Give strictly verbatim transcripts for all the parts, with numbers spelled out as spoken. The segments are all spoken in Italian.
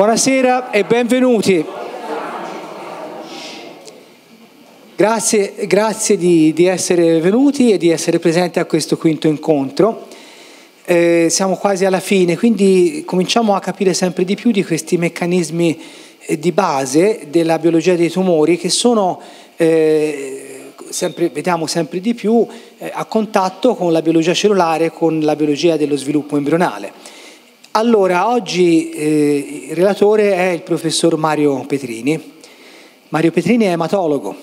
Buonasera e benvenuti. Grazie, grazie di, di essere venuti e di essere presenti a questo quinto incontro. Eh, siamo quasi alla fine, quindi cominciamo a capire sempre di più di questi meccanismi di base della biologia dei tumori che sono, eh, sempre, vediamo sempre di più, eh, a contatto con la biologia cellulare, con la biologia dello sviluppo embrionale. Allora, oggi eh, il relatore è il professor Mario Petrini. Mario Petrini è ematologo.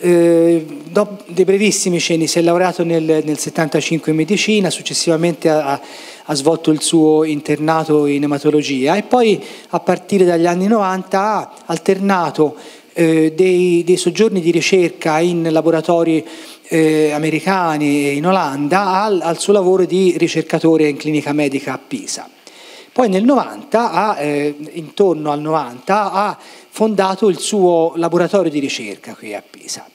Eh, dopo dei brevissimi cenni, si è laureato nel millenovecentosettantacinque in medicina, successivamente ha, ha svolto il suo internato in ematologia e poi a partire dagli anni novanta ha alternato eh, dei, dei soggiorni di ricerca in laboratori Eh, americani e in Olanda al, al suo lavoro di ricercatore in clinica medica a Pisa. Poi nel novanta, ha, eh, intorno al novanta, ha fondato il suo laboratorio di ricerca qui a Pisa,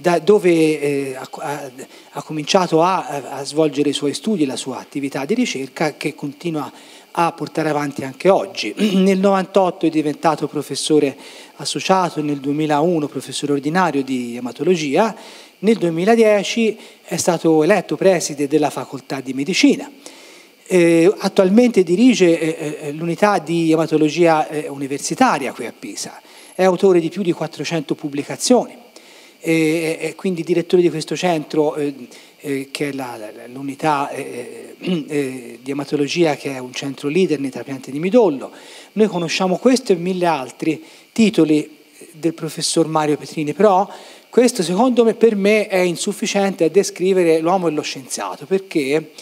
da, dove eh, ha, ha cominciato a, a svolgere i suoi studi e la sua attività di ricerca che continua a portare avanti anche oggi. Nel novantotto è diventato professore associato, nel duemilauno professore ordinario di ematologia. Nel duemiladieci è stato eletto preside della facoltà di medicina. Eh, attualmente dirige eh, l'unità di ematologia eh, universitaria qui a Pisa. È autore di più di quattrocento pubblicazioni. Eh, è quindi direttore di questo centro, eh, eh, che è l'unità eh, eh, di ematologia, che è un centro leader nei trapianti di midollo. Noi conosciamo questo e mille altri titoli del professor Mario Petrini, però questo secondo me, per me, è insufficiente a descrivere l'uomo e lo scienziato, perché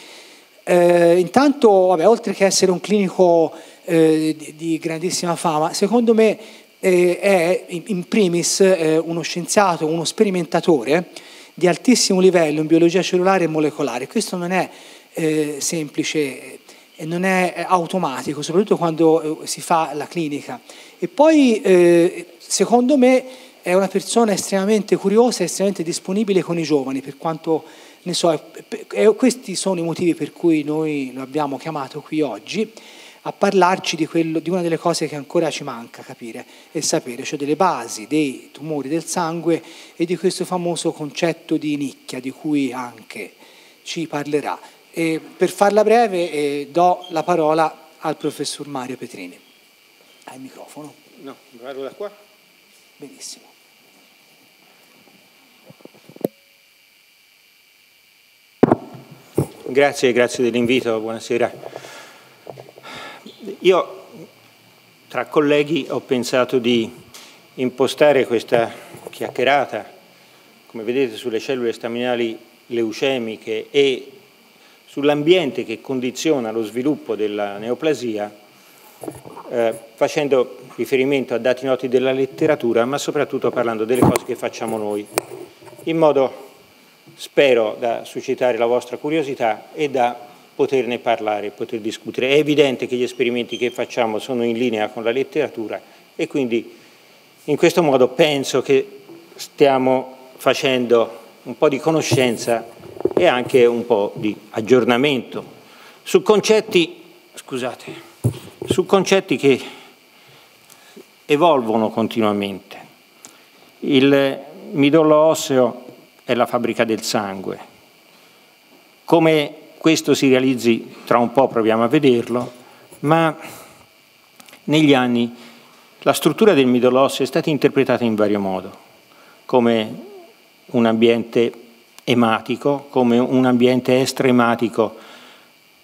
eh, intanto, vabbè, oltre che essere un clinico eh, di, di grandissima fama, secondo me eh, è in primis eh, uno scienziato, uno sperimentatore di altissimo livello in biologia cellulare e molecolare. Questo non è eh, semplice e non è automatico, soprattutto quando eh, si fa la clinica. E poi, eh, secondo me, è una persona estremamente curiosa, estremamente disponibile con i giovani, per quanto ne so. E questi sono i motivi per cui noi lo abbiamo chiamato qui oggi a parlarci di, quello, di una delle cose che ancora ci manca capire e sapere, cioè delle basi dei tumori del sangue e di questo famoso concetto di nicchia di cui anche ci parlerà. E per farla breve eh, do la parola al professor Mario Petrini. Hai il microfono? No, vado da qua. Benissimo. Grazie, grazie dell'invito, buonasera. Io tra colleghi ho pensato di impostare questa chiacchierata, come vedete, sulle cellule staminali leucemiche e sull'ambiente che condiziona lo sviluppo della neoplasia, eh, facendo riferimento a dati noti della letteratura, ma soprattutto parlando delle cose che facciamo noi, in modo, spero, da suscitare la vostra curiosità e da poterne parlare, poter discutere. È evidente che gli esperimenti che facciamo sono in linea con la letteratura e quindi in questo modo penso che stiamo facendo un po' di conoscenza e anche un po' di aggiornamento su concetti, scusate, su concetti che evolvono continuamente. Il midollo osseo è la fabbrica del sangue. Come questo si realizzi tra un po' proviamo a vederlo, ma negli anni la struttura del midollo osseo è stata interpretata in vario modo, come un ambiente ematico, come un ambiente estraematico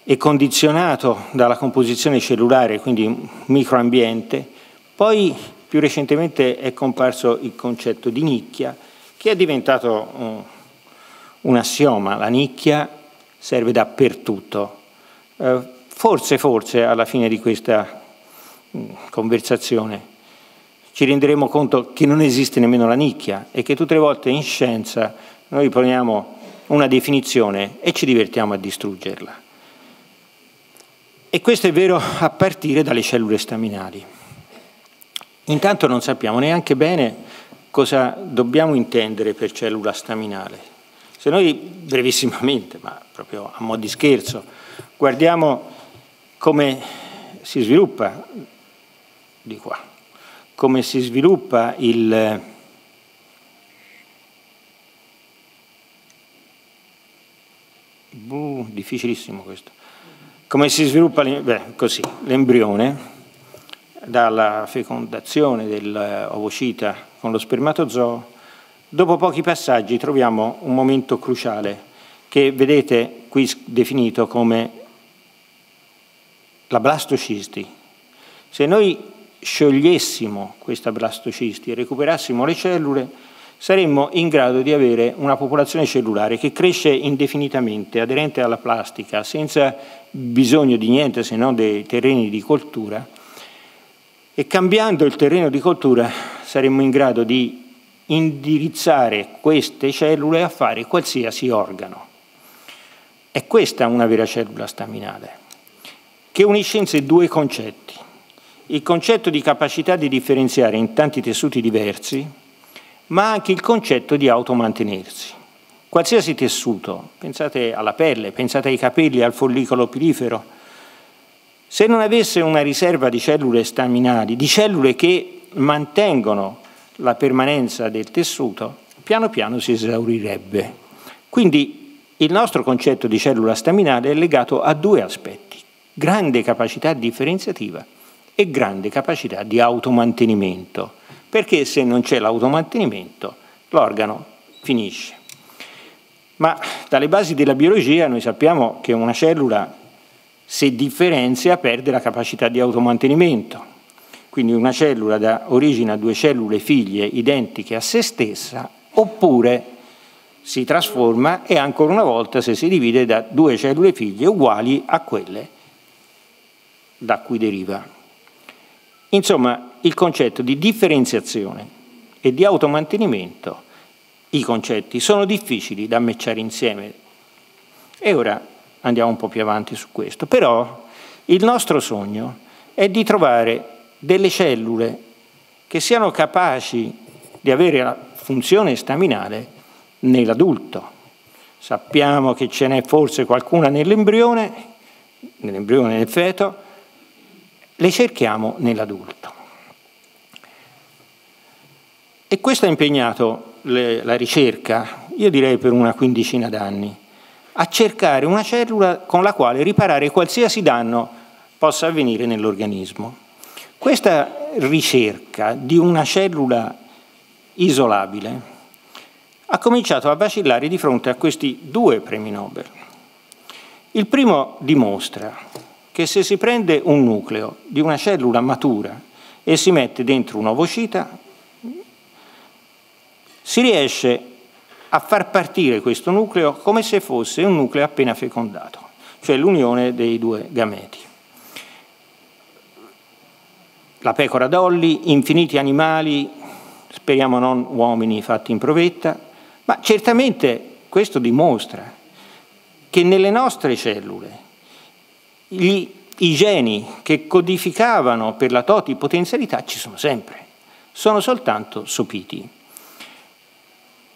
e condizionato dalla composizione cellulare, quindi un microambiente. Poi più recentemente è comparso il concetto di nicchia, che è diventato un, un assioma. La nicchia serve dappertutto. Eh, forse, forse, alla fine di questa mh, conversazione ci renderemo conto che non esiste nemmeno la nicchia e che tutte le volte in scienza noi poniamo una definizione e ci divertiamo a distruggerla. E questo è vero a partire dalle cellule staminali. Intanto non sappiamo neanche bene cosa dobbiamo intendere per cellula staminale. Se noi brevissimamente, ma proprio a mo' di scherzo, guardiamo come si sviluppa di qua. Come si sviluppa il... Uh, difficilissimo questo. Come si sviluppa l'embrione dalla fecondazione dell'ovocita con lo spermatozoo? Dopo pochi passaggi troviamo un momento cruciale che vedete qui definito come la blastocisti. Se noi sciogliessimo questa blastocisti e recuperassimo le cellule, saremmo in grado di avere una popolazione cellulare che cresce indefinitamente, aderente alla plastica, senza bisogno di niente se non dei terreni di coltura, e cambiando il terreno di coltura saremmo in grado di indirizzare queste cellule a fare qualsiasi organo. È questa una vera cellula staminale, che unisce in sé due concetti. Il concetto di capacità di differenziare in tanti tessuti diversi, ma anche il concetto di automantenersi. Qualsiasi tessuto, pensate alla pelle, pensate ai capelli, al follicolo pilifero, se non avesse una riserva di cellule staminali, di cellule che mantengono la permanenza del tessuto, piano piano si esaurirebbe. Quindi il nostro concetto di cellula staminale è legato a due aspetti: grande capacità differenziativa e grande capacità di automantenimento, perché se non c'è l'automantenimento l'organo finisce. Ma dalle basi della biologia noi sappiamo che una cellula, se differenzia, perde la capacità di automantenimento. Quindi una cellula dà origine a due cellule figlie identiche a se stessa, oppure si trasforma e ancora una volta, se si divide, da due cellule figlie uguali a quelle da cui deriva. Insomma, il concetto di differenziazione e di automantenimento, i concetti, sono difficili da matchare insieme. E ora andiamo un po' più avanti su questo. Però il nostro sogno è di trovare delle cellule che siano capaci di avere la funzione staminale nell'adulto. Sappiamo che ce n'è forse qualcuna nell'embrione, nell'embrione del feto, le cerchiamo nell'adulto. E questo ha impegnato le, la ricerca, io direi per una quindicina d'anni, a cercare una cellula con la quale riparare qualsiasi danno possa avvenire nell'organismo. Questa ricerca di una cellula isolabile ha cominciato a vacillare di fronte a questi due premi Nobel. Il primo dimostra che se si prende un nucleo di una cellula matura e si mette dentro un ovocita, si riesce a far partire questo nucleo come se fosse un nucleo appena fecondato, cioè l'unione dei due gameti. La pecora d'Olli, infiniti animali, speriamo non uomini fatti in provetta, ma certamente questo dimostra che nelle nostre cellule gli, i geni che codificavano per la totipotenzialità ci sono sempre, sono soltanto sopiti.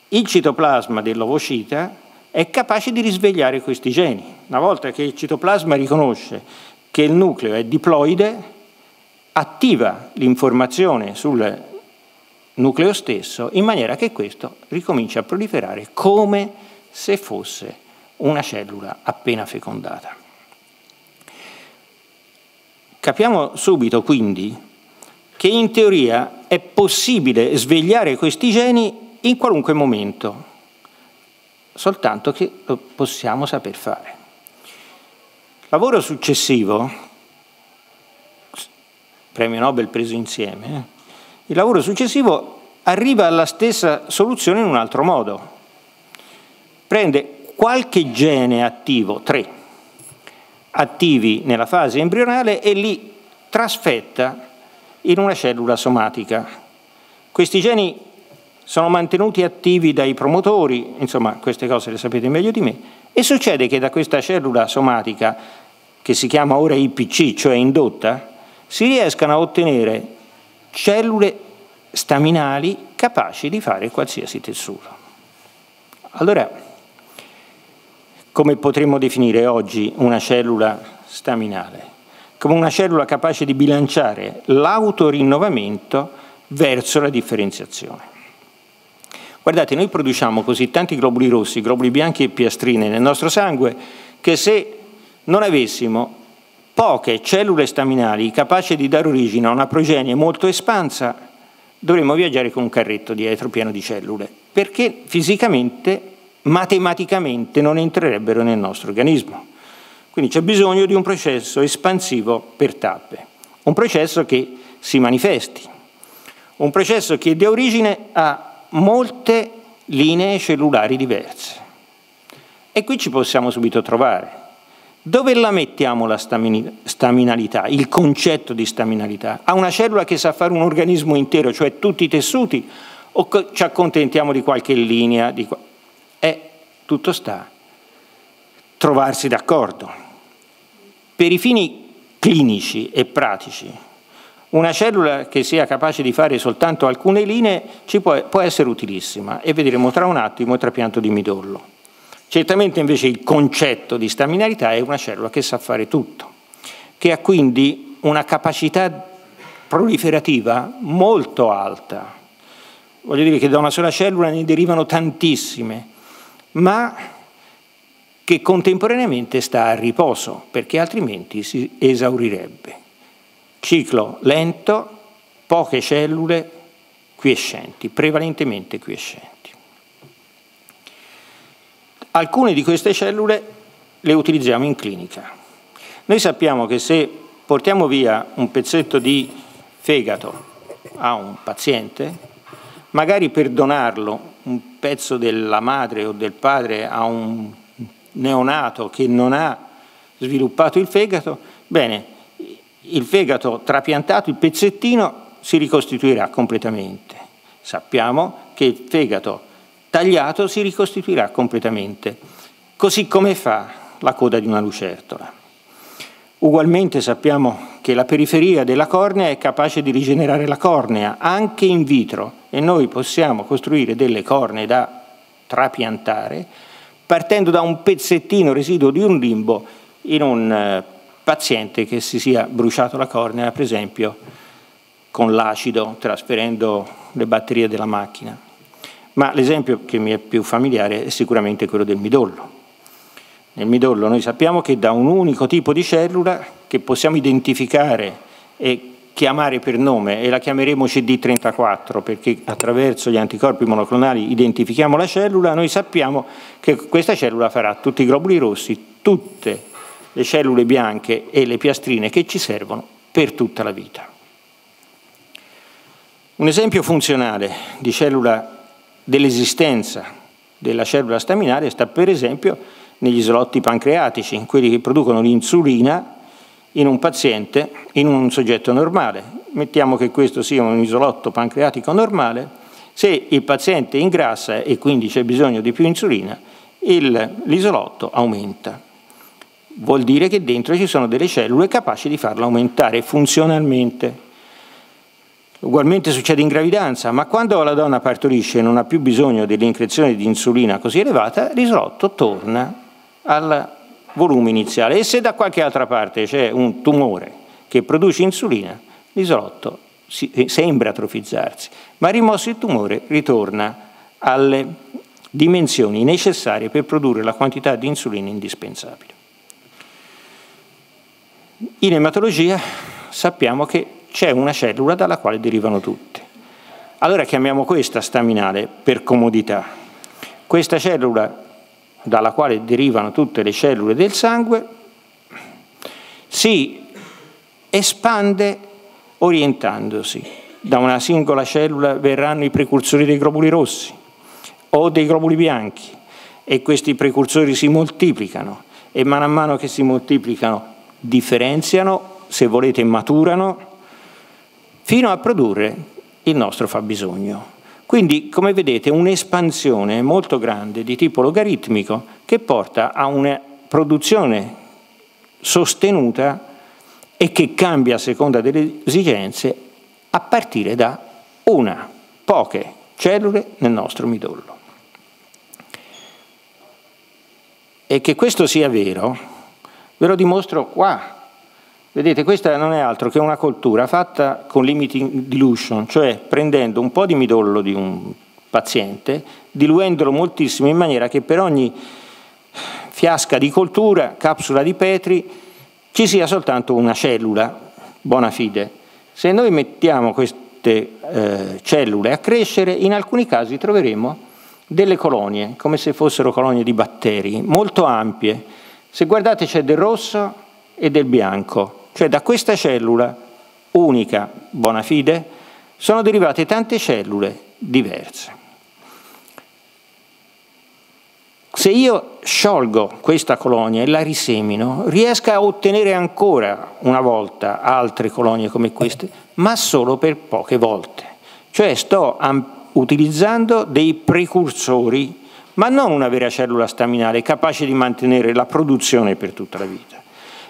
Il citoplasma dell'ovocita è capace di risvegliare questi geni. Una volta che il citoplasma riconosce che il nucleo è diploide, attiva l'informazione sul nucleo stesso in maniera che questo ricomincia a proliferare come se fosse una cellula appena fecondata. Capiamo subito quindi che in teoria è possibile svegliare questi geni in qualunque momento, soltanto che lo possiamo saper fare. Lavoro successivo, premio Nobel preso insieme, eh? Il lavoro successivo arriva alla stessa soluzione in un altro modo. Prende qualche gene attivo, tre, attivi nella fase embrionale e li trasfetta in una cellula somatica. Questi geni sono mantenuti attivi dai promotori, insomma queste cose le sapete meglio di me, e succede che da questa cellula somatica, che si chiama ora I P C, cioè indotta, si riescano a ottenere cellule staminali capaci di fare qualsiasi tessuto. Allora, come potremmo definire oggi una cellula staminale? come una cellula capace di bilanciare l'autorinnovamento verso la differenziazione. Guardate, noi produciamo così tanti globuli rossi, globuli bianchi e piastrine nel nostro sangue che se non avessimo poche cellule staminali capaci di dare origine a una progenie molto espansa, dovremmo viaggiare con un carretto dietro pieno di cellule, perché fisicamente, matematicamente non entrerebbero nel nostro organismo. Quindi c'è bisogno di un processo espansivo per tappe, un processo che si manifesti, un processo che dia origine a molte linee cellulari diverse. E qui ci possiamo subito trovare. Dove la mettiamo la staminalità, il concetto di staminalità? A una cellula che sa fare un organismo intero, cioè tutti i tessuti, o ci accontentiamo di qualche linea? Di qua? Eh, tutto sta trovarsi d'accordo. Per i fini clinici e pratici, una cellula che sia capace di fare soltanto alcune linee ci può, può essere utilissima, e vedremo tra un attimo il trapianto di midollo. Certamente invece il concetto di staminalità è una cellula che sa fare tutto, che ha quindi una capacità proliferativa molto alta. Voglio dire che da una sola cellula ne derivano tantissime, ma che contemporaneamente sta a riposo, perché altrimenti si esaurirebbe. Ciclo lento, poche cellule quiescenti, prevalentemente quiescenti. Alcune di queste cellule le utilizziamo in clinica. Noi sappiamo che se portiamo via un pezzetto di fegato a un paziente, magari per donarlo un pezzo della madre o del padre a un neonato che non ha sviluppato il fegato, bene, il fegato trapiantato, il pezzettino, si ricostituirà completamente. Sappiamo che il fegato tagliato si ricostituirà completamente, così come fa la coda di una lucertola. Ugualmente sappiamo che la periferia della cornea è capace di rigenerare la cornea, anche in vitro, e noi possiamo costruire delle cornee da trapiantare partendo da un pezzettino residuo di un limbo in un paziente che si sia bruciato la cornea, per esempio, con l'acido, trasferendo le batterie della macchina. Ma l'esempio che mi è più familiare è sicuramente quello del midollo. Nel midollo noi sappiamo che da un unico tipo di cellula che possiamo identificare e chiamare per nome, e la chiameremo C D trentaquattro perché attraverso gli anticorpi monoclonali identifichiamo la cellula, noi sappiamo che questa cellula farà tutti i globuli rossi, tutte le cellule bianche e le piastrine che ci servono per tutta la vita. Un esempio funzionale di cellula dell'esistenza della cellula staminale sta per esempio negli slotti pancreatici, in quelli che producono l'insulina in un paziente, in un soggetto normale. Mettiamo che questo sia un isolotto pancreatico normale, se il paziente ingrassa e quindi c'è bisogno di più insulina, l'isolotto aumenta. Vuol dire che dentro ci sono delle cellule capaci di farlo aumentare funzionalmente. Ugualmente succede in gravidanza, ma quando la donna partorisce e non ha più bisogno dell'increzione di insulina così elevata, l'isolotto torna al volume iniziale. E se da qualche altra parte c'è un tumore che produce insulina, l'isolotto sembra atrofizzarsi, ma rimosso il tumore ritorna alle dimensioni necessarie per produrre la quantità di insulina indispensabile. In ematologia sappiamo che c'è una cellula dalla quale derivano tutte. Allora chiamiamo questa staminale per comodità. Questa cellula dalla quale derivano tutte le cellule del sangue si espande orientandosi. Da una singola cellula verranno i precursori dei globuli rossi o dei globuli bianchi, e questi precursori si moltiplicano e man mano che si moltiplicano differenziano, se volete maturano, fino a produrre il nostro fabbisogno. Quindi, come vedete, un'espansione molto grande di tipo logaritmico che porta a una produzione sostenuta e che cambia a seconda delle esigenze a partire da una, poche cellule nel nostro midollo. E che questo sia vero ve lo dimostro qua, Vedete, questa non è altro che una coltura fatta con limiting dilution, cioè prendendo un po' di midollo di un paziente, diluendolo moltissimo in maniera che per ogni fiasca di coltura, capsula di Petri, ci sia soltanto una cellula bona fide. Se noi mettiamo queste eh, cellule a crescere, in alcuni casi troveremo delle colonie, come se fossero colonie di batteri, molto ampie. Se guardate c'è del rosso e del bianco. Cioè da questa cellula unica, bona fide, sono derivate tante cellule diverse. Se io sciolgo questa colonia e la risemino, riesco a ottenere ancora una volta altre colonie come queste, ma solo per poche volte. Cioè sto utilizzando dei precursori, ma non una vera cellula staminale capace di mantenere la produzione per tutta la vita.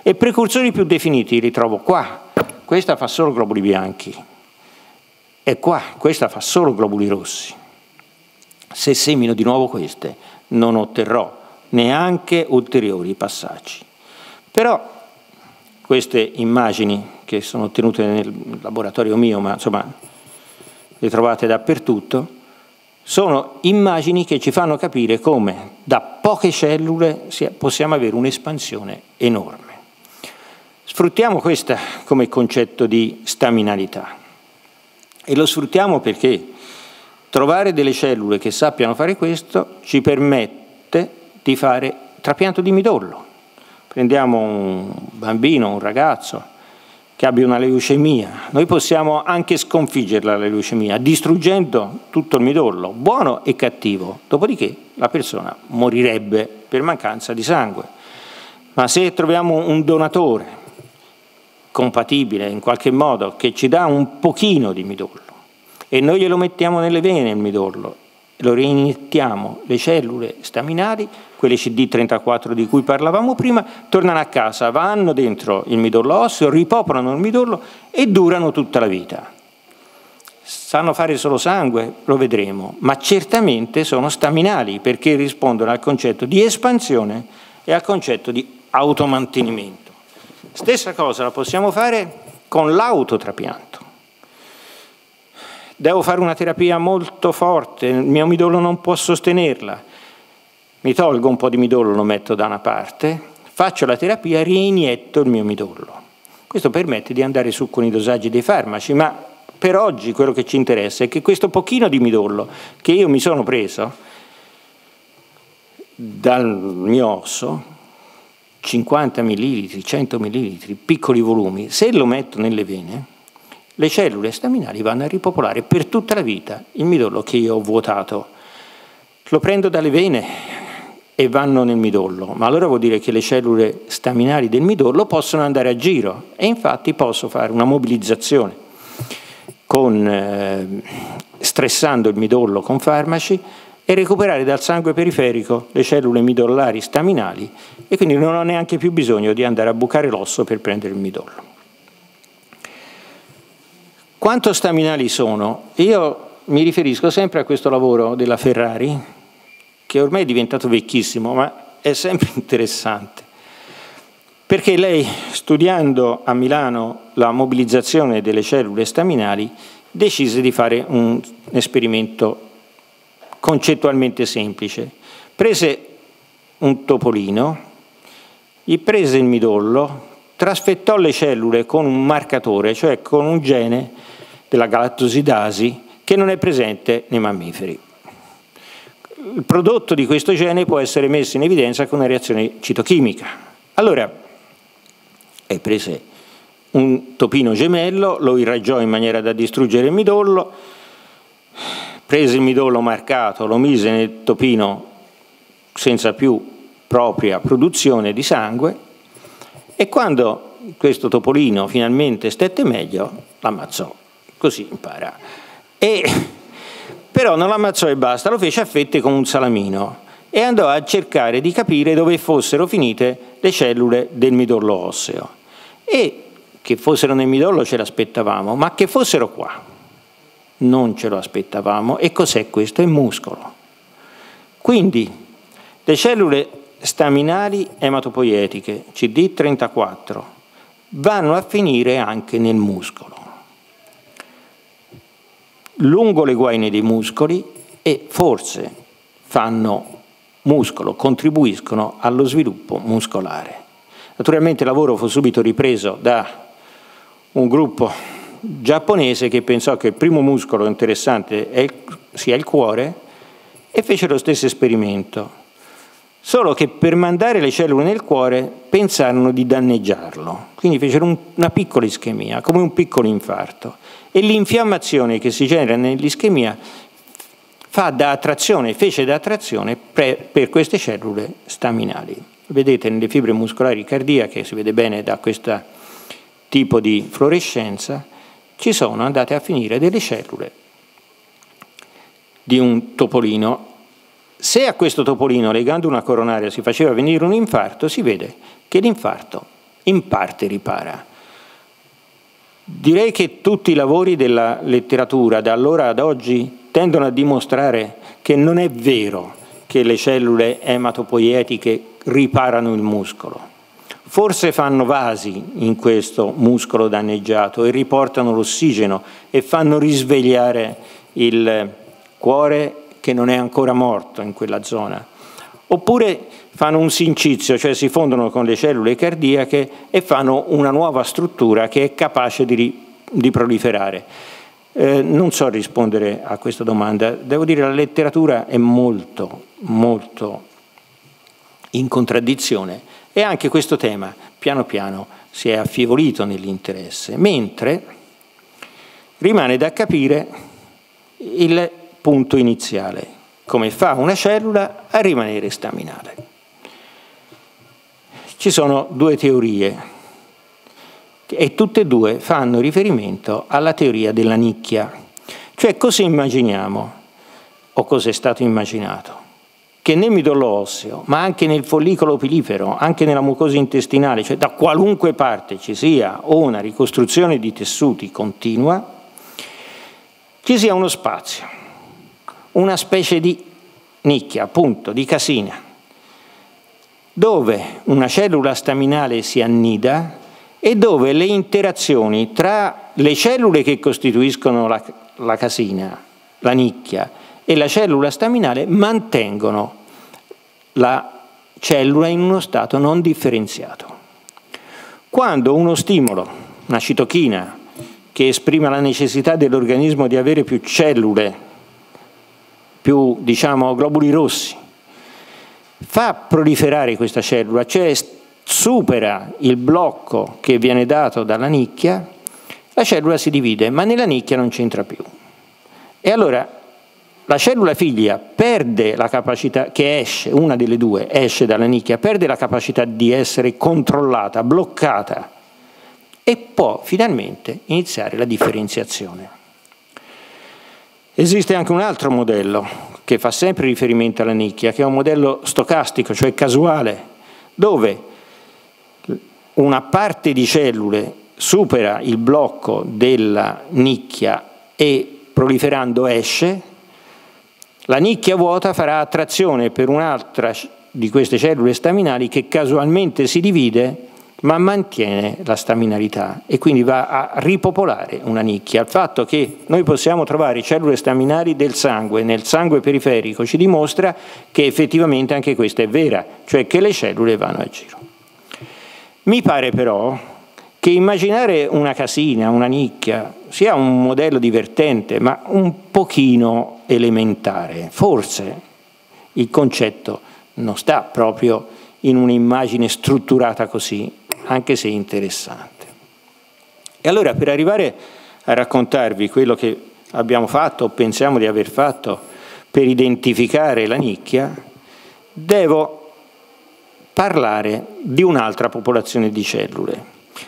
E precursori più definiti li trovo qua, questa fa solo globuli bianchi, e qua, questa fa solo globuli rossi. Se semino di nuovo queste, non otterrò neanche ulteriori passaggi. Però queste immagini, che sono ottenute nel laboratorio mio, ma insomma le trovate dappertutto, sono immagini che ci fanno capire come da poche cellule possiamo avere un'espansione enorme. Sfruttiamo questa come concetto di staminalità e lo sfruttiamo perché trovare delle cellule che sappiano fare questo ci permette di fare trapianto di midollo. Prendiamo un bambino, un ragazzo che abbia una leucemia, noi possiamo anche sconfiggerla la leucemia distruggendo tutto il midollo, buono e cattivo, dopodiché la persona morirebbe per mancanza di sangue. Ma se troviamo un donatore compatibile in qualche modo, che ci dà un pochino di midollo e noi glielo mettiamo nelle vene il midollo, lo reinieziamo, le cellule staminali, quelle C D trentaquattro di cui parlavamo prima, tornano a casa, vanno dentro il midollo osseo, ripopolano il midollo e durano tutta la vita. Sanno fare solo sangue? Lo vedremo, ma certamente sono staminali perché rispondono al concetto di espansione e al concetto di automantenimento. Stessa cosa la possiamo fare con l'autotrapianto. Devo fare una terapia molto forte, il mio midollo non può sostenerla. Mi tolgo un po' di midollo, lo metto da una parte, faccio la terapia e reinietto il mio midollo. Questo permette di andare su con i dosaggi dei farmaci, ma per oggi quello che ci interessa è che questo pochino di midollo che io mi sono preso dal mio osso, cinquanta millilitri, cento millilitri, piccoli volumi, se lo metto nelle vene, le cellule staminali vanno a ripopolare per tutta la vita il midollo che io ho vuotato. Lo prendo dalle vene e vanno nel midollo, ma allora vuol dire che le cellule staminali del midollo possono andare a giro e infatti posso fare una mobilizzazione con, eh, stressando il midollo con farmaci, e recuperare dal sangue periferico le cellule midollari staminali e quindi non ho neanche più bisogno di andare a bucare l'osso per prendere il midollo. Quanto staminali sono? Io mi riferisco sempre a questo lavoro della Ferrari, che ormai è diventato vecchissimo, ma è sempre interessante, perché lei, studiando a Milano la mobilizzazione delle cellule staminali, decise di fare un esperimento concettualmente semplice. Prese un topolino, gli prese il midollo, trasfettò le cellule con un marcatore, cioè con un gene della galattosidasi che non è presente nei mammiferi. Il prodotto di questo gene può essere messo in evidenza con una reazione citochimica. Allora, e prese un topino gemello, lo irraggiò in maniera da distruggere il midollo, prese il midollo marcato, lo mise nel topino senza più propria produzione di sangue e quando questo topolino finalmente stette meglio, l'ammazzò, così impara. E, però non l'ammazzò e basta, lo fece a fette con un salamino e andò a cercare di capire dove fossero finite le cellule del midollo osseo. E che fossero nel midollo ce l'aspettavamo, ma che fossero qua non ce lo aspettavamo. E cos'è questo? È muscolo. Quindi le cellule staminali ematopoietiche C D trentaquattro vanno a finire anche nel muscolo, lungo le guaine dei muscoli, e forse fanno muscolo, contribuiscono allo sviluppo muscolare. Naturalmente il lavoro fu subito ripreso da un gruppo giapponese che pensò che il primo muscolo interessante è il, sia il cuore, e fece lo stesso esperimento, solo che per mandare le cellule nel cuore pensarono di danneggiarlo, quindi fecero un, una piccola ischemia, come un piccolo infarto, e l'infiammazione che si genera nell'ischemia fa da attrazione, fece da attrazione pre, per queste cellule staminali. Vedete nelle fibre muscolari cardiache, si vede bene da questa tipo di fluorescenza, ci sono andate a finire delle cellule di un topolino. Se a questo topolino, legando una coronaria, si faceva venire un infarto, si vede che l'infarto in parte ripara. Direi che tutti i lavori della letteratura da allora ad oggi tendono a dimostrare che non è vero che le cellule ematopoietiche riparano il muscolo. Forse fanno vasi in questo muscolo danneggiato e riportano l'ossigeno e fanno risvegliare il cuore che non è ancora morto in quella zona. Oppure fanno un sincizio, cioè si fondono con le cellule cardiache e fanno una nuova struttura che è capace di, di proliferare. Eh, non so rispondere a questa domanda. Devo dire che la letteratura è molto, molto in contraddizione. E anche questo tema, piano piano, si è affievolito nell'interesse, mentre rimane da capire il punto iniziale, come fa una cellula a rimanere staminale. Ci sono due teorie, e tutte e due fanno riferimento alla teoria della nicchia. Cioè, cosa immaginiamo, o cosa è stato immaginato? Che nel midollo osseo, ma anche nel follicolo pilifero, anche nella mucosa intestinale, cioè da qualunque parte ci sia una ricostruzione di tessuti continua, ci sia uno spazio, una specie di nicchia, appunto, di casina, dove una cellula staminale si annida e dove le interazioni tra le cellule che costituiscono la, la casina, la nicchia, e la cellula staminale mantengono la cellula in uno stato non differenziato. Quando uno stimolo, una citochina, che esprime la necessità dell'organismo di avere più cellule, più diciamo globuli rossi, fa proliferare questa cellula, cioè supera il blocco che viene dato dalla nicchia, la cellula si divide, ma nella nicchia non c'entra più. E allora la cellula figlia perde la capacità, che esce, una delle due, esce dalla nicchia, perde la capacità di essere controllata, bloccata, e può finalmente iniziare la differenziazione. Esiste anche un altro modello che fa sempre riferimento alla nicchia, che è un modello stocastico, cioè casuale, dove una parte di cellule supera il blocco della nicchia e proliferando esce. La nicchia vuota farà attrazione per un'altra di queste cellule staminali che casualmente si divide ma mantiene la staminalità e quindi va a ripopolare una nicchia. Il fatto che noi possiamo trovare cellule staminali del sangue, nel sangue periferico, ci dimostra che effettivamente anche questa è vera, cioè che le cellule vanno a giro. Mi pare però che immaginare una casina, una nicchia, sia un modello divertente ma un pochino elementare. Forse il concetto non sta proprio in un'immagine strutturata così, anche se interessante. E allora, per arrivare a raccontarvi quello che abbiamo fatto o pensiamo di aver fatto per identificare la nicchia, devo parlare di un'altra popolazione di cellule,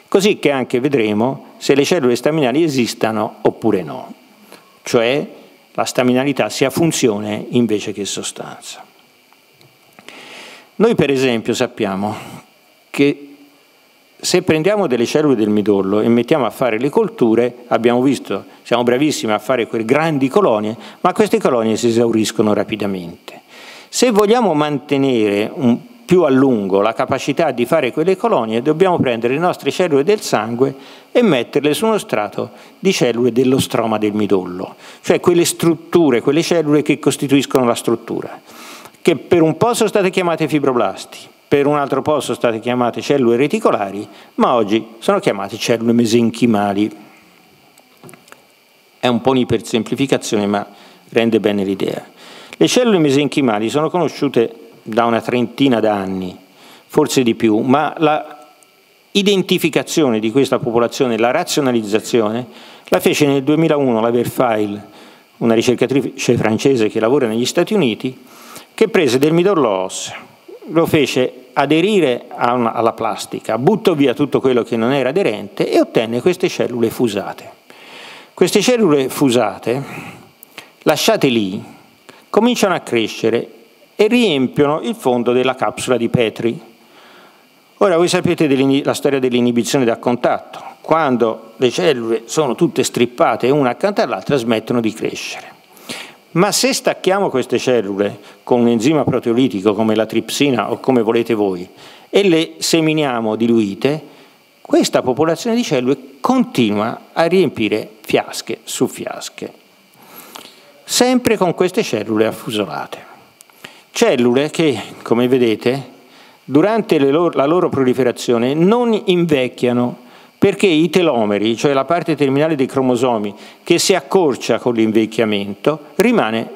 così che anche vedremo se le cellule staminali esistano oppure no, cioè la staminalità sia funzione invece che sostanza. Noi per esempio sappiamo che se prendiamo delle cellule del midollo e mettiamo a fare le colture, abbiamo visto, siamo bravissimi a fare quelle grandi colonie, ma queste colonie si esauriscono rapidamente. Se vogliamo mantenere un più a lungo la capacità di fare quelle colonie, dobbiamo prendere le nostre cellule del sangue e metterle su uno strato di cellule dello stroma del midollo, cioè quelle strutture, quelle cellule che costituiscono la struttura, che per un po' sono state chiamate fibroblasti, per un altro po' sono state chiamate cellule reticolari, ma oggi sono chiamate cellule mesenchimali. È un po' un'ipersemplificazione, ma rende bene l'idea. Le cellule mesenchimali sono conosciute da una trentina d'anni, forse di più, ma la identificazione di questa popolazione, la razionalizzazione, la fece nel duemilauno la Verfail, una ricercatrice francese che lavora negli Stati Uniti, che prese del midollo osseo, lo fece aderire a una, alla plastica, buttò via tutto quello che non era aderente e ottenne queste cellule fusate. Queste cellule fusate, lasciate lì, cominciano a crescere e riempiono il fondo della capsula di Petri. Ora voi sapete la storia dell'inibizione da contatto: quando le cellule sono tutte strippate una accanto all'altra smettono di crescere, ma se stacchiamo queste cellule con un enzima proteolitico come la tripsina o come volete voi e le seminiamo diluite, questa popolazione di cellule continua a riempire fiasche su fiasche, sempre con queste cellule affusolate. Cellule che, come vedete, durante le loro, la loro proliferazione non invecchiano, perché i telomeri, cioè la parte terminale dei cromosomi che si accorcia con l'invecchiamento, rimane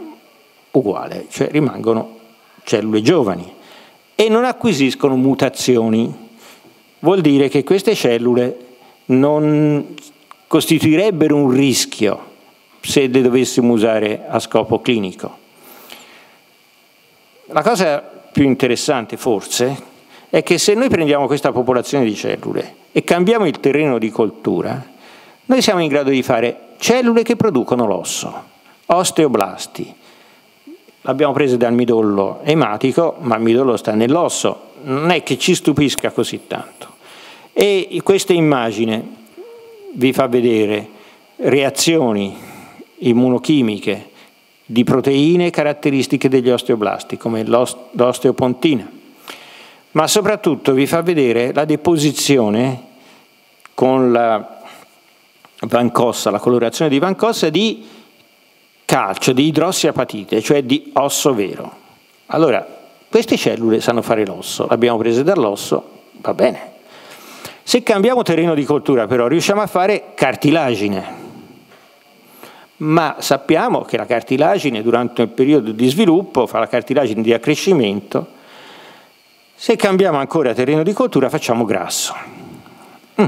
uguale, cioè rimangono cellule giovani e non acquisiscono mutazioni. Vuol dire che queste cellule non costituirebbero un rischio se le dovessimo usare a scopo clinico. La cosa più interessante, forse, è che se noi prendiamo questa popolazione di cellule e cambiamo il terreno di coltura, noi siamo in grado di fare cellule che producono l'osso, osteoblasti. L'abbiamo presa dal midollo ematico, ma il midollo sta nell'osso, non è che ci stupisca così tanto. E questa immagine vi fa vedere reazioni immunochimiche di proteine caratteristiche degli osteoblasti, come l'osteopontina, ma soprattutto vi fa vedere la deposizione con la vancossa, la colorazione di vancossa, di calcio, di idrossiapatite, cioè di osso vero. Allora, queste cellule sanno fare l'osso, l'abbiamo prese dall'osso, va bene. Se cambiamo terreno di coltura, però, riusciamo a fare cartilagine. Ma sappiamo che la cartilagine durante il periodo di sviluppo fa la cartilagine di accrescimento. Se cambiamo ancora terreno di coltura facciamo grasso. Mm.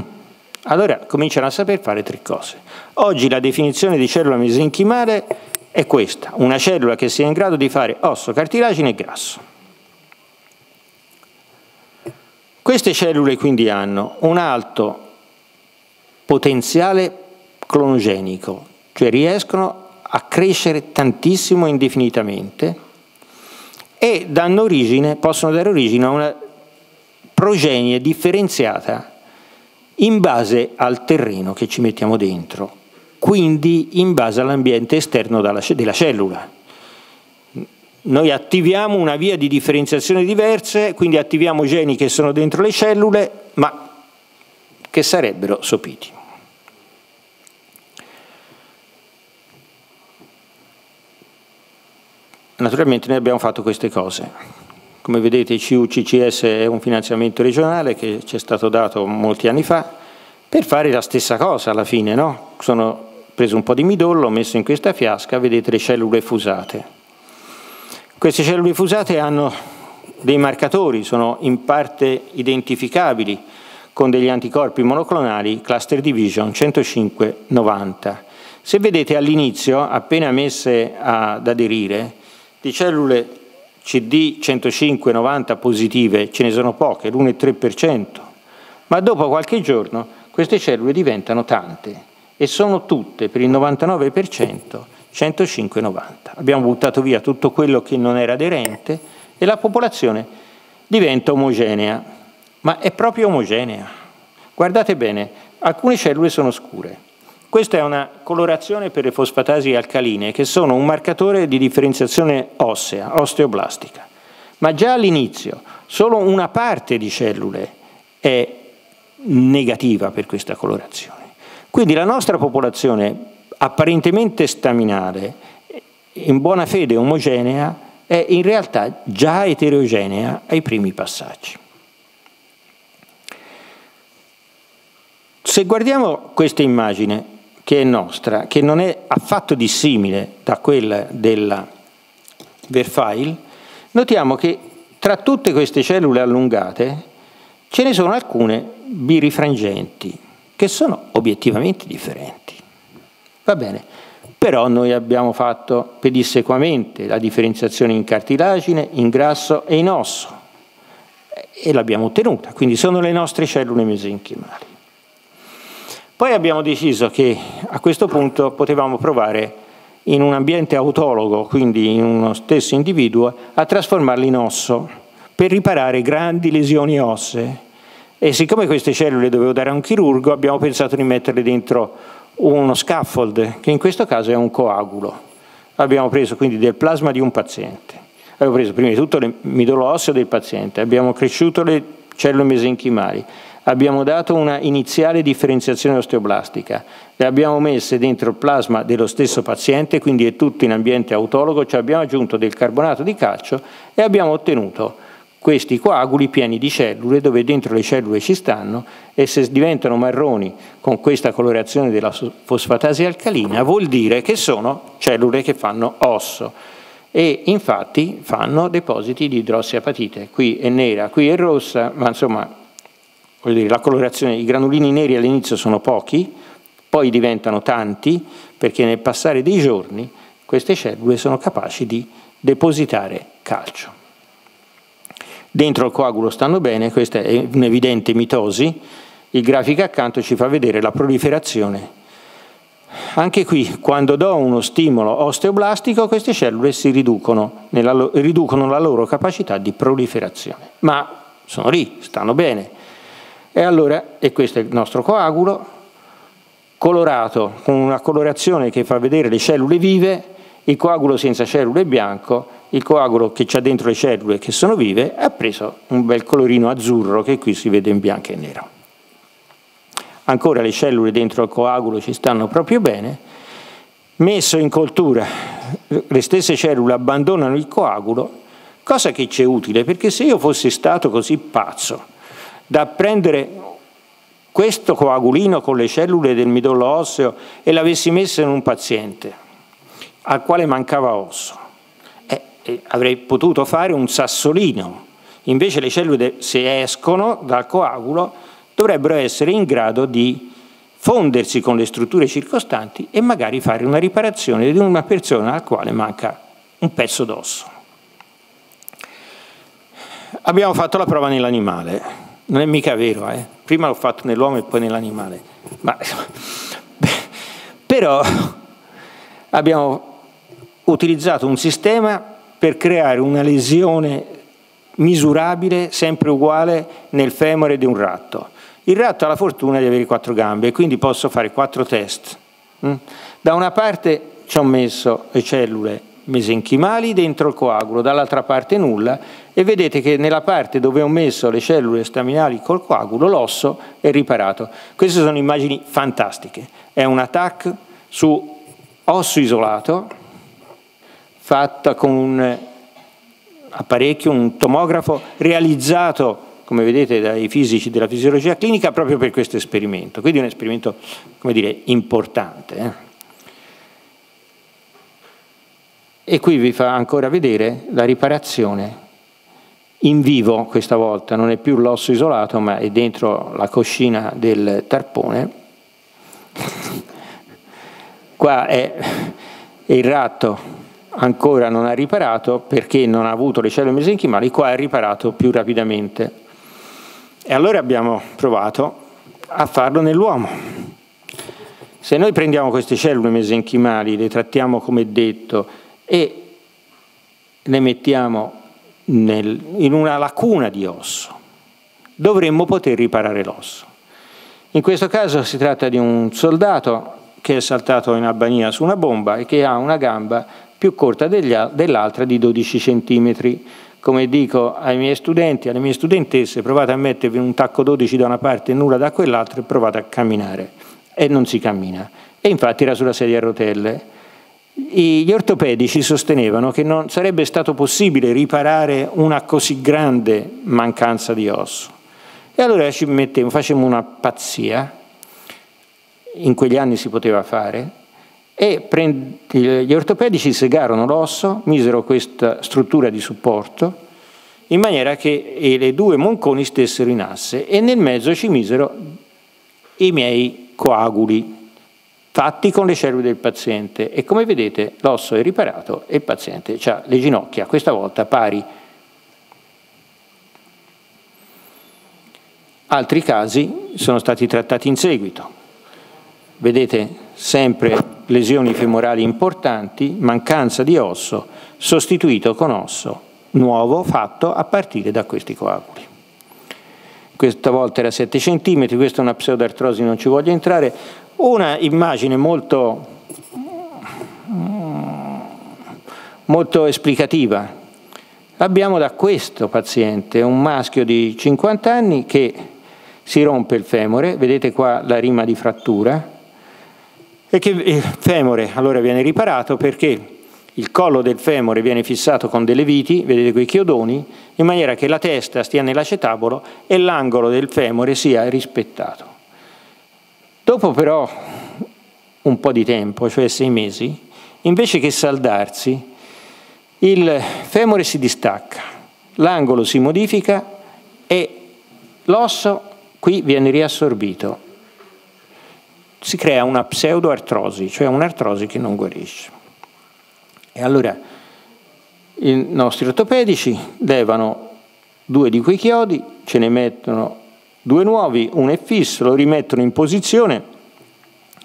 Allora cominciano a saper fare tre cose. Oggi la definizione di cellula mesenchimale è questa: una cellula che sia in grado di fare osso, cartilagine e grasso. Queste cellule quindi hanno un alto potenziale clonogenico, cioè riescono a crescere tantissimo indefinitamente e danno origine, possono dare origine a una progenie differenziata in base al terreno che ci mettiamo dentro, quindi in base all'ambiente esterno della cellula. Noi attiviamo una via di differenziazione diverse, quindi attiviamo geni che sono dentro le cellule, ma che sarebbero sopiti. Naturalmente noi abbiamo fatto queste cose. Come vedete, il C U C C S è un finanziamento regionale che ci è stato dato molti anni fa per fare la stessa cosa alla fine, no? Sono preso un po' di midollo, ho messo in questa fiasca, vedete le cellule fusate. Queste cellule fusate hanno dei marcatori, sono in parte identificabili con degli anticorpi monoclonali cluster division centocinque novanta. Se vedete all'inizio, appena messe ad aderire, di cellule C D centocinque novanta positive ce ne sono poche, l'uno virgola tre per cento, ma dopo qualche giorno queste cellule diventano tante e sono tutte per il novantanove per cento centocinque novanta. Abbiamo buttato via tutto quello che non era aderente e la popolazione diventa omogenea, ma è proprio omogenea. Guardate bene, alcune cellule sono scure. Questa è una colorazione per le fosfatasi alcaline, che sono un marcatore di differenziazione ossea, osteoblastica. ma già all'inizio solo una parte di cellule è negativa per questa colorazione. Quindi la nostra popolazione apparentemente staminale, in buona fede omogenea, è in realtà già eterogenea ai primi passaggi. Se guardiamo questa immagine, che è nostra, che non è affatto dissimile da quella della Verfail, notiamo che tra tutte queste cellule allungate ce ne sono alcune birifrangenti, che sono obiettivamente differenti. Va bene, però noi abbiamo fatto pedissequamente la differenziazione in cartilagine, in grasso e in osso, e l'abbiamo ottenuta, quindi sono le nostre cellule mesenchimali. Poi abbiamo deciso che a questo punto potevamo provare in un ambiente autologo, quindi in uno stesso individuo, a trasformarli in osso per riparare grandi lesioni ossee. E siccome queste cellule dovevo dare a un chirurgo, abbiamo pensato di metterle dentro uno scaffold, che in questo caso è un coagulo. Abbiamo preso quindi del plasma di un paziente, abbiamo preso prima di tutto il midollo osseo del paziente, abbiamo cresciuto le cellule mesenchimali, abbiamo dato una iniziale differenziazione osteoblastica, le abbiamo messe dentro il plasma dello stesso paziente, quindi è tutto in ambiente autologo, ci abbiamo aggiunto del carbonato di calcio e abbiamo ottenuto questi coaguli pieni di cellule, dove dentro le cellule ci stanno, e se diventano marroni con questa colorazione della fosfatasi alcalina vuol dire che sono cellule che fanno osso, e infatti fanno depositi di idrossiapatite. Qui è nera, qui è rossa, ma insomma, voglio dire, la colorazione, i granulini neri all'inizio sono pochi, poi diventano tanti, perché nel passare dei giorni queste cellule sono capaci di depositare calcio. Dentro il coagulo stanno bene, questa è un'evidente mitosi, il grafico accanto ci fa vedere la proliferazione. Anche qui, quando do uno stimolo osteoblastico, queste cellule si riducono, nella, riducono la loro capacità di proliferazione, ma sono lì, stanno bene. E allora, e questo è il nostro coagulo, colorato con una colorazione che fa vedere le cellule vive, il coagulo senza cellule è bianco, il coagulo che c'ha dentro le cellule che sono vive ha preso un bel colorino azzurro che qui si vede in bianco e nero. Ancora le cellule dentro il coagulo ci stanno proprio bene, messo in coltura le stesse cellule abbandonano il coagulo, cosa che ci è utile, perché se io fossi stato così pazzo da prendere questo coagulino con le cellule del midollo osseo e l'avessi messo in un paziente al quale mancava osso, eh, eh, avrei potuto fare un sassolino. Invece le cellule, se escono dal coagulo, dovrebbero essere in grado di fondersi con le strutture circostanti e magari fare una riparazione di una persona al quale manca un pezzo d'osso. Abbiamo fatto la prova nell'animale. Non è mica vero, eh? Prima l'ho fatto nell'uomo e poi nell'animale, ma però abbiamo utilizzato un sistema per creare una lesione misurabile sempre uguale nel femore di un ratto. Il ratto ha la fortuna di avere quattro gambe e quindi posso fare quattro test. Da una parte ci ho messo le cellule mesenchimali dentro il coagulo, dall'altra parte nulla, e vedete che nella parte dove ho messo le cellule staminali col coagulo l'osso è riparato. Queste sono immagini fantastiche, è un attack su osso isolato fatta con un apparecchio, un tomografo realizzato, come vedete, dai fisici della fisiologia clinica proprio per questo esperimento, quindi un esperimento, come dire, importante, eh? E qui vi fa ancora vedere la riparazione in vivo, questa volta non è più l'osso isolato ma è dentro la coscina del tarpone. Qua è il ratto, ancora non ha riparato perché non ha avuto le cellule mesenchimali, qua ha riparato più rapidamente. E allora abbiamo provato a farlo nell'uomo. Se noi prendiamo queste cellule mesenchimali, le trattiamo come detto e le mettiamo nel, in una lacuna di osso, dovremmo poter riparare l'osso. In questo caso si tratta di un soldato che è saltato in Albania su una bomba e che ha una gamba più corta dell'altra di dodici centimetri, come dico ai miei studenti, alle mie studentesse, provate a mettervi un tacco dodici da una parte e nulla da quell'altra e provate a camminare. E non si cammina. E infatti era sulla sedia a rotelle. Gli ortopedici sostenevano che non sarebbe stato possibile riparare una così grande mancanza di osso. E allora ci mettiamo, facciamo una pazzia, in quegli anni si poteva fare, e gli ortopedici segarono l'osso, misero questa struttura di supporto in maniera che le due monconi stessero in asse e nel mezzo ci misero i miei coaguli fatti con le cellule del paziente, e come vedete l'osso è riparato e il paziente ha le ginocchia questa volta pari. Altri casi sono stati trattati in seguito. Vedete sempre lesioni femorali importanti, mancanza di osso, sostituito con osso nuovo fatto a partire da questi coaguli. Questa volta era sette centimetri, questa è una pseudartrosi, non ci voglio entrare. Una immagine molto, molto esplicativa. Abbiamo da questo paziente un maschio di cinquanta anni che si rompe il femore, vedete qua la rima di frattura, e che il femore allora viene riparato perché il collo del femore viene fissato con delle viti, vedete quei chiodoni, in maniera che la testa stia nell'acetabolo e l'angolo del femore sia rispettato. Dopo però un po' di tempo, cioè sei mesi, invece che saldarsi, il femore si distacca, l'angolo si modifica e l'osso qui viene riassorbito. Si crea una pseudoartrosi, cioè un'artrosi che non guarisce. E allora i nostri ortopedici levano due di quei chiodi, ce ne mettono due nuovi, un è fisso, lo rimettono in posizione,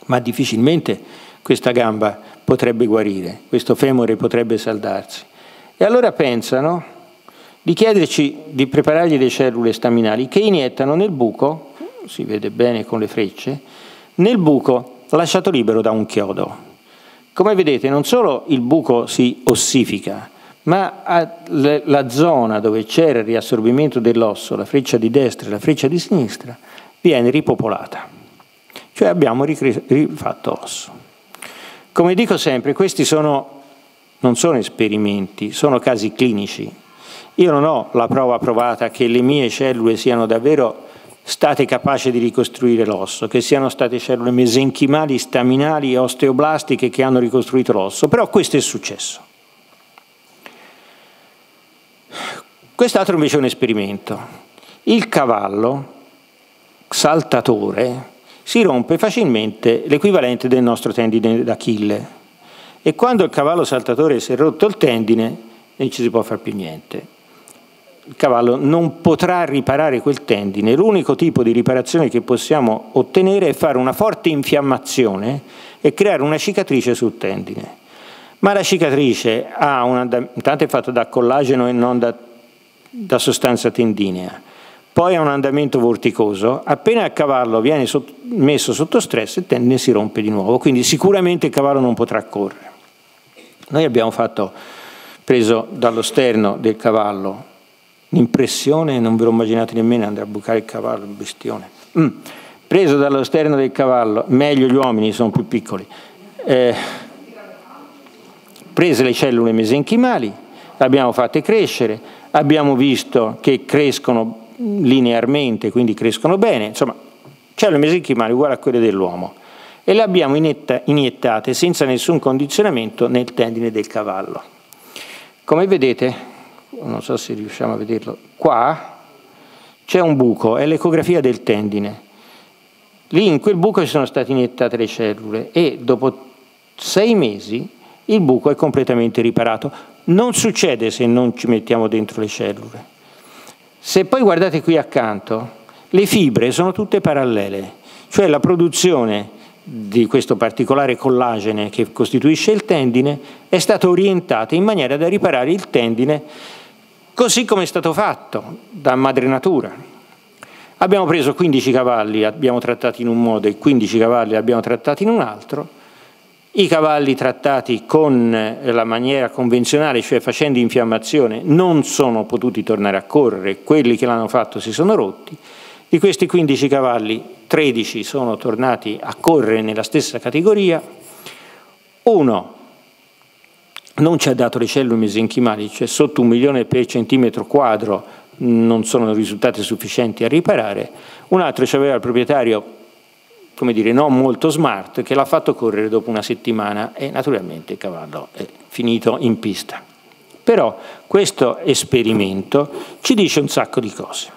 ma difficilmente questa gamba potrebbe guarire, questo femore potrebbe saldarsi. E allora pensano di chiederci di preparargli le cellule staminali che iniettano nel buco, si vede bene con le frecce, nel buco lasciato libero da un chiodo. Come vedete non solo il buco si ossifica, ma la zona dove c'era il riassorbimento dell'osso, la freccia di destra e la freccia di sinistra, viene ripopolata. Cioè abbiamo rifatto osso. Come dico sempre, questi sono, non sono esperimenti, sono casi clinici. Io non ho la prova provata che le mie cellule siano davvero state capaci di ricostruire l'osso, che siano state cellule mesenchimali, staminali, osteoblastiche che hanno ricostruito l'osso, però questo è successo. Quest'altro invece è un esperimento. Il cavallo saltatore si rompe facilmente l'equivalente del nostro tendine d'Achille, e quando il cavallo saltatore si è rotto il tendine non ci si può fare più niente. Il cavallo non potrà riparare quel tendine, l'unico tipo di riparazione che possiamo ottenere è fare una forte infiammazione e creare una cicatrice sul tendine. Ma la cicatrice ha una, intanto è fatta da collageno e non da, da sostanza tendinea, poi ha un andamento vorticoso, appena il cavallo viene sotto, messo sotto stress il tendine si rompe di nuovo, quindi sicuramente il cavallo non potrà correre. Noi abbiamo fatto, preso dallo sterno del cavallo, l'impressione, non ve lo immaginate nemmeno, andrà a bucare il cavallo, il bestione. Mm. Preso dallo sterno del cavallo, meglio gli uomini sono più piccoli, eh, prese le cellule mesenchimali, le abbiamo fatte crescere, abbiamo visto che crescono linearmente, quindi crescono bene, insomma, cellule mesenchimali uguali a quelle dell'uomo, e le abbiamo iniettate senza nessun condizionamento nel tendine del cavallo. Come vedete, non so se riusciamo a vederlo, qua c'è un buco, è l'ecografia del tendine, lì in quel buco ci sono state iniettate le cellule e dopo sei mesi il buco è completamente riparato. Non succede se non ci mettiamo dentro le cellule. Se poi guardate qui accanto, le fibre sono tutte parallele, cioè la produzione di questo particolare collagene che costituisce il tendine è stata orientata in maniera da riparare il tendine così come è stato fatto da madre natura. Abbiamo preso quindici cavalli, abbiamo trattato in un modo, e quindici cavalli abbiamo trattato in un altro, I cavalli trattati con la maniera convenzionale, cioè facendo infiammazione, non sono potuti tornare a correre, quelli che l'hanno fatto si sono rotti. Di questi quindici cavalli, tredici sono tornati a correre nella stessa categoria, uno non ci ha dato le cellule mesenchimali, cioè sotto un milione per centimetro quadro non sono risultati sufficienti a riparare, un altro ci aveva il proprietario, come dire, non molto smart, che l'ha fatto correre dopo una settimana e naturalmente il cavallo è finito in pista. Però questo esperimento ci dice un sacco di cose.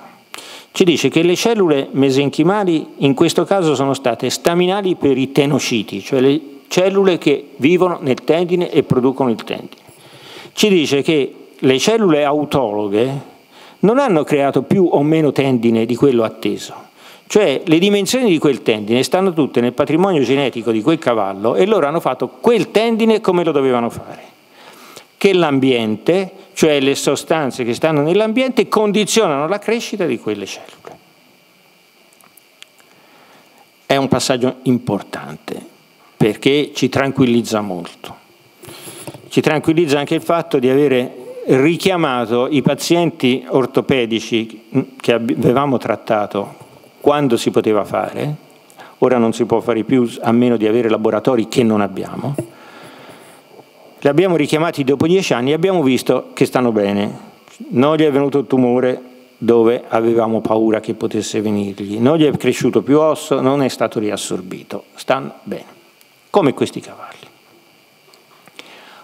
Ci dice che le cellule mesenchimali in questo caso sono state staminali per i tenociti, cioè le cellule che vivono nel tendine e producono il tendine. Ci dice che le cellule autologhe non hanno creato più o meno tendine di quello atteso, cioè le dimensioni di quel tendine stanno tutte nel patrimonio genetico di quel cavallo e loro hanno fatto quel tendine come lo dovevano fare. Che l'ambiente, cioè le sostanze che stanno nell'ambiente, condizionano la crescita di quelle cellule. È un passaggio importante perché ci tranquillizza molto. Ci tranquillizza anche il fatto di avere richiamato i pazienti ortopedici che avevamo trattato quando si poteva fare, ora non si può fare più a meno di avere laboratori che non abbiamo. Li abbiamo richiamati dopo dieci anni e abbiamo visto che stanno bene. Non gli è venuto il tumore dove avevamo paura che potesse venirgli, non gli è cresciuto più osso, non è stato riassorbito, stanno bene, come questi cavalli.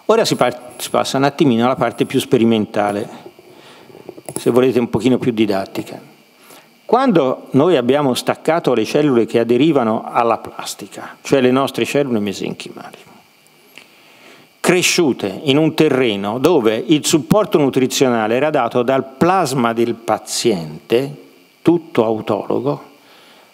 Ora si, si passa un attimino alla parte più sperimentale, se volete un pochino più didattica. Quando noi abbiamo staccato le cellule che aderivano alla plastica, cioè le nostre cellule mesenchimali, cresciute in un terreno dove il supporto nutrizionale era dato dal plasma del paziente, tutto autologo,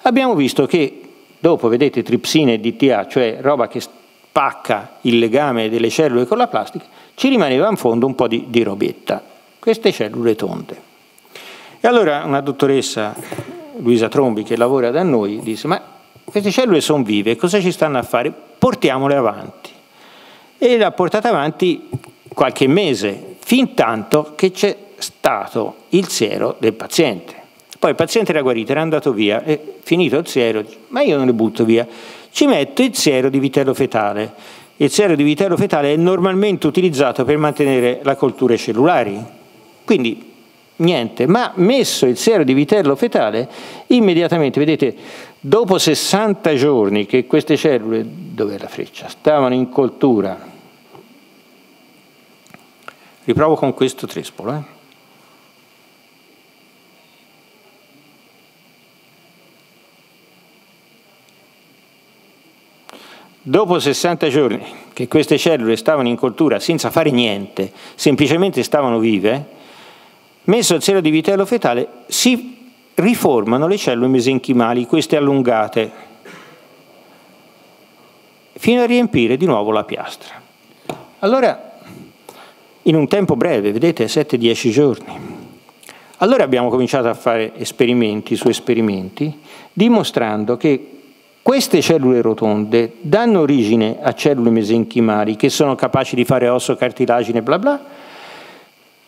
abbiamo visto che dopo, vedete, tripsina e D T A, cioè roba che spacca il legame delle cellule con la plastica, ci rimaneva in fondo un po' di, di robetta, queste cellule tonde. E allora una dottoressa, Luisa Trombi, che lavora da noi, disse: ma queste cellule sono vive, cosa ci stanno a fare? Portiamole avanti. E l'ha portata avanti qualche mese, fin tanto che c'è stato il siero del paziente. Poi il paziente era guarito, era andato via, e finito il siero, ma io non le butto via, ci metto il siero di vitello fetale. Il siero di vitello fetale è normalmente utilizzato per mantenere la coltura cellulari, quindi niente, ma messo il siero di vitello fetale, immediatamente, vedete, dopo sessanta giorni che queste cellule, dov'è la freccia, stavano in coltura, riprovo con questo trespolo, eh? Dopo sessanta giorni che queste cellule stavano in coltura senza fare niente, semplicemente stavano vive, messo il siero di vitello fetale si riformano le cellule mesenchimali, queste allungate, fino a riempire di nuovo la piastra. Allora, in un tempo breve, vedete, sette dieci giorni. Allora abbiamo cominciato a fare esperimenti su esperimenti, dimostrando che queste cellule rotonde danno origine a cellule mesenchimali che sono capaci di fare osso, cartilagine, bla bla.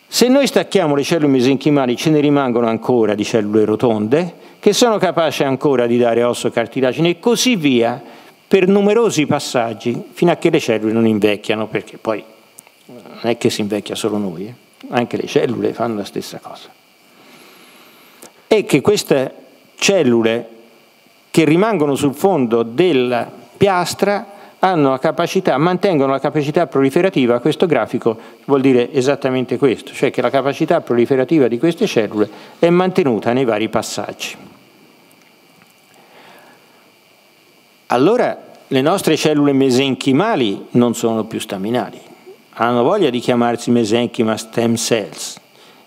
Se noi stacchiamo le cellule mesenchimali ce ne rimangono ancora di cellule rotonde che sono capaci ancora di dare osso, cartilagine e così via, per numerosi passaggi, fino a che le cellule non invecchiano, perché poi non è che si invecchia solo noi, eh? Anche le cellule fanno la stessa cosa. E che queste cellule che rimangono sul fondo della piastra hanno la capacità, mantengono la capacità proliferativa. Questo grafico vuol dire esattamente questo, cioè che la capacità proliferativa di queste cellule è mantenuta nei vari passaggi. Allora le nostre cellule mesenchimali non sono più staminali, hanno voglia di chiamarsi mesenchima stem cells.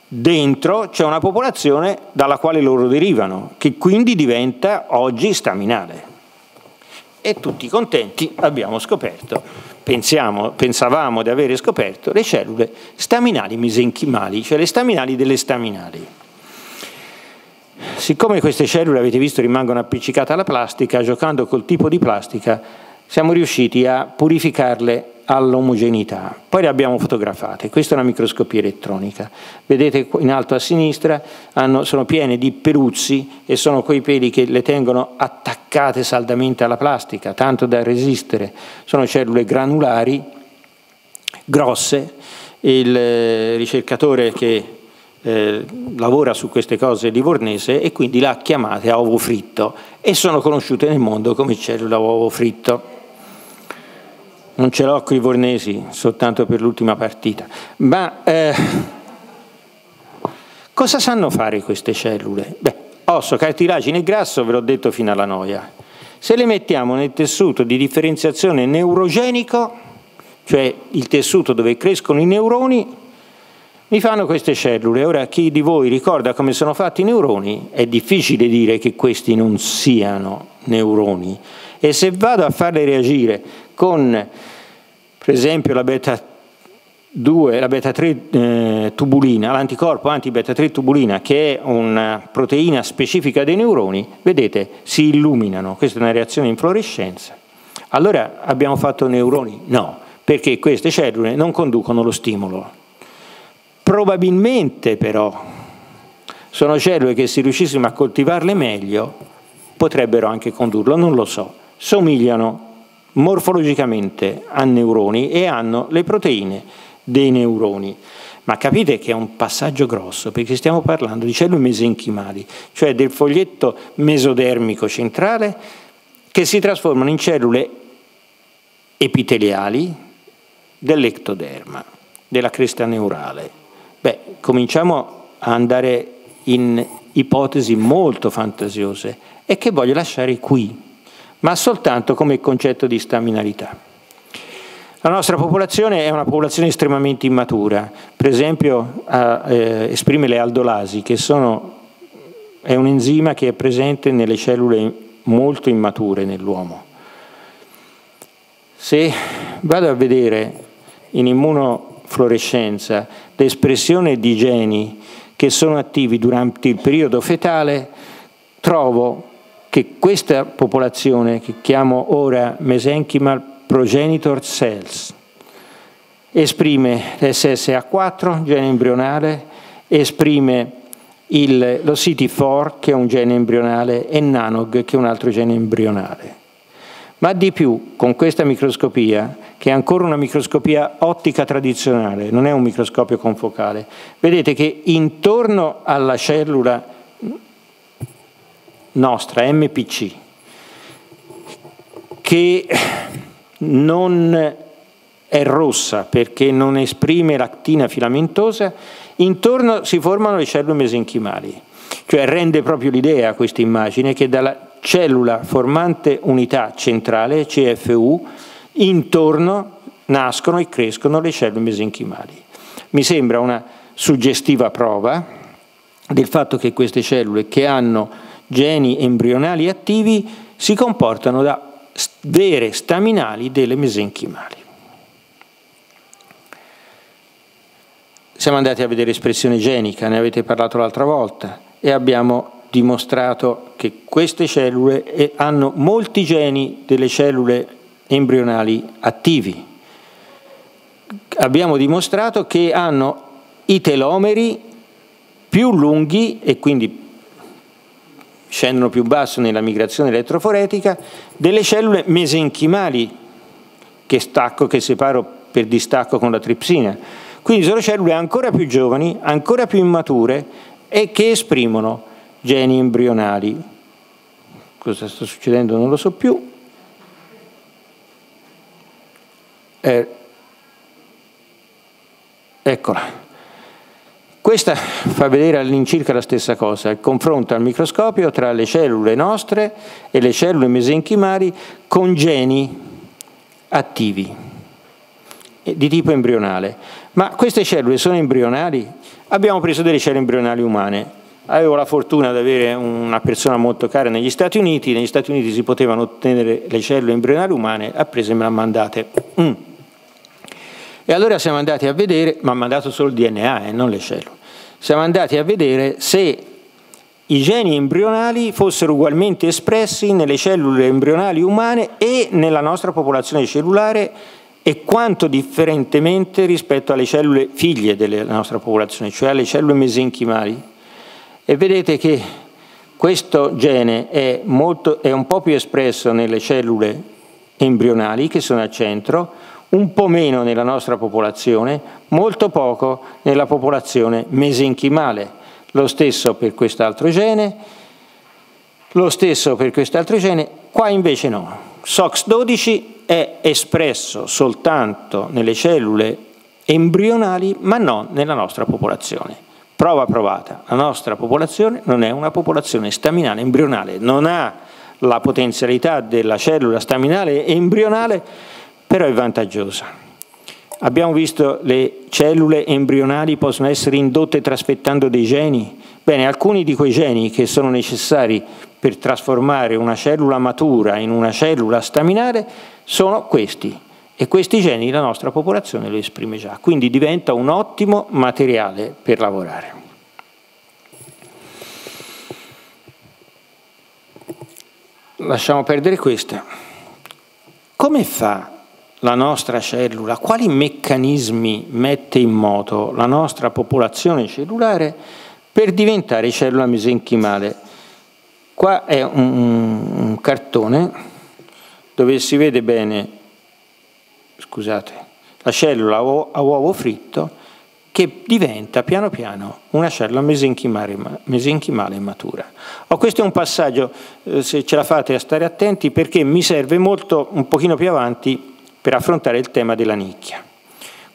Dentro c'è una popolazione dalla quale loro derivano, che quindi diventa oggi staminale. E tutti contenti abbiamo scoperto, pensiamo, pensavamo di avere scoperto le cellule staminali mesenchimali, cioè le staminali delle staminali. Siccome queste cellule, avete visto, rimangono appiccicate alla plastica, giocando col tipo di plastica siamo riusciti a purificarle all'omogeneità, poi le abbiamo fotografate. Questa è una microscopia elettronica, vedete in alto a sinistra hanno, sono piene di peluzzi e sono quei peli che le tengono attaccate saldamente alla plastica, tanto da resistere. Sono cellule granulari, grosse. Il ricercatore che eh, lavora su queste cose è livornese e quindi l'ha chiamate a ovo fritto e sono conosciute nel mondo come cellule a ovo fritto. Non ce l'ho con i livornesi, soltanto per l'ultima partita. Ma eh, cosa sanno fare queste cellule? Beh, osso, cartilagine e grasso, ve l'ho detto fino alla noia. Se le mettiamo nel tessuto di differenziazione neurogenico, cioè il tessuto dove crescono i neuroni, mi fanno queste cellule. Ora, chi di voi ricorda come sono fatti i neuroni? È difficile dire che questi non siano neuroni. E se vado a farle reagire con, per esempio, la beta due, la beta tre eh, tubulina, l'anticorpo anti-beta tre tubulina, che è una proteina specifica dei neuroni, vedete, si illuminano. Questa è una reazione in fluorescenza. Allora abbiamo fatto neuroni? No, perché queste cellule non conducono lo stimolo. Probabilmente, però, sono cellule che, se riuscissimo a coltivarle meglio, potrebbero anche condurlo, non lo so. Somigliano morfologicamente a neuroni e hanno le proteine dei neuroni, ma capite che è un passaggio grosso, perché stiamo parlando di cellule mesenchimali, cioè del foglietto mesodermico centrale, che si trasformano in cellule epiteliali dell'ectoderma, della cresta neurale. Beh, cominciamo a andare in ipotesi molto fantasiose e che voglio lasciare qui, ma soltanto come concetto di staminalità. La nostra popolazione è una popolazione estremamente immatura, per esempio a, eh, esprime le aldolasi, che sono, è un enzima che è presente nelle cellule molto immature nell'uomo. Se vado a vedere in immunofluorescenza l'espressione di geni che sono attivi durante il periodo fetale, trovo che questa popolazione, che chiamo ora mesenchymal progenitor cells, esprime l'esse esse a quattro, gene embrionale, esprime il, lo C T quattro, che è un gene embrionale, e Nanog, che è un altro gene embrionale. Ma di più, con questa microscopia, che è ancora una microscopia ottica tradizionale, non è un microscopio confocale, vedete che intorno alla cellula nostra M P C, che non è rossa perché non esprime l'actina filamentosa, intorno si formano le cellule mesenchimali, cioè rende proprio l'idea questa immagine che dalla cellula formante unità centrale, C F U, intorno nascono e crescono le cellule mesenchimali. Mi sembra una suggestiva prova del fatto che queste cellule, che hanno geni embrionali attivi, si comportano da vere staminali delle mesenchimali. Siamo andati a vedere espressione genica, ne avete parlato l'altra volta, e abbiamo dimostrato che queste cellule hanno molti geni delle cellule embrionali attivi. Abbiamo dimostrato che hanno i telomeri più lunghi e quindi più scendono più basso nella migrazione elettroforetica delle cellule mesenchimali, che stacco, che separo per distacco con la tripsina. Quindi sono cellule ancora più giovani, ancora più immature e che esprimono geni embrionali. Cosa sta succedendo non lo so più. Eh, eccola. Questa fa vedere all'incirca la stessa cosa, il confronto al microscopio tra le cellule nostre e le cellule mesenchimali con geni attivi di tipo embrionale. Ma queste cellule sono embrionali? Abbiamo preso delle cellule embrionali umane. Avevo la fortuna di avere una persona molto cara negli Stati Uniti, negli Stati Uniti si potevano ottenere le cellule embrionali umane, ha preso e me le ha mandate. Mm. E allora siamo andati a vedere, ma ha mandato solo il D N A e eh, non le cellule. Siamo andati a vedere se i geni embrionali fossero ugualmente espressi nelle cellule embrionali umane e nella nostra popolazione cellulare, e quanto differentemente rispetto alle cellule figlie della nostra popolazione, cioè alle cellule mesenchimali. E vedete che questo gene è, molto, è un po' più espresso nelle cellule embrionali, che sono al centro, un po' meno nella nostra popolazione, molto poco nella popolazione mesenchimale. Lo stesso per quest'altro gene, lo stesso per quest'altro gene, qua invece no. SOX dodici è espresso soltanto nelle cellule embrionali, ma non nella nostra popolazione. Prova provata, la nostra popolazione non è una popolazione staminale embrionale, non ha la potenzialità della cellula staminale embrionale, però è vantaggiosa. Abbiamo visto le cellule embrionali possono essere indotte trasfettando dei geni. Bene, alcuni di quei geni che sono necessari per trasformare una cellula matura in una cellula staminale sono questi, e questi geni la nostra popolazione lo esprime già, quindi diventa un ottimo materiale per lavorare. Lasciamo perdere questa. Come fa la nostra cellula? Quali meccanismi mette in moto la nostra popolazione cellulare per diventare cellula mesenchimale? Qua è un, un cartone dove si vede bene, scusate, la cellula a uovo, a uovo fritto, che diventa piano piano una cellula mesenchimale, mesenchimale matura. Oh, questo è un passaggio, eh, se ce la fate a stare attenti, perché mi serve molto un pochino più avanti per affrontare il tema della nicchia.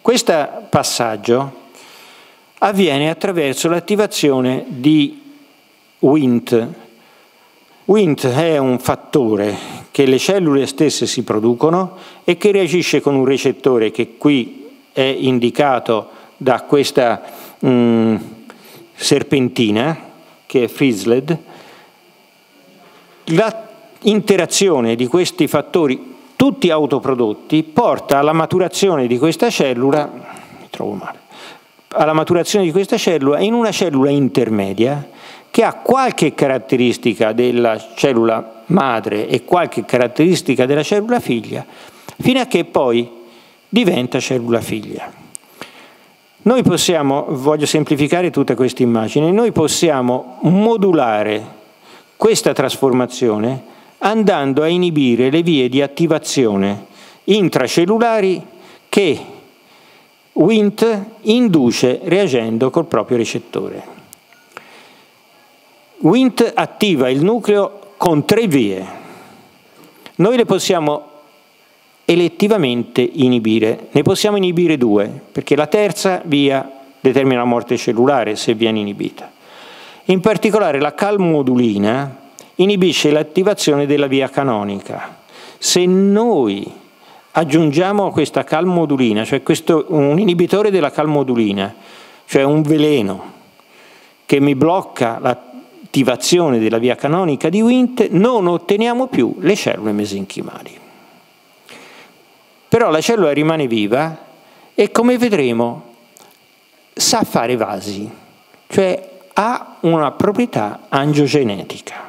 Questo passaggio avviene attraverso l'attivazione di Wnt. Wnt è un fattore che le cellule stesse si producono e che reagisce con un recettore che qui è indicato da questa mh, serpentina, che è Frizzled. L'interazione di questi fattori, tutti autoprodotti, porta alla maturazione di questa cellula, mi trovo male, alla maturazione di questa cellula in una cellula intermedia che ha qualche caratteristica della cellula madre e qualche caratteristica della cellula figlia, fino a che poi diventa cellula figlia. Noi possiamo, voglio semplificare tutta questa immagine, noi possiamo modulare questa trasformazione andando a inibire le vie di attivazione intracellulari che Wnt induce reagendo col proprio recettore. Wnt attiva il nucleo con tre vie. Noi le possiamo elettivamente inibire, ne possiamo inibire due, perché la terza via determina la morte cellulare se viene inibita. In particolare la calmodulina inibisce l'attivazione della via canonica. Se noi aggiungiamo questa calmodulina, cioè questo, un inibitore della calmodulina, cioè un veleno che mi blocca l'attivazione della via canonica di Wnt, non otteniamo più le cellule mesenchimali. Però la cellula rimane viva e, come vedremo, sa fare vasi, cioè ha una proprietà angiogenetica.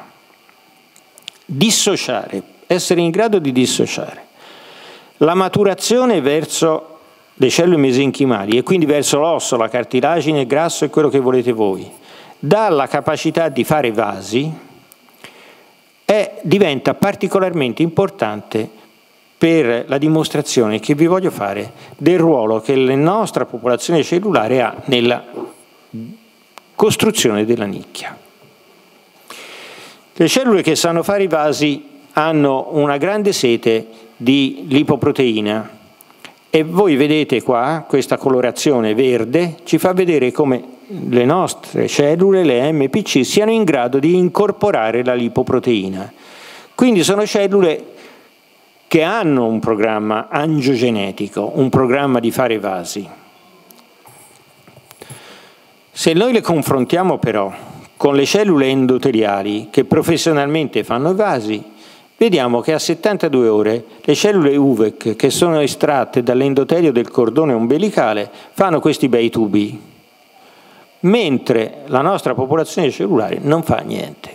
Dissociare, essere in grado di dissociare. La maturazione verso le cellule mesenchimali, e quindi verso l'osso, la cartilagine, il grasso e quello che volete voi, dalla capacità di fare vasi, è, diventa particolarmente importante per la dimostrazione che vi voglio fare del ruolo che la nostra popolazione cellulare ha nella costruzione della nicchia. Le cellule che sanno fare i vasi hanno una grande sete di lipoproteina, e voi vedete qua questa colorazione verde ci fa vedere come le nostre cellule, le M P C, siano in grado di incorporare la lipoproteina. Quindi sono cellule che hanno un programma angiogenetico, un programma di fare vasi. Se noi le confrontiamo però con le cellule endoteliali che professionalmente fanno i vasi, vediamo che a settantadue ore le cellule U V E C che sono estratte dall'endotelio del cordone ombelicale fanno questi bei tubi, mentre la nostra popolazione cellulare non fa niente.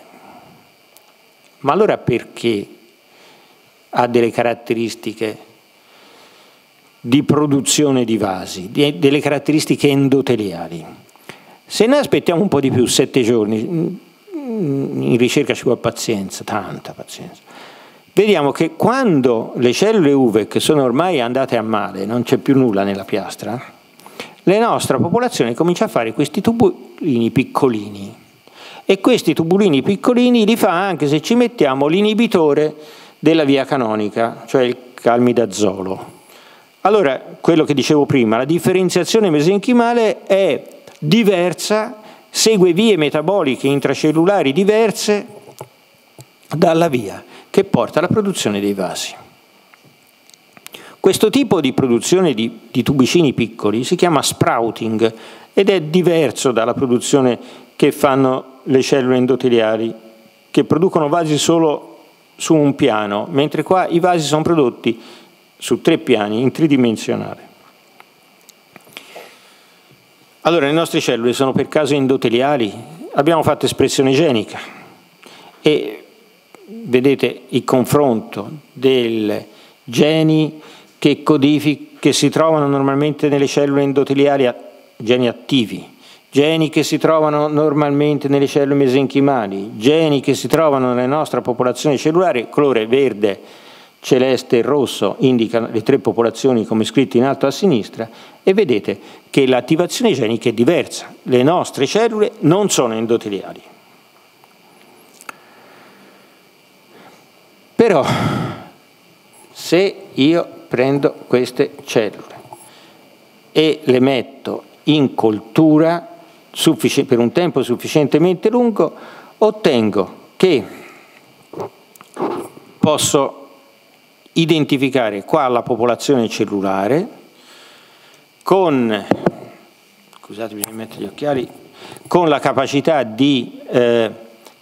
Ma allora perché ha delle caratteristiche di produzione di vasi, di, delle caratteristiche endoteliali? Se ne aspettiamo un po' di più, sette giorni, in ricerca ci vuole pazienza, tanta pazienza, vediamo che quando le cellule U V E C sono ormai andate a male, non c'è più nulla nella piastra, la nostra popolazione comincia a fare questi tubulini piccolini, e questi tubulini piccolini li fa anche se ci mettiamo l'inibitore della via canonica, cioè il calmidazolo. Allora, quello che dicevo prima, la differenziazione mesenchimale è diversa, segue vie metaboliche intracellulari diverse dalla via che porta alla produzione dei vasi. Questo tipo di produzione di, di tubicini piccoli si chiama sprouting ed è diverso dalla produzione che fanno le cellule endoteliali, che producono vasi solo su un piano, mentre qua i vasi sono prodotti su tre piani, in tridimensionale. Allora, le nostre cellule sono per caso endoteliali? Abbiamo fatto espressione genica e vedete il confronto dei geni che, che si trovano normalmente nelle cellule endoteliali, geni attivi, geni che si trovano normalmente nelle cellule mesenchimali, geni che si trovano nella nostra popolazione cellulare, colore verde, celeste e rosso indicano le tre popolazioni come scritte in alto a sinistra, e vedete che l'attivazione genica è diversa. Le nostre cellule non sono endoteliali. Però se io prendo queste cellule e le metto in coltura per un tempo sufficientemente lungo, ottengo che posso identificare qua la popolazione cellulare con, scusate, mi metto gli occhiali, con la capacità di eh,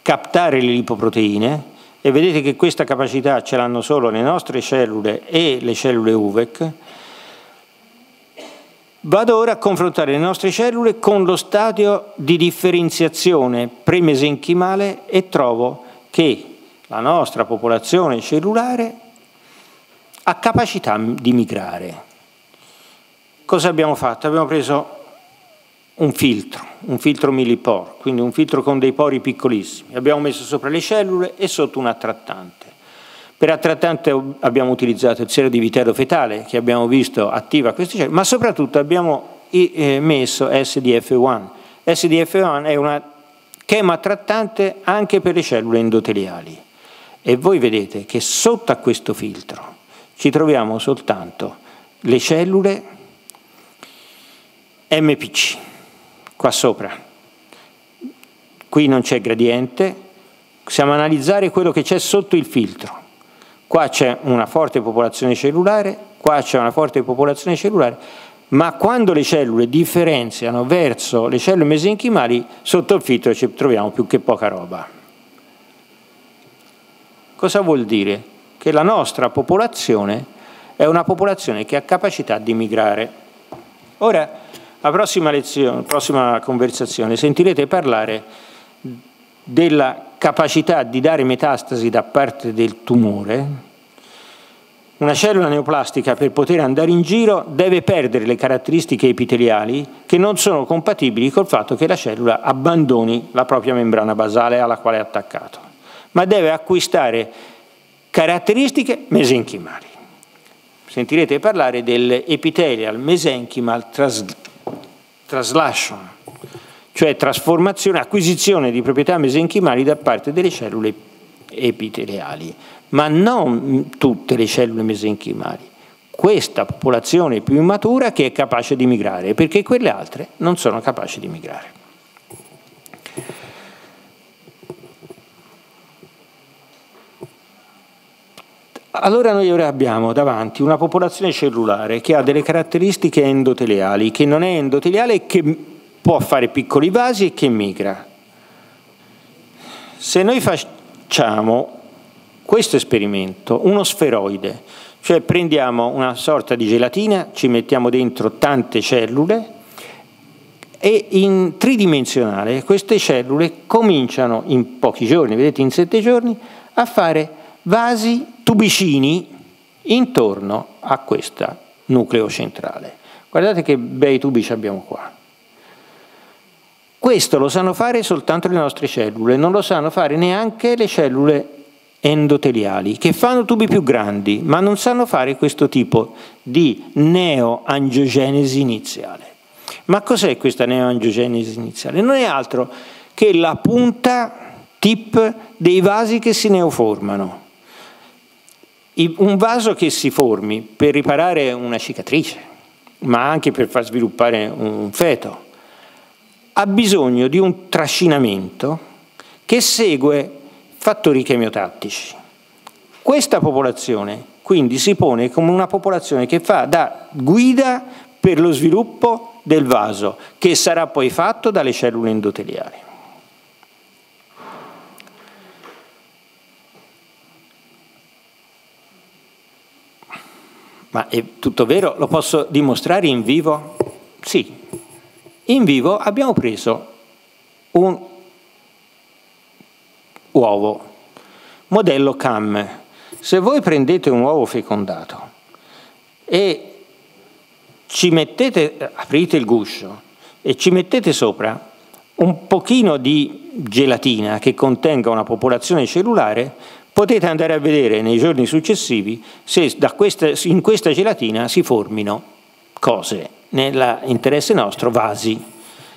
captare le lipoproteine, e vedete che questa capacità ce l'hanno solo le nostre cellule e le cellule U V E C. Vado ora a confrontare le nostre cellule con lo stadio di differenziazione premesenchimale e trovo che la nostra popolazione cellulare ha capacità di migrare. Cosa abbiamo fatto? Abbiamo preso un filtro, un filtro millipore, quindi un filtro con dei pori piccolissimi. Abbiamo messo sopra le cellule e sotto un attrattante. Per attrattante abbiamo utilizzato il siero di vitello fetale, che abbiamo visto attiva queste cellule, ma soprattutto abbiamo messo S D F uno. S D F uno è una chema attrattante anche per le cellule endoteliali. E voi vedete che sotto a questo filtro ci troviamo soltanto le cellule M P C, qua sopra. Qui non c'è gradiente, possiamo analizzare quello che c'è sotto il filtro. Qua c'è una forte popolazione cellulare, qua c'è una forte popolazione cellulare, ma quando le cellule differenziano verso le cellule mesenchimali, sotto il filtro ci troviamo più che poca roba. Cosa vuol dire? Che la nostra popolazione è una popolazione che ha capacità di migrare. Ora, alla prossima lezione, prossima conversazione, sentirete parlare della capacità di dare metastasi da parte del tumore. Una cellula neoplastica, per poter andare in giro, deve perdere le caratteristiche epiteliali che non sono compatibili col fatto che la cellula abbandoni la propria membrana basale alla quale è attaccato, ma deve acquistare caratteristiche mesenchimali. Sentirete parlare dell'epithelial mesenchimal tras translation, cioè trasformazione, acquisizione di proprietà mesenchimali da parte delle cellule epiteliali, ma non tutte le cellule mesenchimali. Questa popolazione più immatura che è capace di migrare, perché quelle altre non sono capaci di migrare. Allora noi ora abbiamo davanti una popolazione cellulare che ha delle caratteristiche endoteliali, che non è endoteliale e che può fare piccoli vasi e che migra. Se noi facciamo questo esperimento, uno sferoide, cioè prendiamo una sorta di gelatina, ci mettiamo dentro tante cellule e in tridimensionale queste cellule cominciano in pochi giorni, vedete in sette giorni, a fare vasi tubicini intorno a questo nucleo centrale. Guardate che bei tubici abbiamo qua. Questo lo sanno fare soltanto le nostre cellule, non lo sanno fare neanche le cellule endoteliali, che fanno tubi più grandi, ma non sanno fare questo tipo di neoangiogenesi iniziale. Ma cos'è questa neoangiogenesi iniziale? Non è altro che la punta tip dei vasi che si neoformano. Un vaso che si formi per riparare una cicatrice, ma anche per far sviluppare un feto, ha bisogno di un trascinamento che segue fattori chemiotattici. Questa popolazione quindi si pone come una popolazione che fa da guida per lo sviluppo del vaso, che sarà poi fatto dalle cellule endoteliali. Ma è tutto vero? Lo posso dimostrare in vivo? Sì. In vivo abbiamo preso un uovo, modello C A M. Se voi prendete un uovo fecondato e ci mettete, aprite il guscio e ci mettete sopra un pochino di gelatina che contenga una popolazione cellulare, potete andare a vedere nei giorni successivi se da questa, in questa gelatina si formino cose, nell'interesse nostro vasi.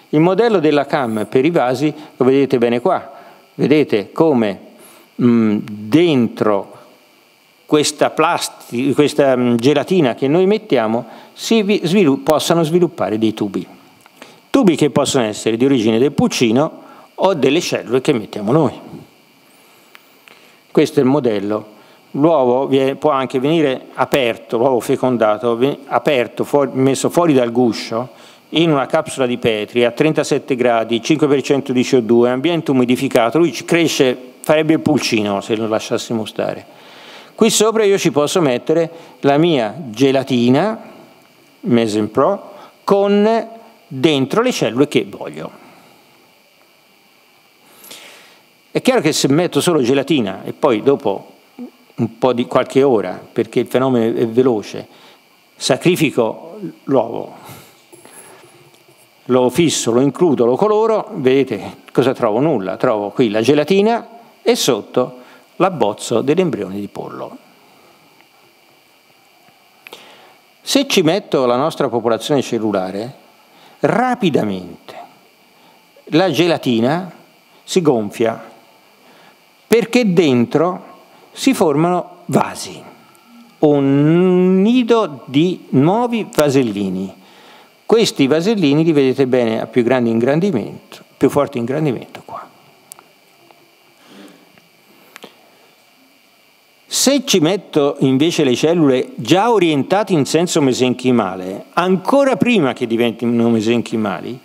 Il modello della C A M per i vasi lo vedete bene qua. Vedete come mh, dentro questa, plastica, questa mh, gelatina che noi mettiamo si svilu- possano sviluppare dei tubi. Tubi che possono essere di origine del pulcino o delle cellule che mettiamo noi. Questo è il modello. L'uovo può anche venire aperto, l'uovo fecondato, aperto, fuori, messo fuori dal guscio, in una capsula di Petri a trentasette gradi, cinque per cento di C O due, ambiente umidificato, lui ci cresce, farebbe il pulcino se lo lasciassimo stare. Qui sopra io ci posso mettere la mia gelatina Mesenpro con dentro le cellule che voglio. È chiaro che se metto solo gelatina e poi dopo un po' di qualche ora, perché il fenomeno è veloce, sacrifico l'uovo, lo fisso, lo includo, lo coloro, vedete cosa trovo? Nulla, trovo qui la gelatina e sotto l'abbozzo dell'embrione di pollo. Se ci metto la nostra popolazione cellulare, rapidamente la gelatina si gonfia perché dentro si formano vasi, un nido di nuovi vasellini. Questi vasellini li vedete bene a più grande ingrandimento, più forte ingrandimento qua. Se ci metto invece le cellule già orientate in senso mesenchimale, ancora prima che diventino mesenchimali,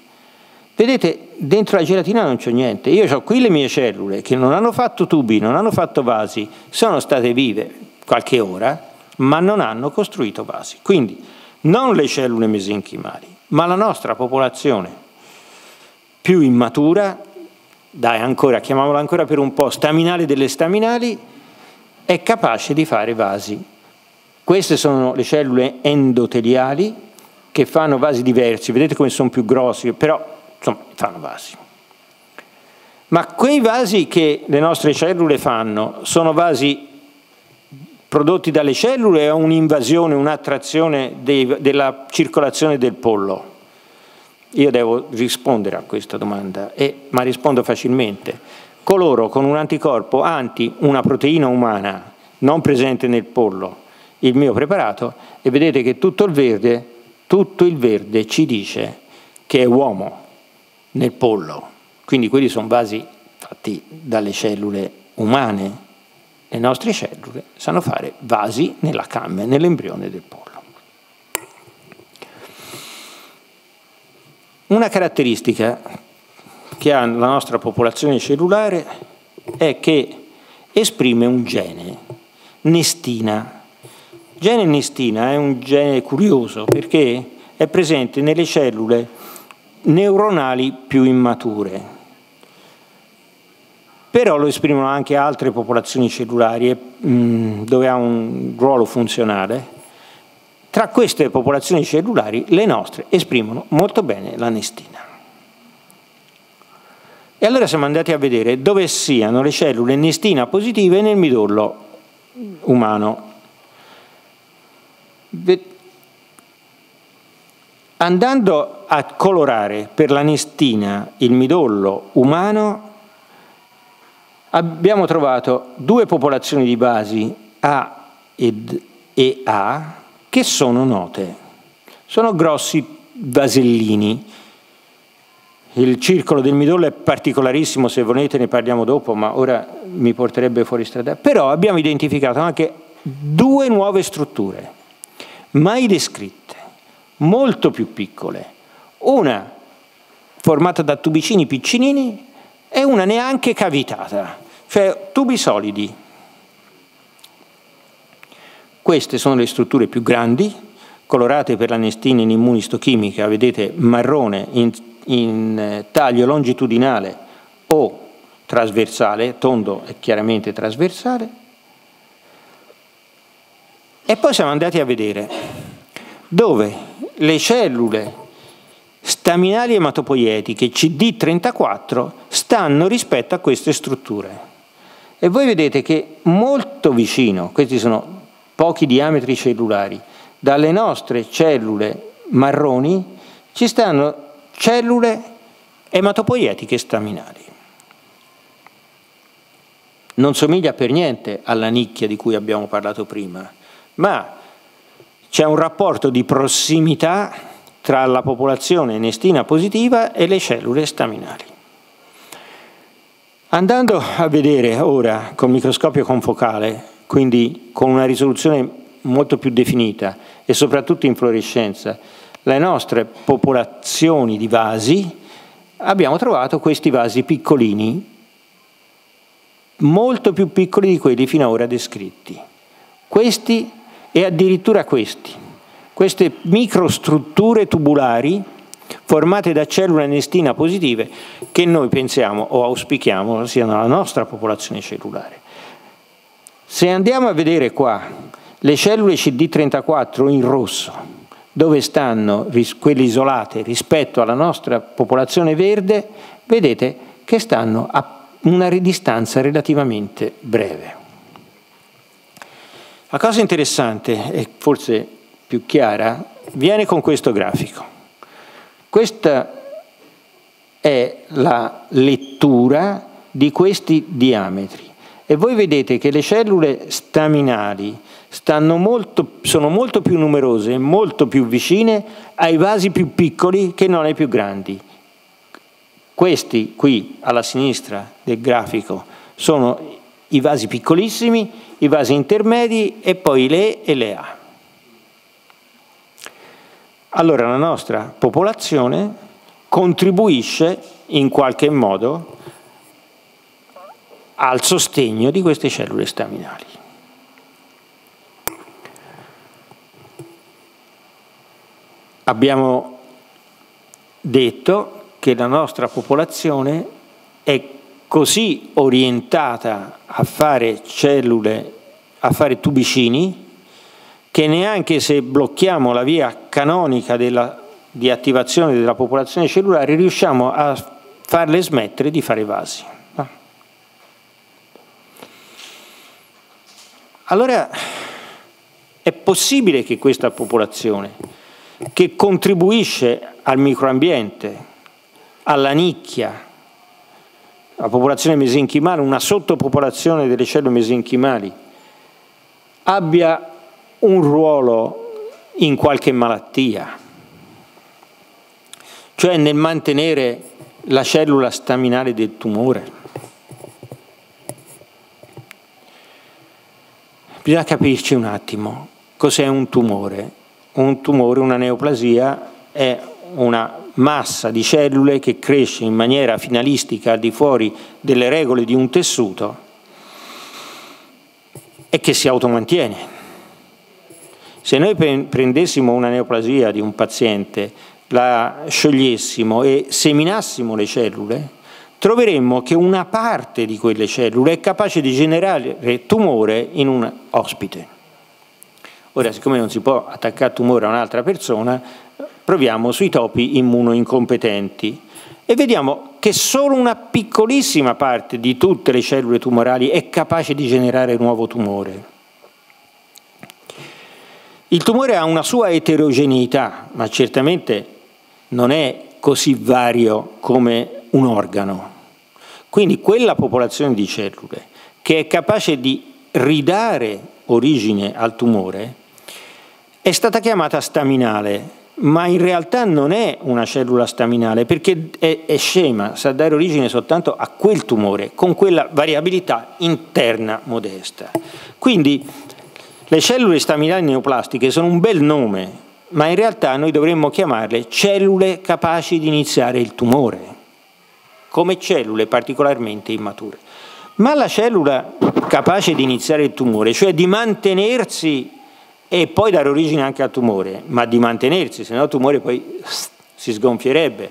vedete dentro la gelatina non c'è niente. Io ho qui le mie cellule che non hanno fatto tubi, non hanno fatto vasi, sono state vive qualche ora, ma non hanno costruito vasi. Quindi non le cellule mesenchimali, ma la nostra popolazione più immatura, dai ancora, chiamiamola ancora per un po' staminale delle staminali, è capace di fare vasi. Queste sono le cellule endoteliali che fanno vasi diversi, vedete come sono più grossi, però insomma fanno vasi. Ma quei vasi che le nostre cellule fanno sono vasi prodotti dalle cellule o un'invasione, un'attrazione della circolazione del pollo? Io devo rispondere a questa domanda, e, ma rispondo facilmente. Coloro con un anticorpo anti una proteina umana non presente nel pollo il mio preparato e vedete che tutto il verde, tutto il verde ci dice che è uomo nel pollo. Quindi quelli sono vasi fatti dalle cellule umane. Le nostre cellule sanno fare vasi nella C A M, nell'embrione del pollo. Una caratteristica che ha la nostra popolazione cellulare è che esprime un gene, Nestina. Il gene Nestina è un gene curioso perché è presente nelle cellule neuronali più immature, però lo esprimono anche altre popolazioni cellulari mh, dove ha un ruolo funzionale. Tra queste popolazioni cellulari le nostre esprimono molto bene la nestina. E allora siamo andati a vedere dove siano le cellule nestina positive nel midollo umano. Andando a colorare per la nestina il midollo umano, abbiamo trovato due popolazioni di basi A ed E A che sono note, sono grossi vasellini. Il circolo del midollo è particolarissimo, se volete ne parliamo dopo, ma ora mi porterebbe fuori strada. Però abbiamo identificato anche due nuove strutture mai descritte, molto più piccole, una formata da tubicini piccinini e una neanche cavitata, cioè tubi solidi. Queste sono le strutture più grandi, colorate per la nestina in immunistochimica, vedete marrone in, in taglio longitudinale o trasversale, tondo è chiaramente trasversale. E poi siamo andati a vedere dove le cellule staminali ematopoietiche C D trentaquattro stanno rispetto a queste strutture. E voi vedete che molto vicino, questi sono pochi diametri cellulari, dalle nostre cellule marroni ci stanno cellule ematopoietiche staminali. Non somiglia per niente alla nicchia di cui abbiamo parlato prima, ma c'è un rapporto di prossimità tra la popolazione nestina positiva e le cellule staminali. Andando a vedere ora con microscopio confocale, quindi con una risoluzione molto più definita e soprattutto in fluorescenza, le nostre popolazioni di vasi, abbiamo trovato questi vasi piccolini, molto più piccoli di quelli finora descritti. Questi e addirittura questi, queste microstrutture tubulari formate da cellule nestina positive che noi pensiamo o auspichiamo siano la nostra popolazione cellulare. Se andiamo a vedere qua le cellule C D trentaquattro in rosso, dove stanno quelle isolate rispetto alla nostra popolazione verde, vedete che stanno a una distanza relativamente breve. La cosa interessante e forse più chiara viene con questo grafico. Questa è la lettura di questi diametri. E voi vedete che le cellule staminali stanno molto, sono molto più numerose, molto più vicine ai vasi più piccoli che non ai più grandi. Questi qui alla sinistra del grafico sono i vasi piccolissimi, i vasi intermedi e poi le E e le A. Allora la nostra popolazione contribuisce in qualche modo al sostegno di queste cellule staminali. Abbiamo detto che la nostra popolazione è così orientata a fare cellule, a fare tubicini, che neanche se blocchiamo la via canonica della, di attivazione della popolazione cellulare riusciamo a farle smettere di fare vasi. Allora è possibile che questa popolazione, che contribuisce al microambiente, alla nicchia, la popolazione mesenchimale, una sottopopolazione delle cellule mesenchimali, abbia un ruolo in qualche malattia, cioè nel mantenere la cellula staminale del tumore. Bisogna capirci un attimo cos'è un tumore. Un tumore, una neoplasia, è una massa di cellule che cresce in maniera finalistica al di fuori delle regole di un tessuto e che si automantiene. Se noi prendessimo una neoplasia di un paziente la sciogliessimo e seminassimo le cellule, troveremmo che una parte di quelle cellule è capace di generare tumore in un ospite. Ora, siccome non si può attaccare tumore a un'altra persona, proviamo sui topi immunoincompetenti e vediamo che solo una piccolissima parte di tutte le cellule tumorali è capace di generare nuovo tumore. Il tumore ha una sua eterogeneità, ma certamente non è così vario come un organo. Quindi quella popolazione di cellule che è capace di ridare origine al tumore è stata chiamata staminale, ma in realtà non è una cellula staminale perché è, è scema, sa dare origine soltanto a quel tumore, con quella variabilità interna modesta. Quindi, le cellule staminali neoplastiche sono un bel nome, ma in realtà noi dovremmo chiamarle cellule capaci di iniziare il tumore, come cellule particolarmente immature. Ma la cellula capace di iniziare il tumore, cioè di mantenersi e poi dare origine anche al tumore, ma di mantenersi, se no il tumore poi si sgonfierebbe,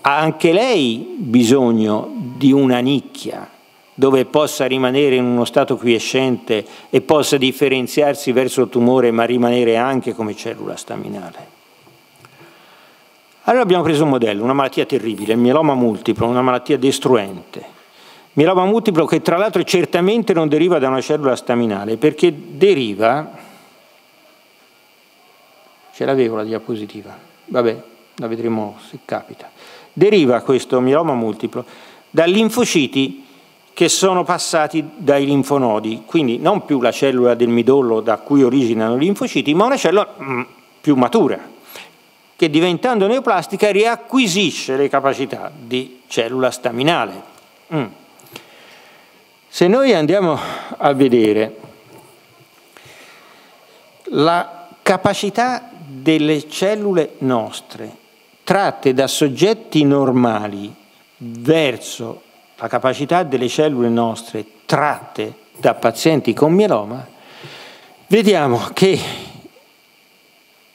ha anche lei bisogno di una nicchia, dove possa rimanere in uno stato quiescente e possa differenziarsi verso il tumore, ma rimanere anche come cellula staminale. Allora abbiamo preso un modello, una malattia terribile, il mieloma multiplo, una malattia destruente. Mieloma multiplo che tra l'altro certamente non deriva da una cellula staminale, perché deriva... Ce l'avevo la diapositiva, vabbè, la vedremo se capita. Deriva questo mieloma multiplo da linfociti che sono passati dai linfonodi, quindi non più la cellula del midollo da cui originano i linfociti, ma una cellula più matura, che diventando neoplastica riacquisisce le capacità di cellula staminale. Mm. Se noi andiamo a vedere la capacità delle cellule nostre, tratte da soggetti normali verso la capacità delle cellule nostre tratte da pazienti con mieloma, vediamo che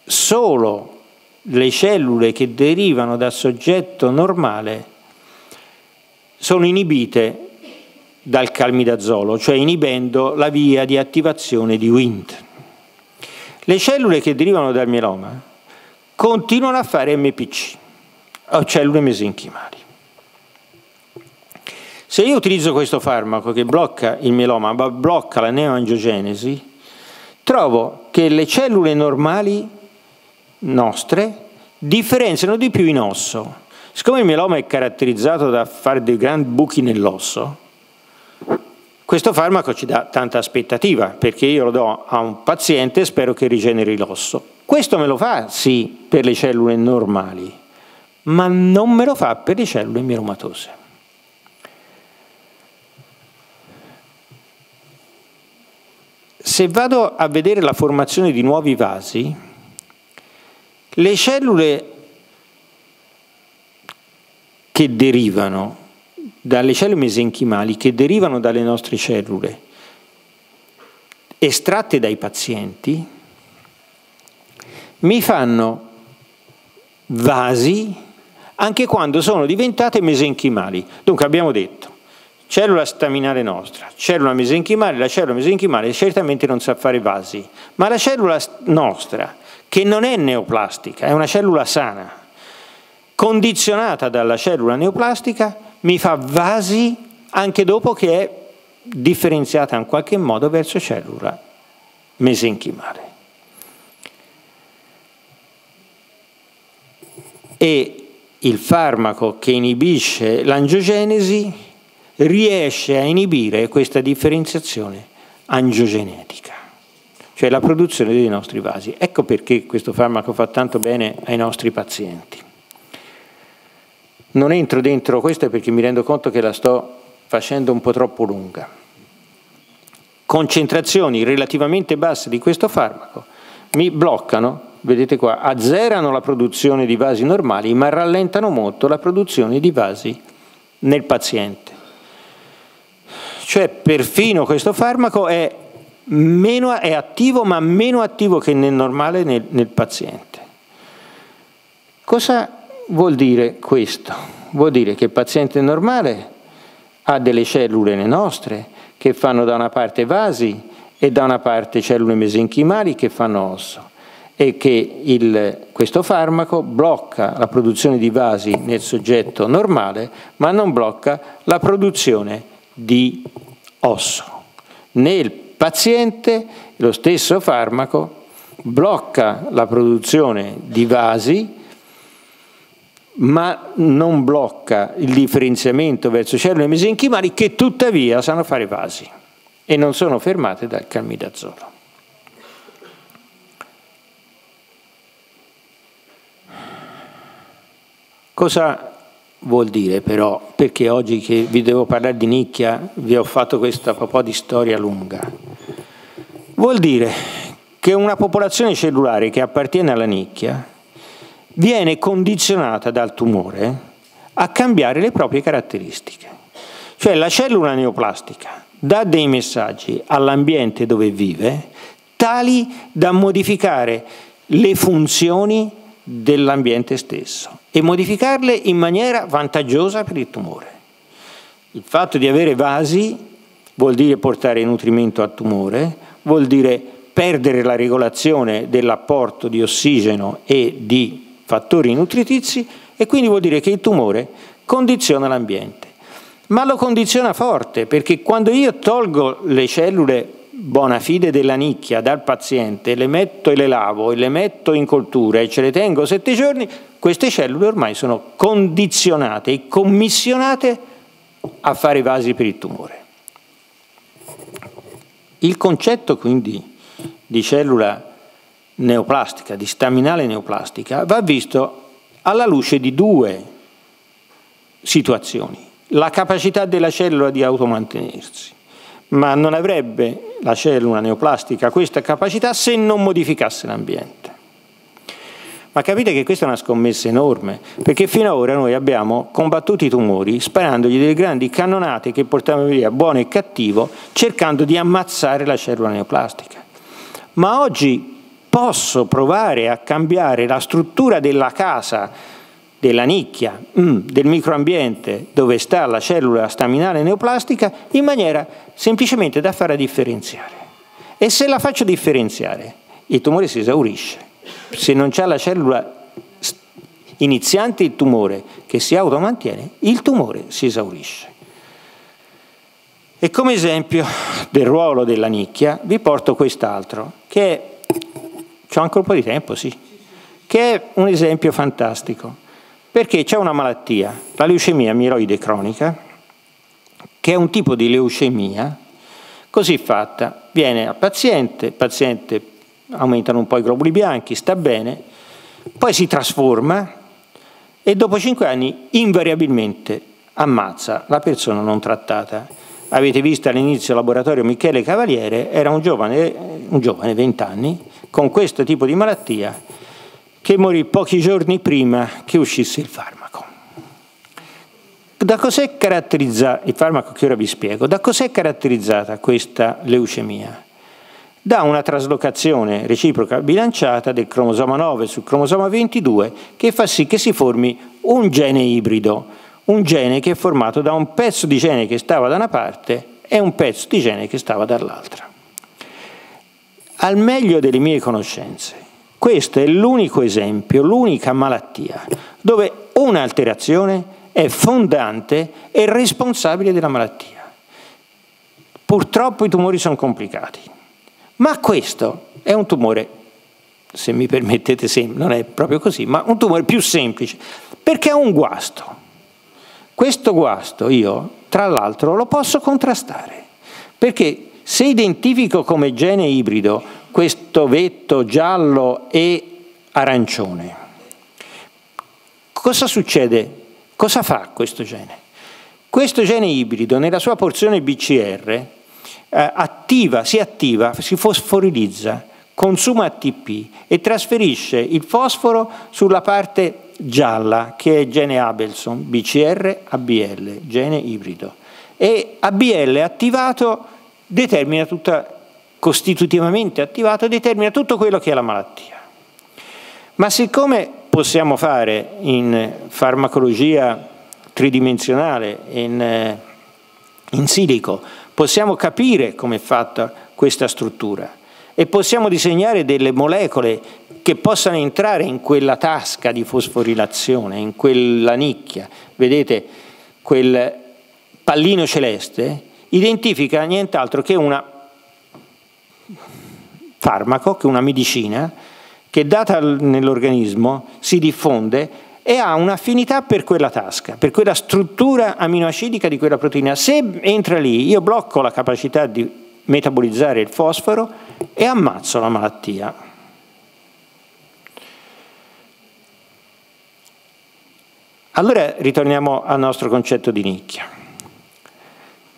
solo le cellule che derivano da soggetto normale sono inibite dal calmidazolo, cioè inibendo la via di attivazione di Wnt. Le cellule che derivano dal mieloma continuano a fare M P C, o cellule mesenchimali. Se io utilizzo questo farmaco che blocca il mieloma, ma blocca la neoangiogenesi, trovo che le cellule normali nostre differenziano di più in osso. Siccome il mieloma è caratterizzato da fare dei grandi buchi nell'osso, questo farmaco ci dà tanta aspettativa, perché io lo do a un paziente e spero che rigeneri l'osso. Questo me lo fa, sì, per le cellule normali, ma non me lo fa per le cellule mielomatose. Se vado a vedere la formazione di nuovi vasi, le cellule che derivano dalle cellule mesenchimali, che derivano dalle nostre cellule, estratte dai pazienti, mi fanno vasi anche quando sono diventate mesenchimali. Dunque abbiamo detto, cellula staminale nostra, cellula mesenchimale, la cellula mesenchimale certamente non sa fare vasi, ma la cellula nostra, che non è neoplastica, è una cellula sana, condizionata dalla cellula neoplastica, mi fa vasi anche dopo che è differenziata in qualche modo verso cellula mesenchimale. E il farmaco che inibisce l'angiogenesi riesce a inibire questa differenziazione angiogenetica, cioè la produzione dei nostri vasi. Ecco perché questo farmaco fa tanto bene ai nostri pazienti. Non entro dentro questo perché mi rendo conto che la sto facendo un po' troppo lunga. Concentrazioni relativamente basse di questo farmaco mi bloccano, vedete qua, azzerano la produzione di vasi normali, ma rallentano molto la produzione di vasi nel paziente. Cioè perfino questo farmaco è, meno, è attivo, ma meno attivo che nel normale nel, nel paziente. Cosa vuol dire questo? Vuol dire che il paziente normale ha delle cellule nelle nostre che fanno da una parte vasi e da una parte cellule mesenchimali che fanno osso, e che il, questo farmaco blocca la produzione di vasi nel soggetto normale, ma non blocca la produzione di osso. Nel paziente lo stesso farmaco blocca la produzione di vasi, ma non blocca il differenziamento verso cellule mesenchimali che tuttavia sanno fare vasi e non sono fermate dal calmidazolo. Cosa vuol dire però, perché oggi che vi devo parlare di nicchia vi ho fatto questa un po' di storia lunga? Vuol dire che una popolazione cellulare che appartiene alla nicchia viene condizionata dal tumore a cambiare le proprie caratteristiche. Cioè la cellula neoplastica dà dei messaggi all'ambiente dove vive tali da modificare le funzioni dell'ambiente stesso e modificarle in maniera vantaggiosa per il tumore. Il fatto di avere vasi vuol dire portare nutrimento al tumore, vuol dire perdere la regolazione dell'apporto di ossigeno e di fattori nutritizi, e quindi vuol dire che il tumore condiziona l'ambiente. Ma lo condiziona forte, perché quando io tolgo le cellule bona fide della nicchia dal paziente, le metto e le lavo e le metto in coltura e ce le tengo sette giorni, queste cellule ormai sono condizionate e commissionate a fare vasi per il tumore. Il concetto quindi di cellula neoplastica, di staminale neoplastica, va visto alla luce di due situazioni: la capacità della cellula di automantenersi, ma non avrebbe la cellula neoplastica questa capacità se non modificasse l'ambiente. Ma capite che questa è una scommessa enorme, perché fino ad ora noi abbiamo combattuto i tumori sparandogli delle grandi cannonate che portavano via buono e cattivo, cercando di ammazzare la cellula neoplastica. Ma oggi posso provare a cambiare la struttura della casa, della nicchia, del microambiente dove sta la cellula staminale neoplastica, in maniera semplicemente da farla differenziare. E se la faccio differenziare, il tumore si esaurisce. Se non c'è la cellula iniziante il tumore che si automantiene, il tumore si esaurisce. E come esempio del ruolo della nicchia vi porto quest'altro, che è, c'ho ancora un po' di tempo, sì, che è un esempio fantastico. Perché c'è una malattia, la leucemia mieloide cronica, che è un tipo di leucemia così fatta: viene al paziente, il paziente aumentano un po' i globuli bianchi, sta bene, poi si trasforma e dopo cinque anni invariabilmente ammazza la persona non trattata. Avete visto all'inizio il laboratorio Michele Cavaliere, era un giovane, un giovane venti anni, con questo tipo di malattia, che morì pochi giorni prima che uscisse il farmaco. Da cos'è caratterizzata, il farmaco che ora vi spiego, da cos'è caratterizzata questa leucemia? Da una traslocazione reciproca bilanciata del cromosoma nove sul cromosoma ventidue, che fa sì che si formi un gene ibrido, un gene che è formato da un pezzo di gene che stava da una parte e un pezzo di gene che stava dall'altra. Al meglio delle mie conoscenze, questo è l'unico esempio, l'unica malattia dove un'alterazione è fondante e responsabile della malattia. Purtroppo i tumori sono complicati, ma questo è un tumore, se mi permettete, non è proprio così, ma un tumore più semplice, perché è un guasto. Questo guasto io, tra l'altro, lo posso contrastare, perché se identifico come gene ibrido questo vetto giallo e arancione, cosa succede? Cosa fa questo gene? Questo gene ibrido nella sua porzione B C R eh, attiva, si attiva, si fosforilizza, consuma A T P e trasferisce il fosforo sulla parte gialla, che è gene Abelson, B C R A B L, gene ibrido. E A B L attivato determina tutta, costitutivamente attivato, determina tutto quello che è la malattia. Ma siccome possiamo fare in farmacologia tridimensionale, in, in silico, possiamo capire come è fatta questa struttura e possiamo disegnare delle molecole che possano entrare in quella tasca di fosforilazione, in quella nicchia. Vedete, quel pallino celeste identifica nient'altro che un farmaco, che una medicina, che data nell'organismo si diffonde e ha un'affinità per quella tasca, per quella struttura aminoacidica di quella proteina. Se entra lì, io blocco la capacità di metabolizzare il fosforo e ammazzo la malattia. Allora ritorniamo al nostro concetto di nicchia.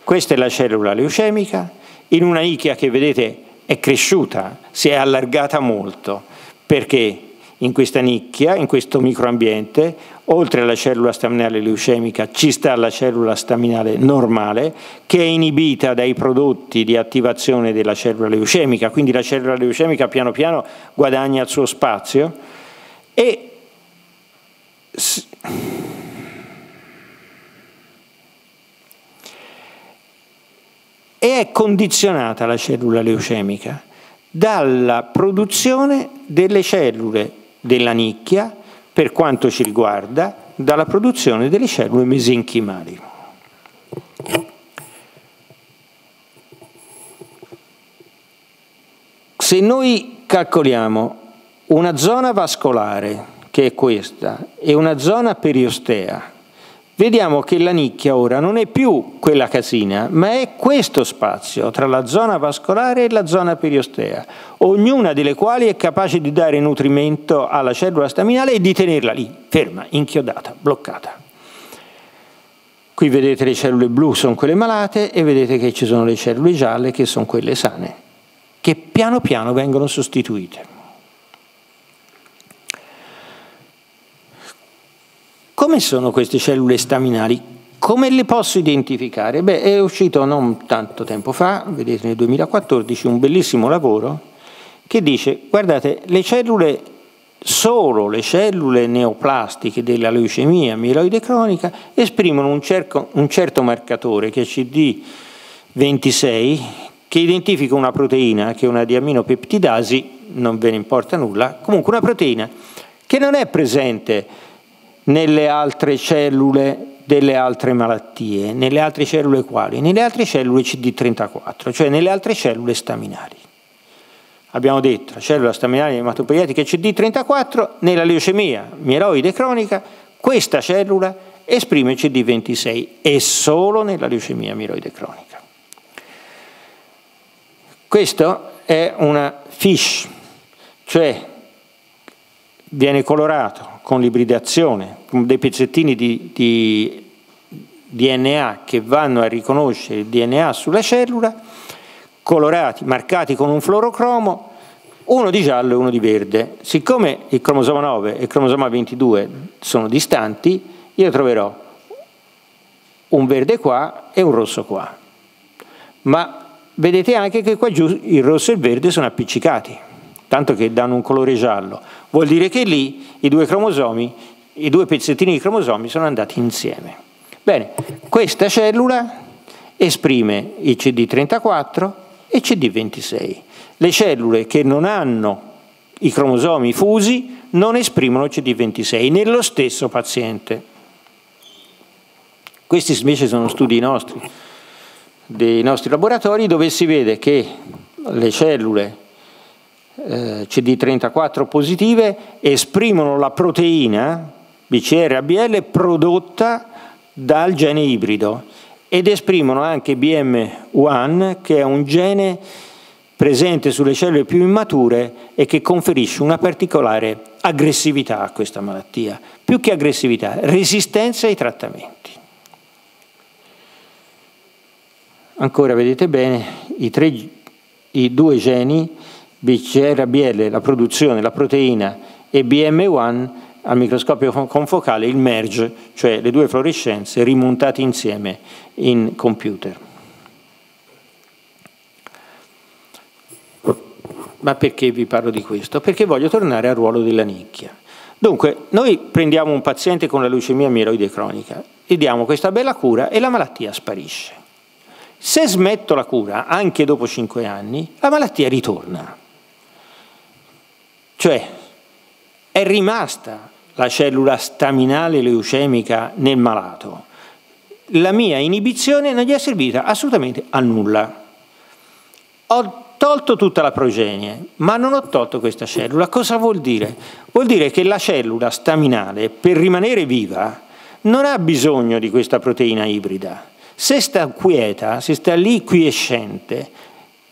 Questa è la cellula leucemica, in una nicchia che vedete è cresciuta, si è allargata molto, perché in questa nicchia, in questo microambiente, oltre alla cellula staminale leucemica ci sta la cellula staminale normale, che è inibita dai prodotti di attivazione della cellula leucemica, quindi la cellula leucemica piano piano guadagna il suo spazio e è condizionata la cellula leucemica dalla produzione delle cellule della nicchia, per quanto ci riguarda, dalla produzione delle cellule mesenchimali. Se noi calcoliamo una zona vascolare, che è questa, e una zona periostea, vediamo che la nicchia ora non è più quella casina, ma è questo spazio tra la zona vascolare e la zona periostea, ognuna delle quali è capace di dare nutrimento alla cellula staminale e di tenerla lì, ferma, inchiodata, bloccata. Qui vedete le cellule blu sono quelle malate e vedete che ci sono le cellule gialle che sono quelle sane, che piano piano vengono sostituite. Come sono queste cellule staminali? Come le posso identificare? Beh, è uscito non tanto tempo fa, vedete nel duemilaquattordici, un bellissimo lavoro che dice, guardate, le cellule, solo le cellule neoplastiche della leucemia mieloide cronica esprimono un, cerco, un certo marcatore che è C D ventisei, che identifica una proteina, che è una diaminopeptidasi, non ve ne importa nulla, comunque una proteina che non è presente nelle altre cellule delle altre malattie. Nelle altre cellule quali? Nelle altre cellule C D trentaquattro, cioè nelle altre cellule staminali. Abbiamo detto, la cellula staminale ematopoietica C D trentaquattro, nella leucemia mieloide cronica, questa cellula esprime C D ventisei e solo nella leucemia mieloide cronica. Questo è una FISH, cioè viene colorato con l'ibridazione, con dei pezzettini di, di D N A che vanno a riconoscere il D N A sulla cellula, colorati, marcati con un fluorocromo, uno di giallo e uno di verde. Siccome il cromosoma nove e il cromosoma ventidue sono distanti, io troverò un verde qua e un rosso qua. Ma vedete anche che qua giù il rosso e il verde sono appiccicati, tanto che danno un colore giallo. Vuol dire che lì i due cromosomi, i due pezzettini di cromosomi sono andati insieme. Bene, questa cellula esprime il C D trentaquattro e il C D ventisei. Le cellule che non hanno i cromosomi fusi non esprimono il C D ventisei nello stesso paziente. Questi invece sono studi nostri, dei nostri laboratori, dove si vede che le cellule C D trentaquattro positive esprimono la proteina B C R A B L prodotta dal gene ibrido ed esprimono anche B M uno, che è un gene presente sulle cellule più immature e che conferisce una particolare aggressività a questa malattia, più che aggressività, resistenza ai trattamenti. Ancora vedete bene i, tre, i due geni B C R A B L, la produzione, la proteina, e B M uno, al microscopio confocale, il merge, cioè le due fluorescenze rimontate insieme in computer. Ma perché vi parlo di questo? Perché voglio tornare al ruolo della nicchia. Dunque, noi prendiamo un paziente con la leucemia mieloide cronica, gli diamo questa bella cura e la malattia sparisce. Se smetto la cura, anche dopo cinque anni, la malattia ritorna. Cioè, è rimasta la cellula staminale leucemica nel malato. La mia inibizione non gli è servita assolutamente a nulla. Ho tolto tutta la progenie, ma non ho tolto questa cellula. Cosa vuol dire? Vuol dire che la cellula staminale, per rimanere viva, non ha bisogno di questa proteina ibrida. Se sta quieta, se sta lì quiescente,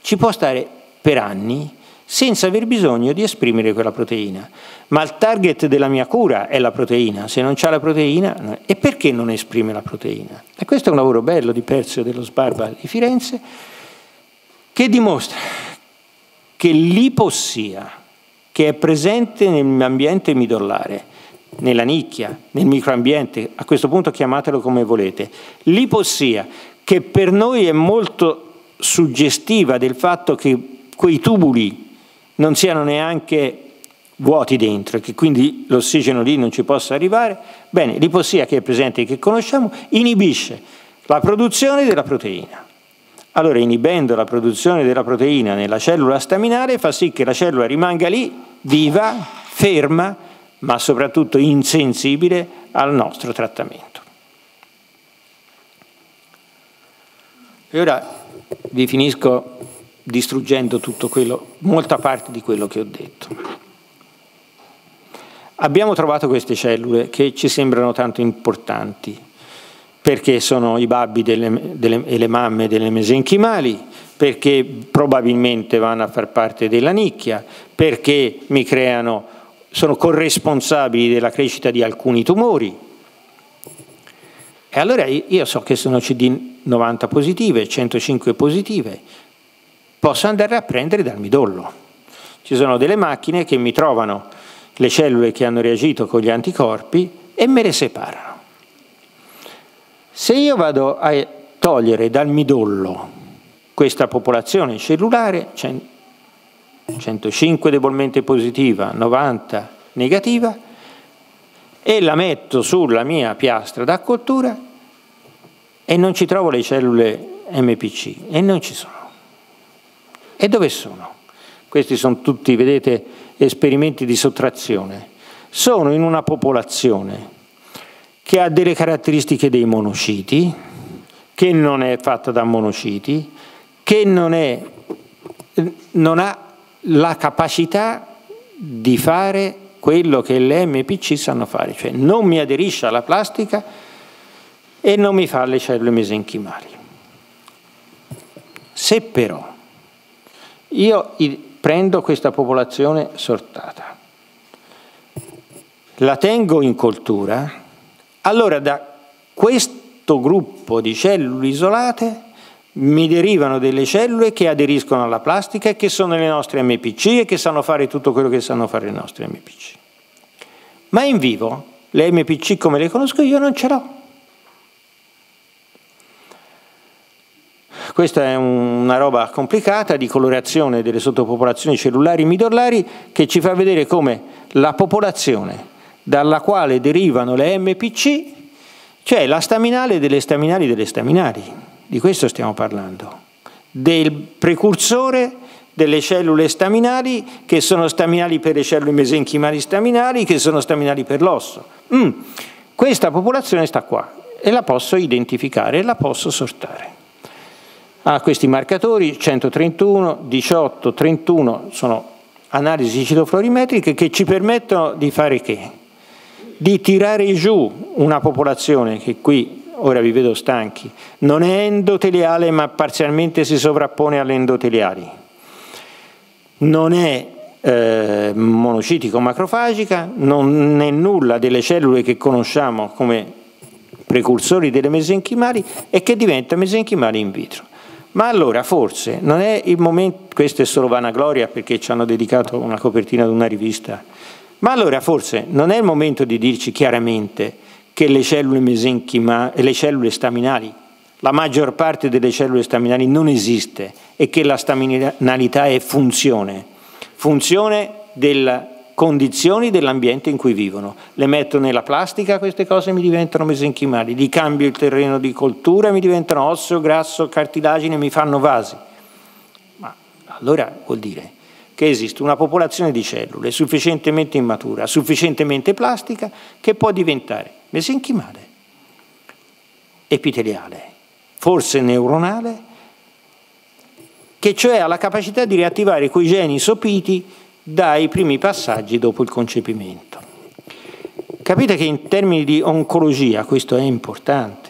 ci può stare per anni senza aver bisogno di esprimere quella proteina. Ma il target della mia cura è la proteina. Se non c'è la proteina, e perché non esprime la proteina? E questo è un lavoro bello di Perzio dello Sbarba di Firenze, che dimostra che l'ipossia, che è presente nell'ambiente midollare, nella nicchia, nel microambiente, a questo punto chiamatelo come volete, l'ipossia, che per noi è molto suggestiva del fatto che quei tubuli non siano neanche vuoti dentro e che quindi l'ossigeno lì non ci possa arrivare, bene, l'ipossia che è presente e che conosciamo inibisce la produzione della proteina. Allora, inibendo la produzione della proteina nella cellula staminale, fa sì che la cellula rimanga lì, viva, ferma, ma soprattutto insensibile al nostro trattamento. E ora vi finisco distruggendo tutto quello, molta parte di quello che ho detto. Abbiamo trovato queste cellule che ci sembrano tanto importanti, perché sono i babbi delle, delle, e le mamme delle mesenchimali, perché probabilmente vanno a far parte della nicchia, perché mi creano... sono corresponsabili della crescita di alcuni tumori. E allora io so che sono C D novanta positive, centocinque positive, posso andare a prendere dal midollo. Ci sono delle macchine che mi trovano le cellule che hanno reagito con gli anticorpi e me le separano. Se io vado a togliere dal midollo questa popolazione cellulare, centocinque debolmente positiva, novanta negativa, e la metto sulla mia piastra d'accoltura e non ci trovo le cellule M P C, e non ci sono. E dove sono? Questi sono tutti, vedete, esperimenti di sottrazione. Sono in una popolazione che ha delle caratteristiche dei monociti, che non è fatta da monociti, che non è, non ha la capacità di fare quello che le M P C sanno fare, cioè non mi aderisce alla plastica e non mi fa le cellule mesenchimali. Se però io prendo questa popolazione sortata, la tengo in coltura, allora da questo gruppo di cellule isolate mi derivano delle cellule che aderiscono alla plastica e che sono le nostre M P C e che sanno fare tutto quello che sanno fare le nostre M P C. Ma in vivo le M P C come le conosco io non ce l'ho. Questa è una roba complicata di colorazione delle sottopopolazioni cellulari midollari che ci fa vedere come la popolazione dalla quale derivano le M P C, cioè la staminale delle staminali delle staminali. Di questo stiamo parlando, del precursore delle cellule staminali, che sono staminali per le cellule mesenchimali staminali, che sono staminali per l'osso. Mm. Questa popolazione sta qua e la posso identificare e la posso sortare. Ha questi marcatori, centotrentuno, diciotto, trentuno, sono analisi citoflorimetriche che ci permettono di fare che? Di tirare giù una popolazione che qui... ora vi vedo stanchi, non è endoteliale ma parzialmente si sovrappone alle endoteliali, non è eh, monocitico-macrofagica, non è nulla delle cellule che conosciamo come precursori delle mesenchimali e che diventa mesenchimali in vitro. Ma allora forse non è il momento, questa è solo vanagloria perché ci hanno dedicato una copertina ad una rivista, ma allora forse non è il momento di dirci chiaramente che le cellule mesenchimali, le cellule staminali, la maggior parte delle cellule staminali non esiste e che la staminalità è funzione, funzione del condizioni dell'ambiente in cui vivono. Le metto nella plastica, queste cose mi diventano mesenchimali, gli cambio il terreno di coltura, mi diventano osseo, grasso, cartilagine, mi fanno vasi. Ma allora vuol dire che esiste una popolazione di cellule sufficientemente immatura, sufficientemente plastica, che può diventare mesenchimale, epiteliale, forse neuronale, che cioè ha la capacità di riattivare quei geni sopiti dai primi passaggi dopo il concepimento. Capite che in termini di oncologia questo è importante,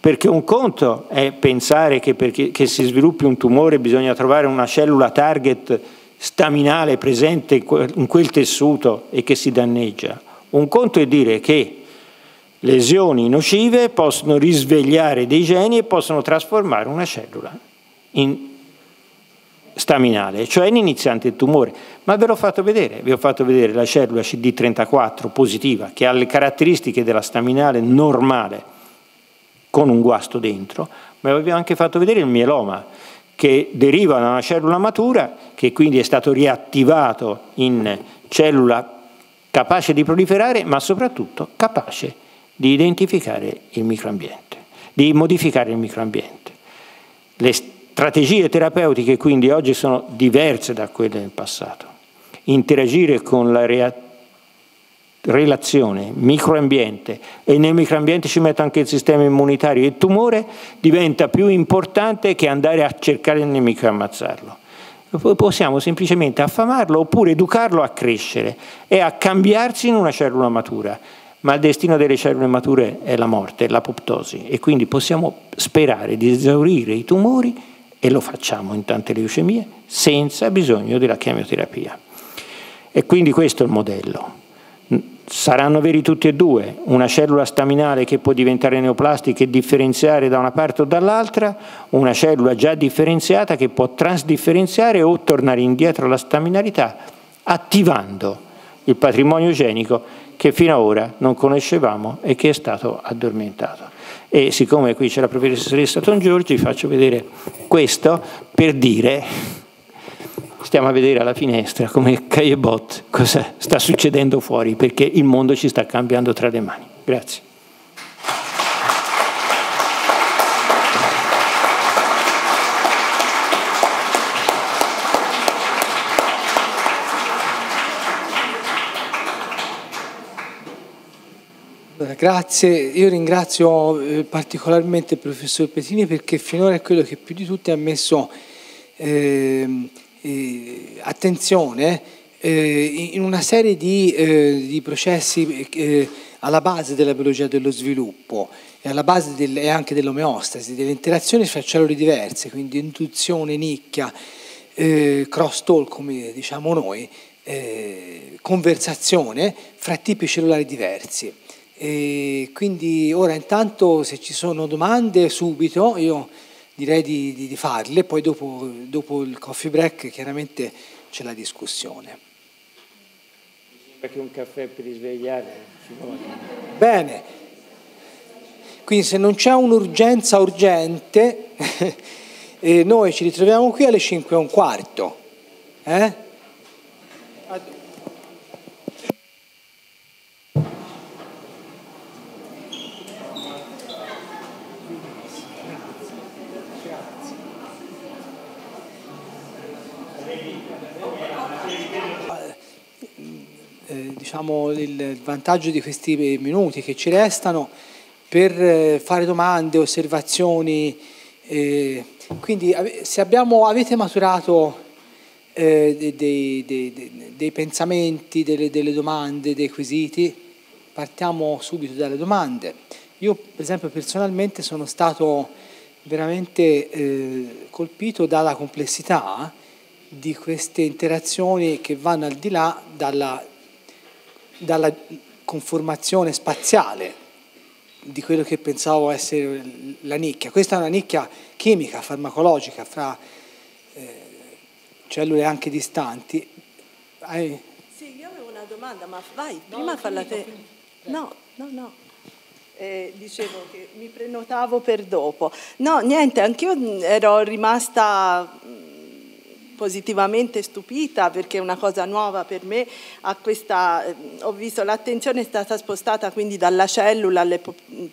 perché un conto è pensare che perché che si sviluppi un tumore bisogna trovare una cellula target staminale presente in quel, in quel tessuto e che si danneggia. Un conto è dire che lesioni nocive possono risvegliare dei geni e possono trasformare una cellula in staminale, cioè in iniziante il tumore. Ma ve l'ho fatto vedere, vi ho fatto vedere la cellula C D trentaquattro positiva, che ha le caratteristiche della staminale normale con un guasto dentro, ma vi ho anche fatto vedere il mieloma, che deriva da una cellula matura, che quindi è stato riattivato in cellula capace di proliferare, ma soprattutto capace di identificare il microambiente, di modificare il microambiente. Le strategie terapeutiche quindi oggi sono diverse da quelle del passato. Interagire con la relazione microambiente, e nel microambiente ci metto anche il sistema immunitario, il tumore diventa più importante che andare a cercare il nemico e ammazzarlo. Possiamo semplicemente affamarlo oppure educarlo a crescere e a cambiarsi in una cellula matura. Ma il destino delle cellule mature è la morte, è l'apoptosi, e quindi possiamo sperare di esaurire i tumori, e lo facciamo in tante leucemie, senza bisogno della chemioterapia. E quindi questo è il modello. Saranno veri tutti e due: una cellula staminale che può diventare neoplastica e differenziare da una parte o dall'altra, una cellula già differenziata che può transdifferenziare o tornare indietro alla staminalità, attivando il patrimonio genico che fino ad ora non conoscevamo e che è stato addormentato. E siccome qui c'è la professoressa Tongiorgi, faccio vedere questo per dire, stiamo a vedere alla finestra come Caillebotte cosa sta succedendo fuori, perché il mondo ci sta cambiando tra le mani. Grazie. Grazie, io ringrazio particolarmente il professor Petrini, perché finora è quello che più di tutti ha messo eh, eh, attenzione eh, in una serie di, eh, di processi eh, alla base della biologia dello sviluppo e alla base del, e anche dell'omeostasi, delle interazioni fra cellule diverse, quindi intuizione, nicchia, eh, cross-talk come diciamo noi, eh, conversazione fra tipi cellulari diversi. E quindi ora intanto, se ci sono domande subito, io direi di, di, di farle, poi dopo, dopo il coffee break chiaramente c'è la discussione. Perché un caffè per risvegliare ci vuole. Bene, quindi se non c'è un'urgenza urgente, eh, noi ci ritroviamo qui alle cinque e un quarto. Eh? Diciamo il vantaggio di questi minuti che ci restano per fare domande, osservazioni. Quindi se abbiamo, avete maturato dei, dei, dei, dei pensamenti, delle, delle domande, dei quesiti, partiamo subito dalle domande. Io per esempio personalmente sono stato veramente colpito dalla complessità di queste interazioni che vanno al di là dalla dalla conformazione spaziale di quello che pensavo essere la nicchia. Questa è una nicchia chimica, farmacologica, fra eh, cellule anche distanti. Hai... Sì, io avevo una domanda, ma vai, no, prima falla te. No, no, no. Eh, dicevo che mi prenotavo per dopo. No, niente, anch'io ero rimasta... positivamente stupita, perché è una cosa nuova per me. A questa, ho visto l'attenzione è stata spostata quindi dalla cellula alle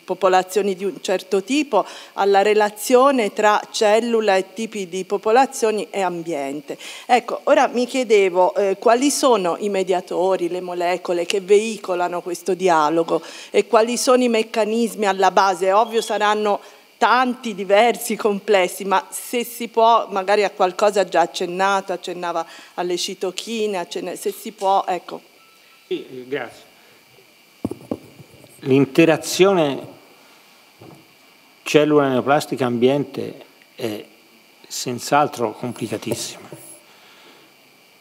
popolazioni di un certo tipo, alla relazione tra cellula e tipi di popolazioni e ambiente. Ecco, ora mi chiedevo eh, quali sono i mediatori, le molecole che veicolano questo dialogo e quali sono i meccanismi alla base. È ovvio, saranno tanti, diversi, complessi, ma se si può, magari a qualcosa già accennato, accennava alle citochine, accennava, se si può, ecco. Sì, grazie. L'interazione cellula neoplastica ambiente è senz'altro complicatissima.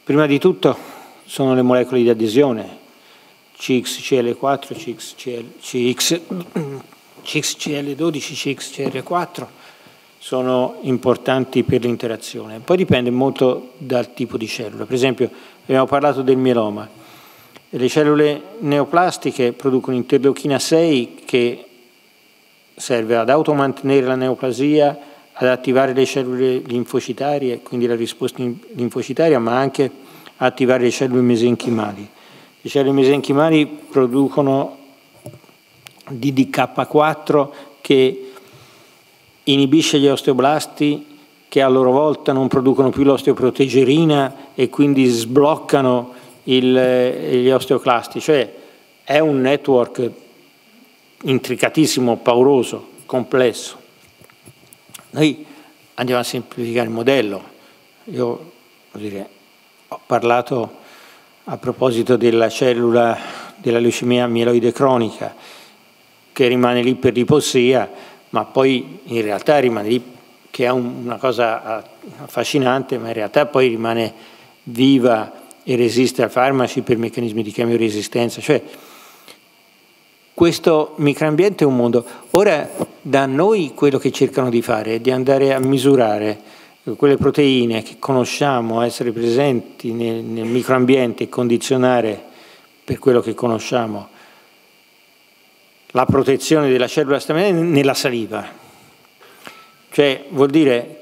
Prima di tutto sono le molecole di adesione, C X C L quattro, C X C L dodici, C X C L quattro sono importanti per l'interazione. Poi dipende molto dal tipo di cellula. Per esempio, abbiamo parlato del mieloma. Le cellule neoplastiche producono interleuchina sei che serve ad automantenere la neoplasia, ad attivare le cellule linfocitarie, quindi la risposta linfocitaria, ma anche ad attivare le cellule mesenchimali. Le cellule mesenchimali producono D D K quattro che inibisce gli osteoblasti, che a loro volta non producono più l'osteoprotegerina e quindi sbloccano il, gli osteoclasti. Cioè è un network intricatissimo, pauroso, complesso. Noi andiamo a semplificare il modello. Io voglio dire, ho parlato a proposito della cellula della leucemia mieloide cronica, che rimane lì per l'ipossia, ma poi in realtà rimane lì, che è una cosa affascinante, ma in realtà poi rimane viva e resiste a farmaci per meccanismi di chemioresistenza. Cioè, questo microambiente è un mondo. Ora, da noi quello che cercano di fare è di andare a misurare quelle proteine che conosciamo essere presenti nel, nel microambiente e condizionare per quello che conosciamo la protezione della cellula staminale nella saliva. Cioè vuol dire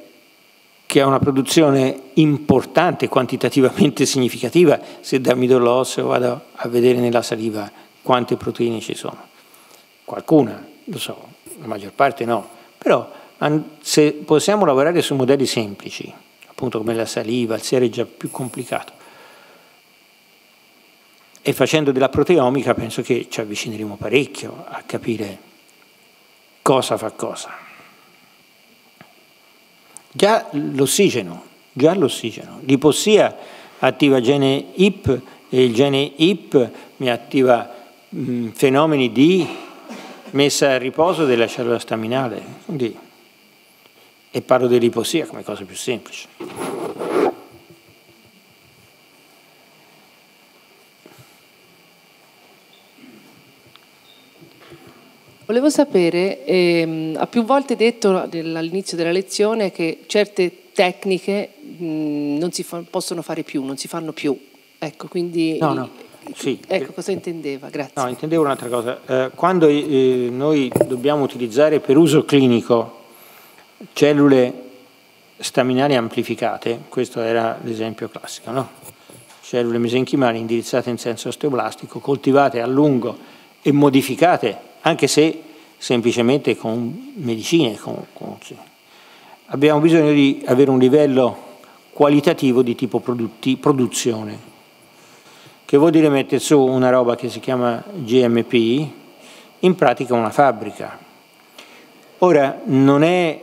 che è una produzione importante, quantitativamente significativa, se da midollo osseo vado a vedere nella saliva quante proteine ci sono. Qualcuna, lo so, la maggior parte no, però se possiamo lavorare su modelli semplici, appunto come la saliva, il siero è già più complicato, e facendo della proteomica penso che ci avvicineremo parecchio a capire cosa fa cosa. Già l'ossigeno, già l'ossigeno. L'ipossia attiva gene H I F e il gene H I F mi attiva mh, fenomeni di messa a riposo della cellula staminale. Quindi, e parlo dell'ipossia come cosa più semplice. Volevo sapere, ehm, ha più volte detto all'inizio della lezione che certe tecniche mh, non si fa, possono fare più, non si fanno più. Ecco, quindi, no, no. Sì. Ecco, cosa intendeva? Grazie. No, intendevo un'altra cosa. Eh, quando eh, noi dobbiamo utilizzare per uso clinico cellule staminali amplificate, questo era l'esempio classico, no? Cellule mesenchimali indirizzate in senso osteoblastico, coltivate a lungo e modificate, anche se semplicemente con medicine. Con, con, sì. Abbiamo bisogno di avere un livello qualitativo di tipo prodotti, produzione, che vuol dire mettere su una roba che si chiama G M P, in pratica una fabbrica. Ora, non è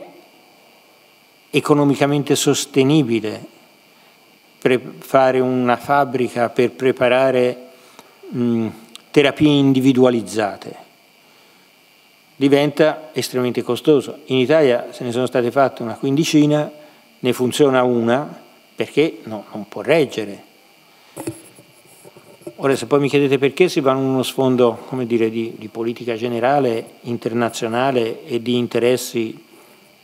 economicamente sostenibile fare una fabbrica per preparare mh, terapie individualizzate. Diventa estremamente costoso. In Italia se ne sono state fatte una quindicina, ne funziona una, perché no, non può reggere. Ora, se poi mi chiedete perché si va in uno sfondo, come dire, di, di politica generale, internazionale e di interessi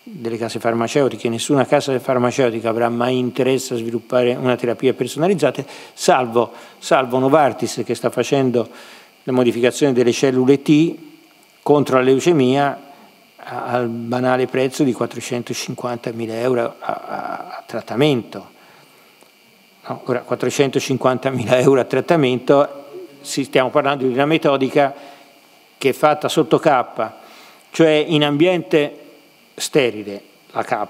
delle case farmaceutiche, nessuna casa farmaceutica avrà mai interesse a sviluppare una terapia personalizzata, salvo, salvo Novartis, che sta facendo la modificazione delle cellule T contro la leucemia al banale prezzo di quattrocentocinquantamila euro a, a, a trattamento. no, ora quattrocentocinquantamila euro a trattamento, stiamo parlando di una metodica che è fatta sotto K, cioè in ambiente sterile, la K,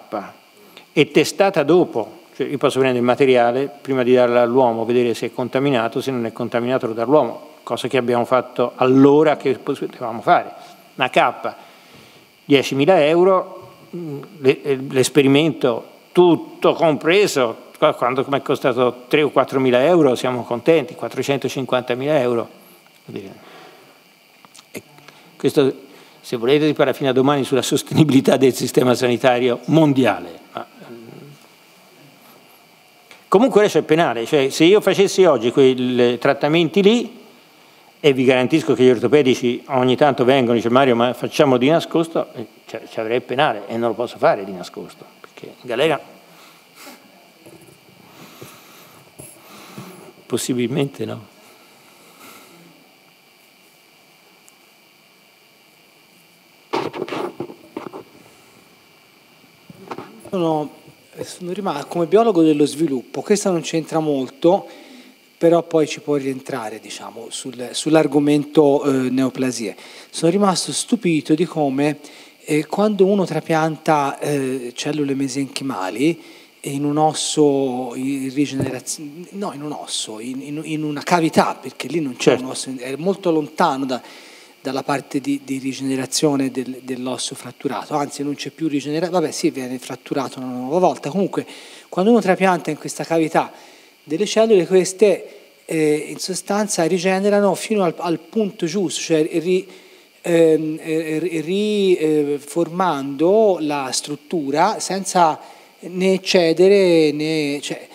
e testata dopo, cioè io posso prendere il materiale prima di darlo all'uomo, vedere se è contaminato, se non è contaminato lo dà all'uomo, cosa che abbiamo fatto allora che potevamo fare, una K, diecimila euro, l'esperimento tutto compreso, quando mi è costato tre o quattromila euro siamo contenti, quattrocentocinquantamila euro. E questo, se volete, si parla fino a domani sulla sostenibilità del sistema sanitario mondiale. Ma, comunque adesso è penale, cioè se io facessi oggi quei trattamenti lì, e vi garantisco che gli ortopedici ogni tanto vengono e dicono Mario ma facciamo di nascosto, cioè, ci avrei penale e non lo posso fare di nascosto, perché in galera... Possibilmente no. Sono, sono rimasto come biologo dello sviluppo, questa non c'entra molto, però poi ci può rientrare, diciamo, sul, sull'argomento eh, neoplasie. Sono rimasto stupito di come eh, quando uno trapianta eh, cellule mesenchimali in un osso in rigenerazione, no, in un osso, in, in, in una cavità, perché lì non c'è, certo, un osso, è molto lontano da, dalla parte di, di rigenerazione del, dell'osso fratturato, anzi non c'è più rigenerazione, vabbè sì, viene fratturato una nuova volta, comunque quando uno trapianta in questa cavità delle cellule, queste eh, in sostanza rigenerano fino al, al punto giusto, cioè ri, eh, riformando eh, la struttura senza né cedere, né, cioè,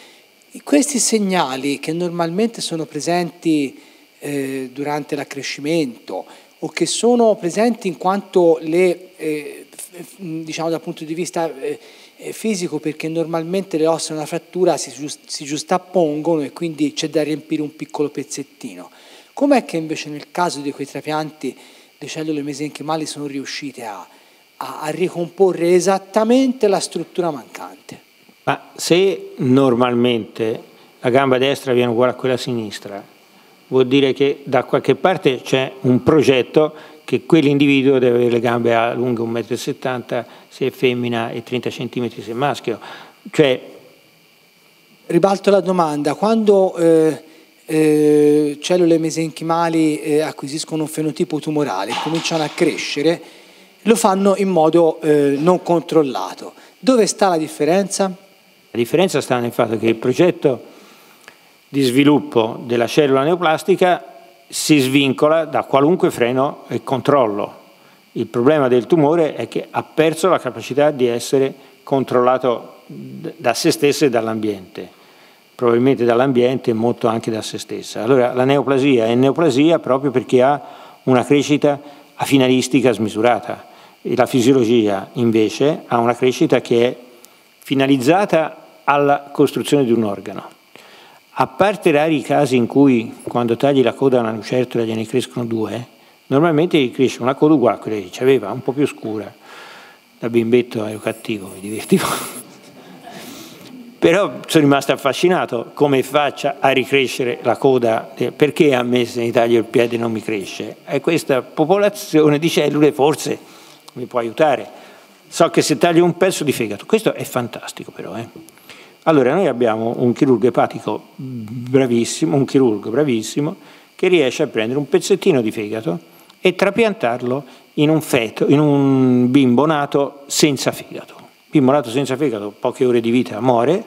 questi segnali che normalmente sono presenti eh, durante l'accrescimento o che sono presenti in quanto le, eh, diciamo dal punto di vista eh, fisico, perché normalmente le ossa in una frattura si, giust si giustappongono e quindi c'è da riempire un piccolo pezzettino. Com'è che invece nel caso di quei trapianti le cellule mesenchimali sono riuscite a a ricomporre esattamente la struttura mancante? Ma se normalmente la gamba destra viene uguale a quella sinistra, vuol dire che da qualche parte c'è un progetto che quell'individuo deve avere le gambe a lungo un metro e settanta se è femmina e trenta centimetri se è maschio. Cioè... Ribalto la domanda, quando eh, eh, cellule mesenchimali eh, acquisiscono un fenotipo tumorale e cominciano a crescere, lo fanno in modo eh, non controllato. Dove sta la differenza? La differenza sta nel fatto che il progetto di sviluppo della cellula neoplastica si svincola da qualunque freno e controllo. Il problema del tumore è che ha perso la capacità di essere controllato da se stessa e dall'ambiente, probabilmente dall'ambiente e molto anche da se stessa. Allora la neoplasia è neoplasia proprio perché ha una crescita finalistica smisurata. La fisiologia invece ha una crescita che è finalizzata alla costruzione di un organo. A parte rari casi in cui quando tagli la coda a una lucertola gliene crescono due, normalmente gli cresce una coda uguale a quella che c'aveva, un po' più scura. Da bimbetto ero cattivo, mi divertivo. Però sono rimasto affascinato come faccia a ricrescere la coda, perché a me se ne taglio il piede non mi cresce. E questa popolazione di cellule forse mi può aiutare. So che se taglio un pezzo di fegato, questo è fantastico però. Eh. Allora noi abbiamo un chirurgo epatico bravissimo, un chirurgo bravissimo che riesce a prendere un pezzettino di fegato e trapiantarlo in un feto, in un bimbo nato senza fegato. Bimbo nato senza fegato, poche ore di vita muore.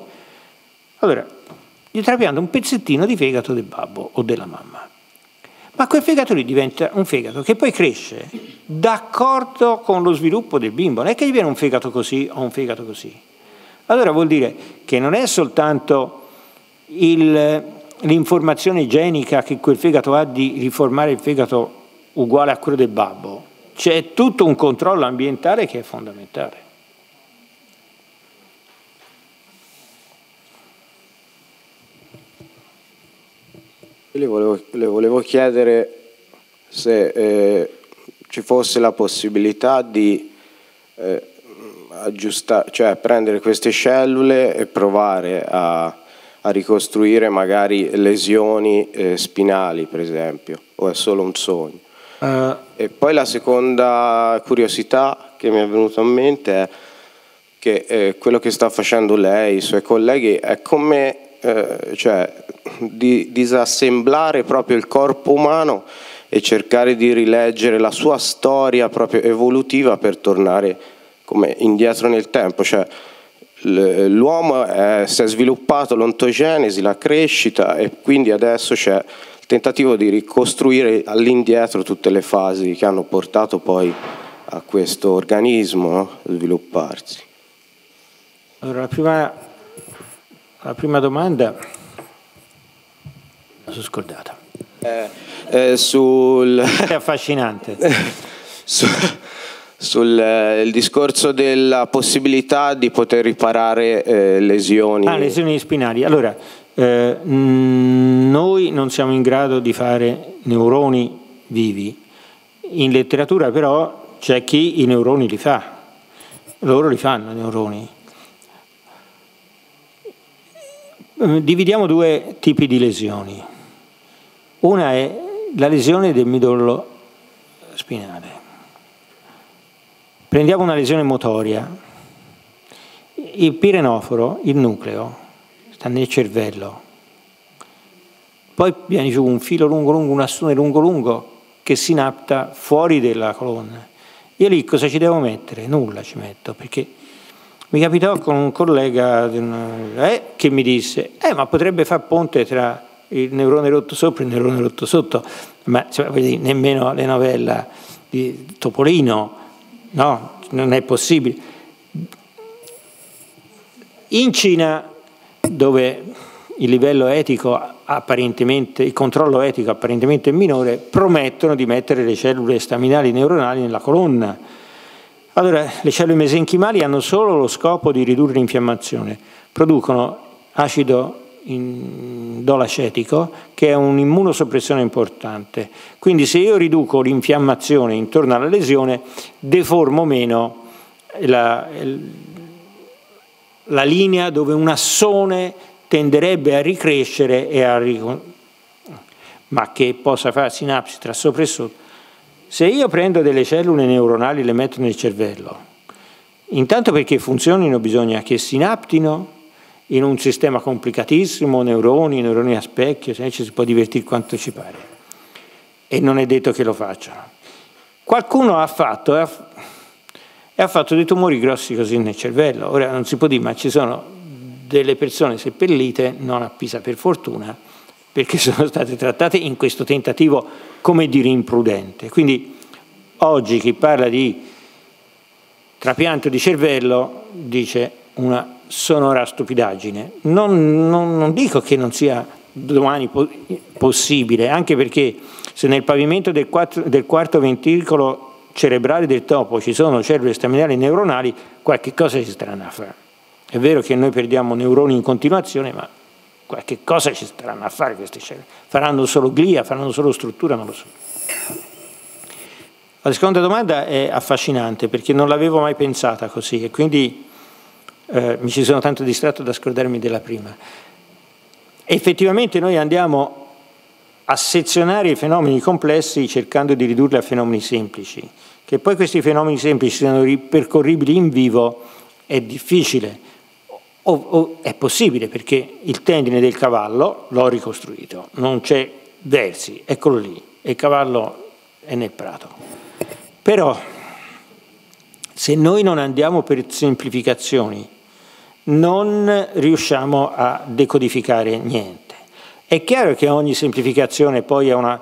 Allora, gli trapianta un pezzettino di fegato del babbo o della mamma. Ma quel fegato lì diventa un fegato che poi cresce d'accordo con lo sviluppo del bimbo. Non è che gli viene un fegato così o un fegato così. Allora vuol dire che non è soltanto l'informazione genica che quel fegato ha di riformare il fegato uguale a quello del babbo. C'è tutto un controllo ambientale che è fondamentale. Le volevo, le volevo chiedere se eh, ci fosse la possibilità di eh, aggiustare, cioè prendere queste cellule e provare a, a ricostruire magari lesioni eh, spinali, per esempio, o è solo un sogno. Uh. E poi la seconda curiosità che mi è venuta in mente è che eh, quello che sta facendo lei, i suoi colleghi, è come eh, cioè, di, disassemblare proprio il corpo umano e cercare di rileggere la sua storia proprio evolutiva per tornare come indietro nel tempo. Cioè, l'uomo si è sviluppato l'ontogenesi, la crescita, e quindi adesso c'è il tentativo di ricostruire all'indietro tutte le fasi che hanno portato poi a questo organismo, no? Svilupparsi. Allora, la prima, la prima domanda la sono scordata. Eh, eh, sul... È affascinante. su... Sul eh, il discorso della possibilità di poter riparare eh, lesioni. Ah, lesioni spinali. Allora, eh, noi non siamo in grado di fare neuroni vivi. In letteratura però c'è chi i neuroni li fa. Loro li fanno i neuroni. Dividiamo due tipi di lesioni. Una è la lesione del midollo spinale. Prendiamo una lesione motoria, il pirenoforo, il nucleo, sta nel cervello, poi viene giù un filo lungo lungo, un assone lungo lungo che sinapta fuori della colonna. Io lì cosa ci devo mettere? Nulla ci metto, perché mi capitò con un collega eh, che mi disse eh, ma potrebbe far ponte tra il neurone rotto sopra e il neurone rotto sotto, ma cioè, nemmeno le novella di Topolino. No, non è possibile. In Cina, dove il livello etico apparentemente, il controllo etico apparentemente è minore, promettono di mettere le cellule staminali neuronali nella colonna. Allora, le cellule mesenchimali hanno solo lo scopo di ridurre l'infiammazione, producono acido dolacetico, che è un'immunosoppressione importante. Quindi se io riduco l'infiammazione intorno alla lesione, deformo meno la, la linea dove un assone tenderebbe a ricrescere e a ricon... ma che possa fare sinapsi tra sopra e sotto. Se io prendo delle cellule neuronali e le metto nel cervello, intanto perché funzionino bisogna che sinaptino in un sistema complicatissimo, neuroni, neuroni a specchio, cioè ci si può divertire quanto ci pare, e non è detto che lo facciano. Qualcuno ha fatto, ha fatto dei tumori grossi così nel cervello. Ora non si può dire, ma ci sono delle persone seppellite, non a Pisa per fortuna, perché sono state trattate in questo tentativo, come dire, imprudente. Quindi oggi chi parla di trapianto di cervello dice una sonora stupidaggine. Non, non, non dico che non sia domani po possibile, anche perché se nel pavimento del, quattro, del quarto ventricolo cerebrale del topo ci sono cellule staminali neuronali, qualche cosa ci starà a fare. È vero che noi perdiamo neuroni in continuazione, ma qualche cosa ci staranno a fare queste cellule. Faranno solo glia, faranno solo struttura, non lo so. La seconda domanda è affascinante, perché non l'avevo mai pensata così, e quindi Eh, mi ci sono tanto distratto da scordarmi della prima. Effettivamente noi andiamo a sezionare i fenomeni complessi cercando di ridurli a fenomeni semplici. Che poi questi fenomeni semplici siano ripercorribili in vivo è difficile, o, o è possibile, perché il tendine del cavallo l'ho ricostruito, non c'è versi, eccolo lì, e il cavallo è nel prato. Però se noi non andiamo per semplificazioni non riusciamo a decodificare niente. È chiaro che ogni semplificazione poi è una,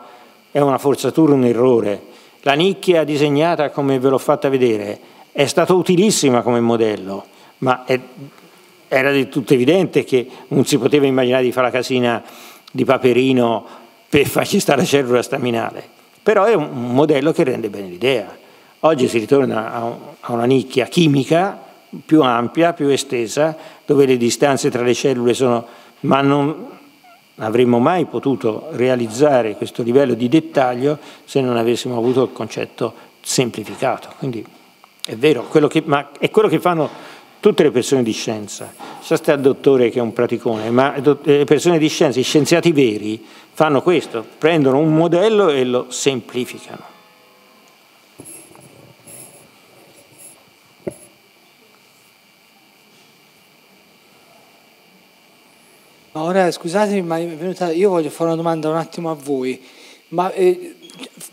è una forzatura, un errore. La nicchia disegnata, come ve l'ho fatta vedere, è stata utilissima come modello, ma è, era del tutto evidente che non si poteva immaginare di fare la casina di Paperino per farci stare la cellula staminale. Però è un modello che rende bene l'idea. Oggi si ritorna a una nicchia chimica più ampia, più estesa, dove le distanze tra le cellule sono... ma non avremmo mai potuto realizzare questo livello di dettaglio se non avessimo avuto il concetto semplificato. Quindi è vero, quello che, ma è quello che fanno tutte le persone di scienza, sia sta il dottore che è un praticone, ma le persone di scienza, gli scienziati veri, fanno questo, prendono un modello e lo semplificano. Ora scusatemi, ma è venuta, io voglio fare una domanda un attimo a voi, ma eh,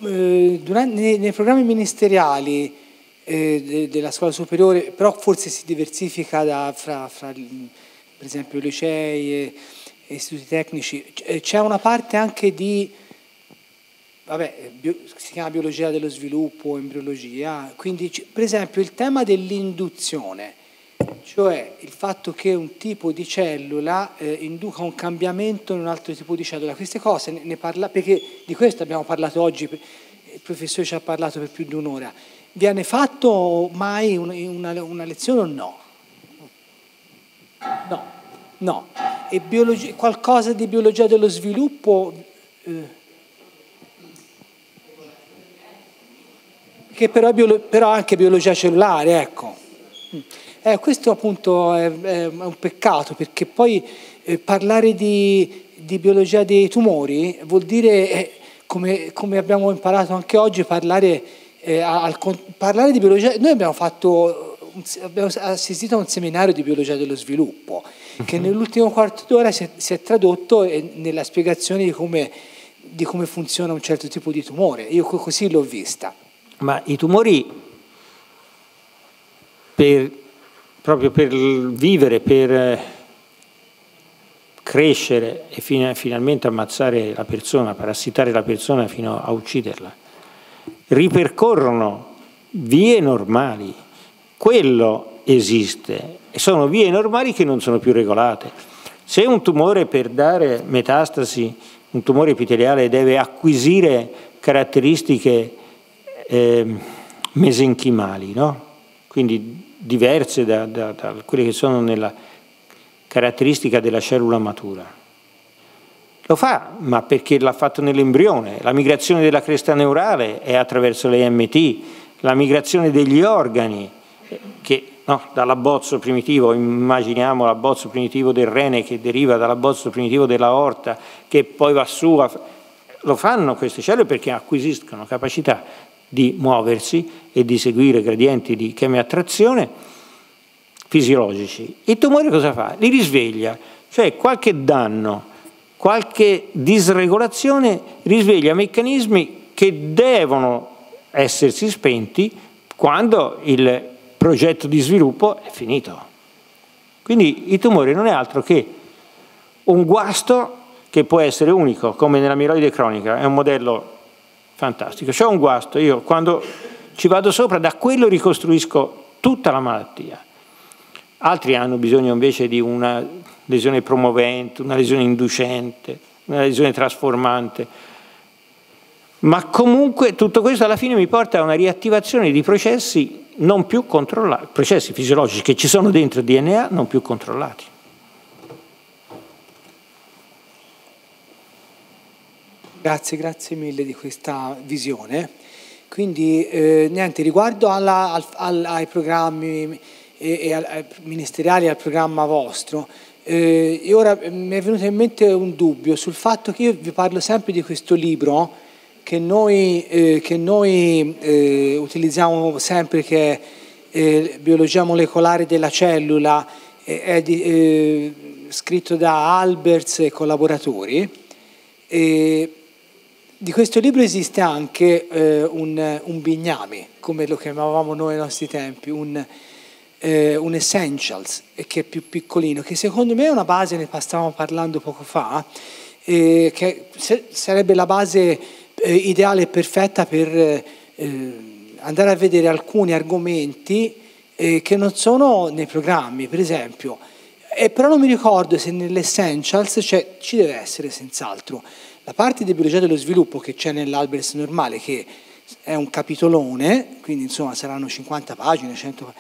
eh, durante, nei, nei programmi ministeriali eh, de, della scuola superiore, però forse si diversifica da, fra, fra per esempio licei e, e istituti tecnici, c'è una parte anche di, vabbè, bio, si chiama biologia dello sviluppo, embriologia, quindi per esempio il tema dell'induzione, cioè il fatto che un tipo di cellula eh, induca un cambiamento in un altro tipo di cellula. Queste cose ne, ne parla, perché di questo abbiamo parlato oggi, il professore ci ha parlato per più di un'ora. Viene fatto mai un, una, una lezione o no? No, no. E biologia, qualcosa di biologia dello sviluppo? Eh, che però, biolo, però anche biologia cellulare, ecco. Eh, questo appunto è, è un peccato, perché poi eh, parlare di, di biologia dei tumori vuol dire, eh, come, come abbiamo imparato anche oggi, parlare, eh, al, parlare di biologia. Noi abbiamo, fatto, abbiamo assistito a un seminario di biologia dello sviluppo che nell'ultimo quarto d'ora si, si è tradotto eh, nella spiegazione di come, di come funziona un certo tipo di tumore. Io così l'ho vista. Ma i tumori, per... proprio per vivere, per crescere e fine, finalmente ammazzare la persona, parassitare la persona fino a ucciderla, ripercorrono vie normali. Quello esiste, e sono vie normali che non sono più regolate. Se un tumore, per dare metastasi, un tumore epiteliale deve acquisire caratteristiche eh, mesenchimali, no? Quindi diverse da, da, da quelle che sono nella caratteristica della cellula matura. Lo fa, ma perché l'ha fatto nell'embrione. La migrazione della cresta neurale è attraverso le M T, la migrazione degli organi, che no, dall'abbozzo primitivo, immaginiamo l'abbozzo primitivo del rene che deriva dall'abbozzo primitivo dell'aorta, che poi va su, a... lo fanno queste cellule perché acquisiscono capacità di muoversi e di seguire gradienti di chemioattrazione fisiologici. Il tumore cosa fa? Li risveglia, cioè qualche danno, qualche disregolazione risveglia meccanismi che devono essersi spenti quando il progetto di sviluppo è finito. Quindi il tumore non è altro che un guasto che può essere unico, come nella mieloide cronica, è un modello fantastico. C'è un guasto, io quando ci vado sopra da quello ricostruisco tutta la malattia. Altri hanno bisogno invece di una lesione promovente, una lesione inducente, una lesione trasformante, ma comunque tutto questo alla fine mi porta a una riattivazione di processi non più controllati, processi fisiologici che ci sono dentro il D N A non più controllati. Grazie, grazie mille di questa visione. Quindi eh, niente, riguardo alla, al, al, ai programmi e, e al, ai ministeriali, al programma vostro, eh, e ora mi è venuto in mente un dubbio sul fatto che io vi parlo sempre di questo libro che noi, eh, che noi eh, utilizziamo sempre, che è eh, Biologia molecolare della cellula, eh, è di, eh, scritto da Alberts e collaboratori. E di questo libro esiste anche eh, un, un bignami, come lo chiamavamo noi ai nostri tempi, un, eh, un Essentials, che è più piccolino, che secondo me è una base, ne stavamo parlando poco fa, eh, che se, sarebbe la base eh, ideale e perfetta per eh, andare a vedere alcuni argomenti eh, che non sono nei programmi, per esempio. E però non mi ricordo se nell'Essentials, cioè, ci deve essere senz'altro la parte di biologia dello sviluppo che c'è nell'Alberts normale, che è un capitolone, quindi insomma saranno cinquanta pagine, cento,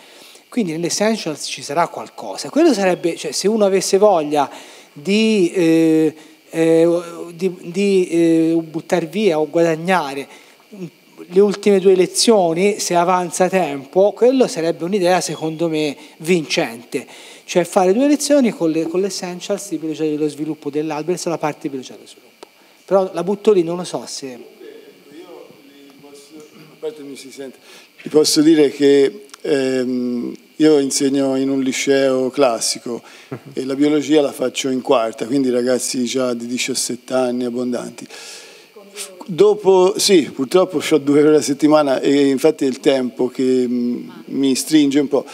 quindi nell'Essentials ci sarà qualcosa. Quello sarebbe, cioè, se uno avesse voglia di, eh, eh, di, di eh, buttare via o guadagnare le ultime due elezioni, se avanza tempo, quello sarebbe un'idea secondo me vincente, cioè fare due elezioni con l'essentials le, di velocità dello sviluppo dell'albero e la parte di velocità dello sviluppo. Però la butto lì, non lo so se... Io posso, parte mi si sente. Vi posso dire che ehm, io insegno in un liceo classico e la biologia la faccio in quarta, quindi ragazzi già di diciassette anni abbondanti. Dopo, sì, purtroppo ho due ore alla settimana e infatti è il tempo che mi stringe un po'.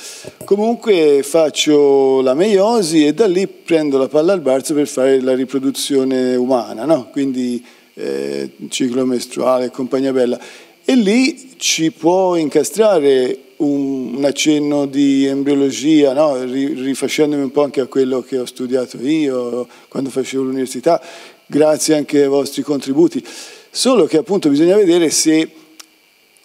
Comunque faccio la meiosi e da lì prendo la palla al balzo per fare la riproduzione umana, no? Quindi eh, ciclo mestruale e compagnia bella. E lì ci può incastrare un, un accenno di embriologia, no? Rifacendomi un po' anche a quello che ho studiato io quando facevo l'università, grazie anche ai vostri contributi. Solo che appunto bisogna vedere se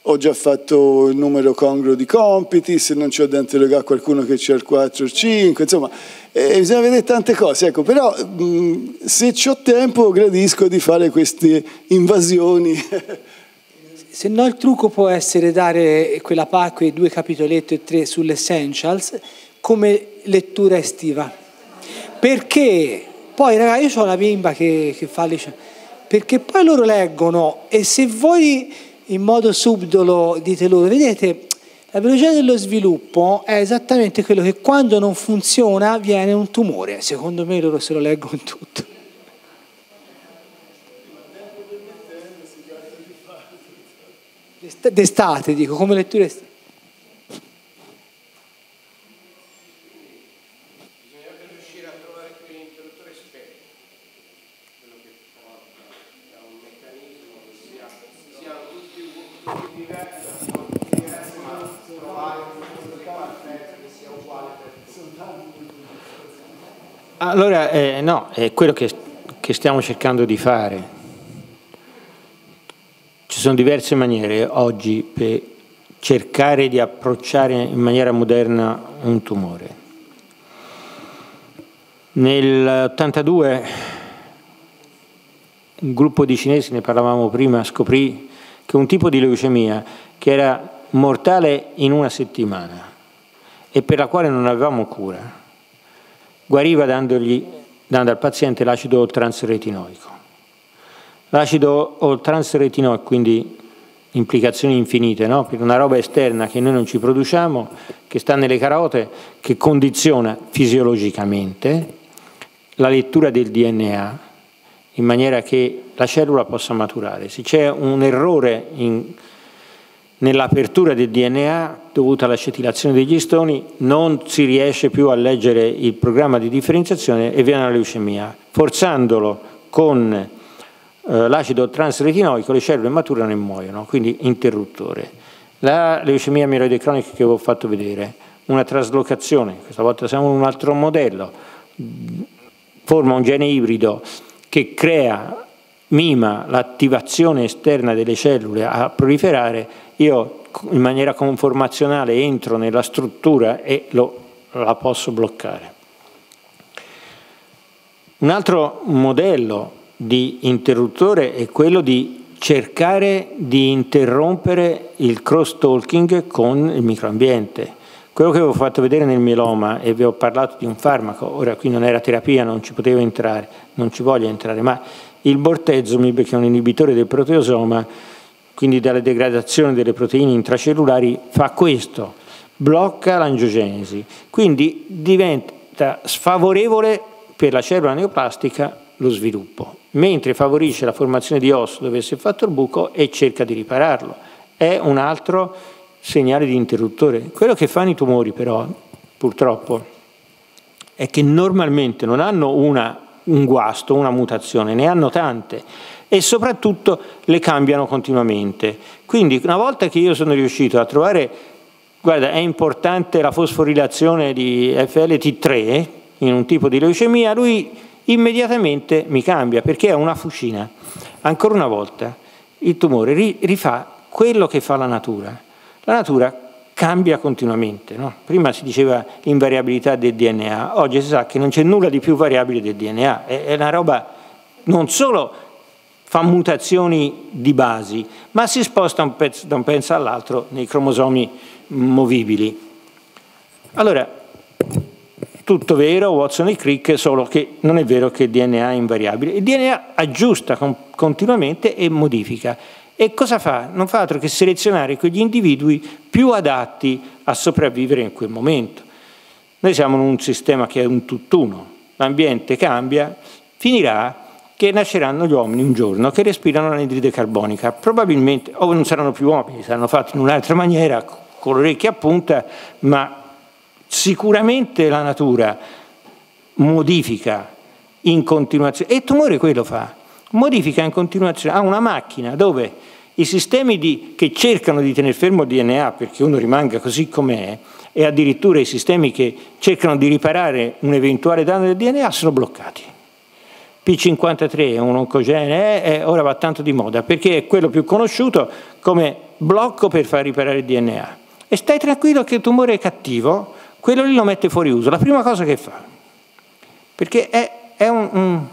ho già fatto il numero congruo di compiti, se non c'ho da interrogare qualcuno che c'è il quattro o il cinque, insomma, eh, bisogna vedere tante cose, ecco, però mh, se c'ho tempo gradisco di fare queste invasioni. Se no il trucco può essere dare quella pacca e due capitoletti e tre sull'essentials come lettura estiva. Perché? Poi ragazzi, io ho la bimba che, che fa liceo. Perché poi loro leggono e se voi in modo subdolo dite loro, vedete, la velocità dello sviluppo è esattamente quello che quando non funziona viene un tumore. Secondo me loro se lo leggono tutto. D'estate, dico, come lettura estate. Allora, eh, no, è quello che, che stiamo cercando di fare. Ci sono diverse maniere oggi per cercare di approcciare in maniera moderna un tumore. Nell'ottantadue un gruppo di cinesi, ne parlavamo prima, scoprì che un tipo di leucemia che era mortale in una settimana e per la quale non avevamo cura, guariva dandogli, dando al paziente l'acido oltranseretinoico. L'acido oltranseretinoico, quindi implicazioni infinite, no? Per una roba esterna che noi non ci produciamo, che sta nelle carote, che condiziona fisiologicamente la lettura del D N A in maniera che la cellula possa maturare. Se c'è un errore nell'apertura del D N A dovuta all'acetilazione degli istoni, non si riesce più a leggere il programma di differenziazione e viene la leucemia. Forzandolo con eh, l'acido transretinoico, le cellule maturano e muoiono, quindi interruttore. La leucemia mieloide cronica che vi ho fatto vedere, una traslocazione, questa volta siamo in un altro modello, forma un gene ibrido che crea, mima l'attivazione esterna delle cellule a proliferare. Io in maniera conformazionale entro nella struttura e lo, la posso bloccare. Un altro modello di interruttore è quello di cercare di interrompere il cross-talking con il microambiente. Quello che avevo fatto vedere nel mieloma, e vi ho parlato di un farmaco, ora qui non era terapia, non ci potevo entrare, non ci voglio entrare, ma il bortezomib, che è un inibitore del proteosoma, quindi dalla degradazione delle proteine intracellulari, fa questo, blocca l'angiogenesi, quindi diventa sfavorevole per la cellula neoplastica lo sviluppo, mentre favorisce la formazione di osso dove si è fatto il buco e cerca di ripararlo. È un altro segnale di interruttore. Quello che fanno i tumori però, purtroppo, è che normalmente non hanno una, un guasto, una mutazione, ne hanno tante, e soprattutto le cambiano continuamente. Quindi una volta che io sono riuscito a trovare, guarda, è importante la fosforilazione di F L T tre in un tipo di leucemia, lui immediatamente mi cambia perché è una fucina. Ancora una volta il tumore rifà quello che fa la natura. La natura cambia continuamente, no? Prima si diceva invariabilità del D N A, oggi si sa che non c'è nulla di più variabile del D N A, è una roba non solo fa mutazioni di basi, ma si sposta un pezzo, da un pezzo all'altro nei cromosomi movibili. Allora, tutto vero, Watson e Crick, solo che non è vero che il D N A è invariabile. Il D N A aggiusta continuamente e modifica. E cosa fa? Non fa altro che selezionare quegli individui più adatti a sopravvivere in quel momento. Noi siamo in un sistema che è un tutt'uno. L'ambiente cambia, finirà che nasceranno gli uomini un giorno che respirano l'anidride carbonica. Probabilmente, o non saranno più uomini, saranno fatti in un'altra maniera, con l'orecchia a punta, ma sicuramente la natura modifica in continuazione. E il tumore quello fa. Modifica in continuazione, ha una macchina dove i sistemi di, che cercano di tenere fermo il D N A perché uno rimanga così com'è, e addirittura i sistemi che cercano di riparare un eventuale danno del D N A sono bloccati. P cinquantatré è un oncogene, è, è, ora va tanto di moda perché è quello più conosciuto come blocco per far riparare il D N A. E stai tranquillo che il tumore è cattivo, quello lì lo mette fuori uso, la prima cosa che fa, perché è, è un... un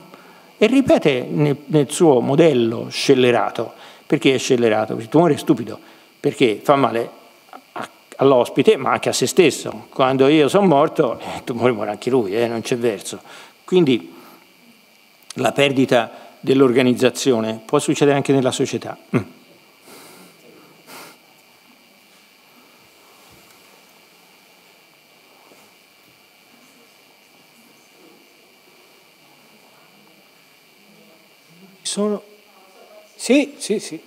e ripete nel, nel suo modello scellerato. Perché è scellerato? Perché il tumore è stupido, perché fa male all'ospite ma anche a se stesso. Quando io sono morto, il tumore muore anche lui, eh, non c'è verso. Quindi la perdita dell'organizzazione può succedere anche nella società. Mm. Sono... Sì, sì, sì.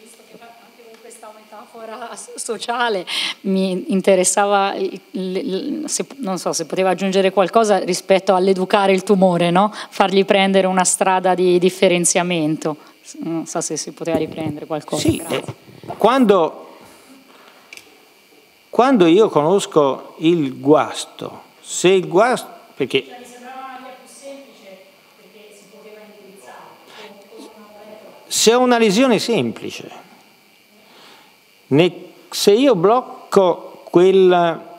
Visto che anche con questa metafora sociale mi interessava, se, non so se poteva aggiungere qualcosa rispetto all'educare il tumore, no? Fargli prendere una strada di differenziamento. Non so se si poteva riprendere qualcosa. Sì, eh, quando, quando io conosco il guasto, se il guasto... perché se ho una lesione semplice, se io blocco quella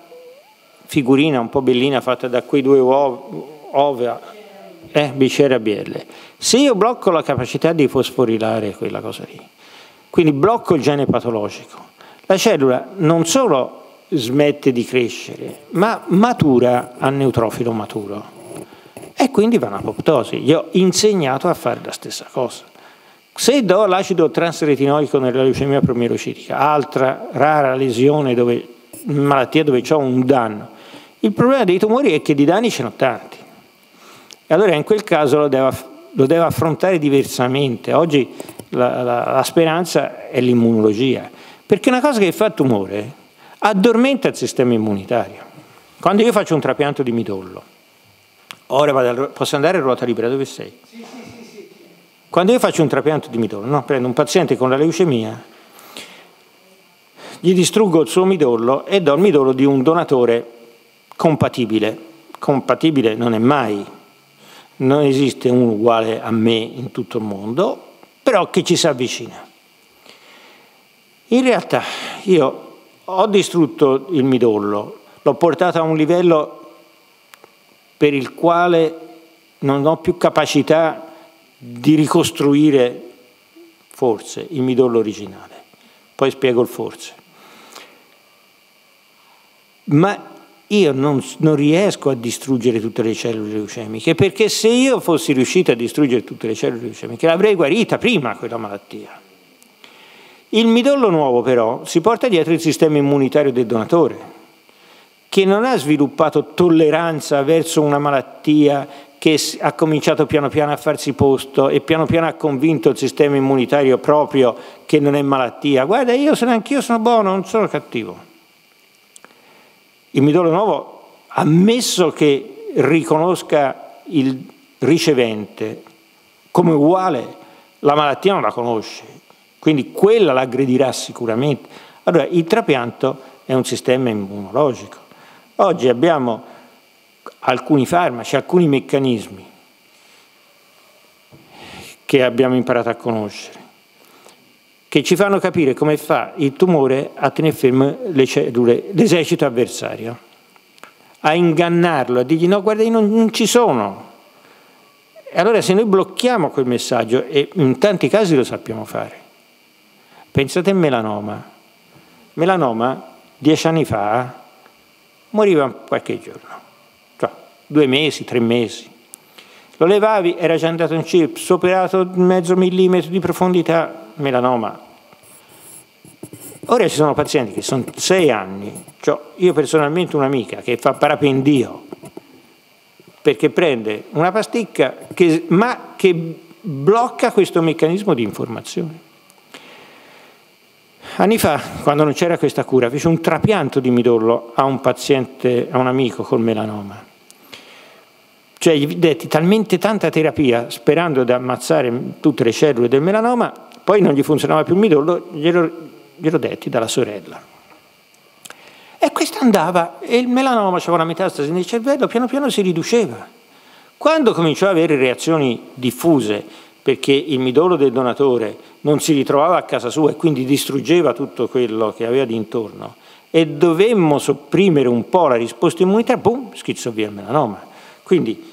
figurina un po' bellina fatta da quei due uova, eh, B C R A B L, se io blocco la capacità di fosforilare quella cosa lì, quindi blocco il gene patologico, la cellula non solo smette di crescere, ma matura a neutrofilo maturo e quindi va in apoptosi. Gli ho insegnato a fare la stessa cosa. Se do l'acido transretinoico nella leucemia promielocitica, altra rara lesione, dove, malattia dove c'ho un danno, il problema dei tumori è che di danni ce ne sono tanti. E allora in quel caso lo devo, lo devo affrontare diversamente. Oggi la, la, la speranza è l'immunologia, perché una cosa che fa tumore addormenta il sistema immunitario. Quando io faccio un trapianto di midollo, ora vado a, posso andare a ruota libera dove sei? Sì, sì. Quando io faccio un trapianto di midollo, no? Prendo un paziente con la leucemia, gli distruggo il suo midollo e do il midollo di un donatore compatibile. Compatibile non è mai, non esiste uno uguale a me in tutto il mondo, però che ci si avvicina. In realtà io ho distrutto il midollo, l'ho portato a un livello per il quale non ho più capacità di ricostruire forse il midollo originale, poi spiego il forse, ma io non, non riesco a distruggere tutte le cellule leucemiche, perché se io fossi riuscito a distruggere tutte le cellule leucemiche l'avrei guarita prima quella malattia. Il midollo nuovo però si porta dietro il sistema immunitario del donatore, che non ha sviluppato tolleranza verso una malattia che ha cominciato piano piano a farsi posto e piano piano ha convinto il sistema immunitario proprio che non è malattia. Guarda, io sono anch'io sono buono, non sono cattivo. Il midollo nuovo, ammesso che riconosca il ricevente come uguale, la malattia non la conosce, quindi quella l'aggredirà sicuramente. Allora, il trapianto è un sistema immunologico. Oggi abbiamo alcuni farmaci, alcuni meccanismi che abbiamo imparato a conoscere, che ci fanno capire come fa il tumore a tenere ferme le cellule, l'esercito avversario, a ingannarlo, a dirgli no, guarda, io non, non ci sono. E allora se noi blocchiamo quel messaggio, e in tanti casi lo sappiamo fare, pensate a melanoma. Melanoma dieci anni fa moriva qualche giorno, cioè due mesi, tre mesi. Lo levavi, era già andato in C I P, superato mezzo millimetro di profondità, melanoma. Ora ci sono pazienti che sono sei anni, cioè io personalmente ho un'amica che fa parapendio, perché prende una pasticca che, ma che blocca questo meccanismo di informazione. Anni fa, quando non c'era questa cura, fece un trapianto di midollo a un paziente, a un amico col melanoma. Cioè gli detti talmente tanta terapia, sperando di ammazzare tutte le cellule del melanoma, poi non gli funzionava più il midollo, glielo, glielo detti dalla sorella. E questo andava, e il melanoma aveva una metastasi nel cervello, piano piano si riduceva. Quando cominciò ad avere reazioni diffuse, perché il midollo del donatore non si ritrovava a casa sua e quindi distruggeva tutto quello che aveva d'intorno, e dovemmo sopprimere un po' la risposta immunitaria, boom, schizzò via il melanoma. Quindi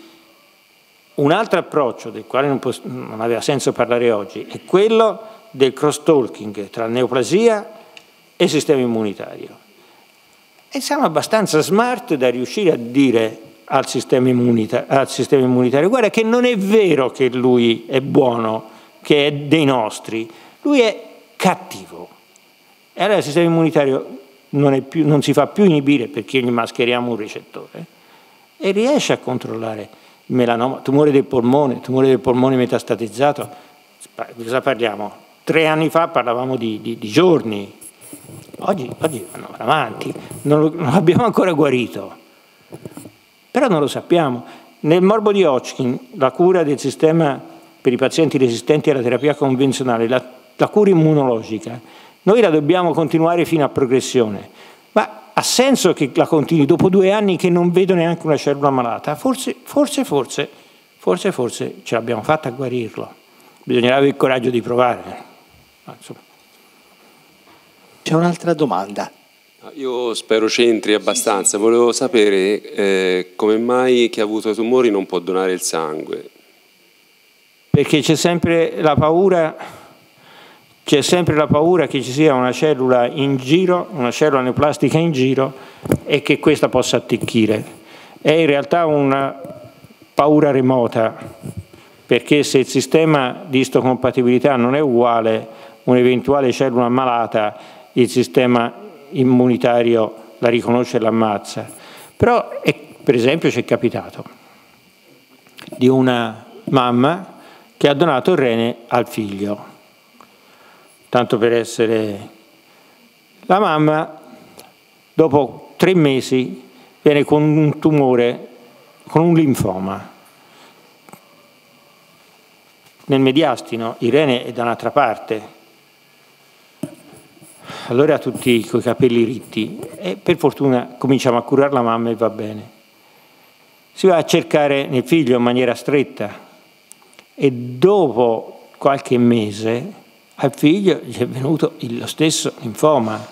un altro approccio del quale non, non aveva senso parlare oggi è quello del cross-talking tra neoplasia e sistema immunitario. E siamo abbastanza smart da riuscire a dire al sistema, immunita al sistema immunitario, guarda che non è vero che lui è buono, che è dei nostri, lui è cattivo. E allora il sistema immunitario non, è più, non si fa più inibire perché gli mascheriamo un recettore e riesce a controllare il melanoma, tumore del polmone, tumore del polmone metastatizzato. Cosa parliamo? Tre anni fa parlavamo di, di, di giorni. Oggi, oggi vanno avanti, non lo, non l'abbiamo ancora guarito, però non lo sappiamo. Nel morbo di Hodgkin, la cura del sistema per i pazienti resistenti alla terapia convenzionale, la, la cura immunologica, noi la dobbiamo continuare fino a progressione, ma ha senso che la continui dopo due anni che non vedo neanche una cellula malata? Forse, forse, forse, forse, forse ce l'abbiamo fatta a guarirlo, bisognerà avere il coraggio di provare, ma insomma. C'è un'altra domanda. Io spero c'entri abbastanza. Volevo sapere eh, come mai chi ha avuto tumori non può donare il sangue. Perché c'è sempre la paura, c'è sempre la paura che ci sia una cellula in giro, una cellula neoplastica in giro e che questa possa attecchire. È in realtà una paura remota, perché se il sistema di istocompatibilità non è uguale, un'eventuale cellula malata il sistema immunitario la riconosce e l'ammazza. Però, è, per esempio, ci è capitato di una mamma che ha donato il rene al figlio. Tanto per essere... La mamma, dopo tre mesi, viene con un tumore, con un linfoma. Nel mediastino il rene è da un'altra parte. Allora ha tutti coi capelli ritti e per fortuna cominciamo a curare la mamma e va bene. Si va a cercare nel figlio in maniera stretta e dopo qualche mese al figlio gli è venuto lo stesso linfoma.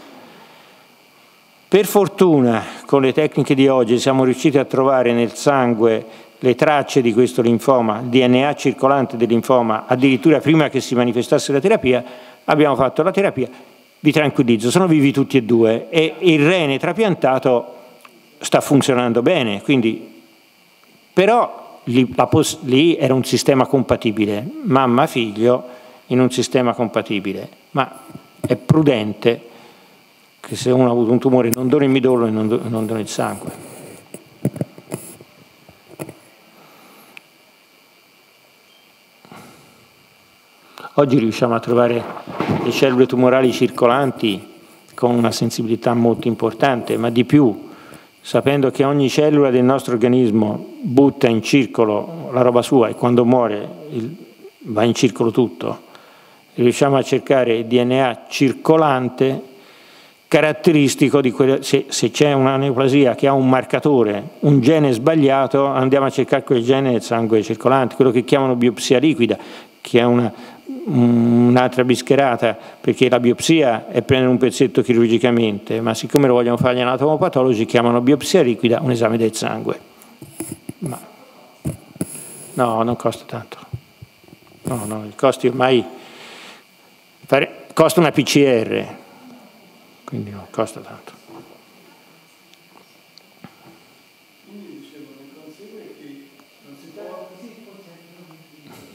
Per fortuna con le tecniche di oggi siamo riusciti a trovare nel sangue le tracce di questo linfoma, il D N A circolante del linfoma, addirittura prima che si manifestasse la terapia. Abbiamo fatto la terapia. Vi tranquillizzo, sono vivi tutti e due e il rene trapiantato sta funzionando bene, quindi, però lì, la lì era un sistema compatibile, mamma-figlio in un sistema compatibile, ma è prudente che se uno ha avuto un tumore non dona il midollo e non, do non dona il sangue. Oggi riusciamo a trovare le cellule tumorali circolanti con una sensibilità molto importante, ma di più, sapendo che ogni cellula del nostro organismo butta in circolo la roba sua e quando muore va in circolo tutto, riusciamo a cercare il D N A circolante caratteristico di quella, se, se c'è una neoplasia che ha un marcatore, un gene sbagliato, andiamo a cercare quel gene nel sangue circolante, quello che chiamano biopsia liquida, che è una un'altra bischerata, perché la biopsia è prendere un pezzetto chirurgicamente, ma siccome lo vogliono fare gli anatomopatologi chiamano biopsia liquida un esame del sangue. Ma No, non costa tanto. No, no, i costi ormai... Fare, costa una P C R, quindi non costa tanto.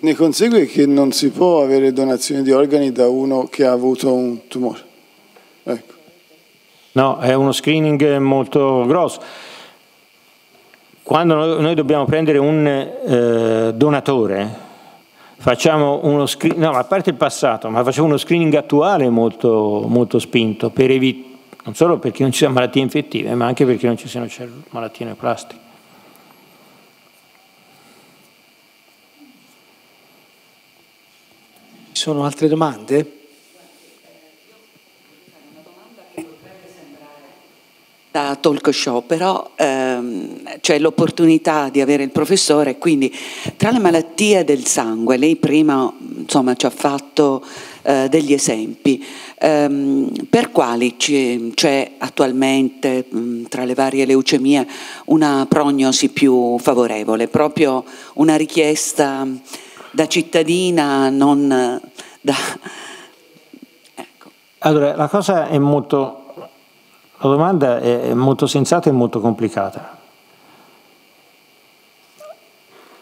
Ne consegue che non si può avere donazione di organi da uno che ha avuto un tumore. Ecco. No, è uno screening molto grosso. Quando noi dobbiamo prendere un eh, donatore, facciamo uno screening, no, a parte il passato, ma facciamo uno screening attuale molto, molto spinto, per non solo perché non ci siano malattie infettive, ma anche perché non ci siano malattie neoplastiche. Ci sono altre domande? Da talk show, però ehm, c'è l'opportunità di avere il professore, quindi tra le malattie del sangue, lei prima insomma ci ha fatto eh, degli esempi, ehm, per quali c'è attualmente mh, tra le varie leucemie una prognosi più favorevole, proprio una richiesta da cittadina, non da... Ecco. Allora, la cosa è molto... La domanda è molto sensata e molto complicata.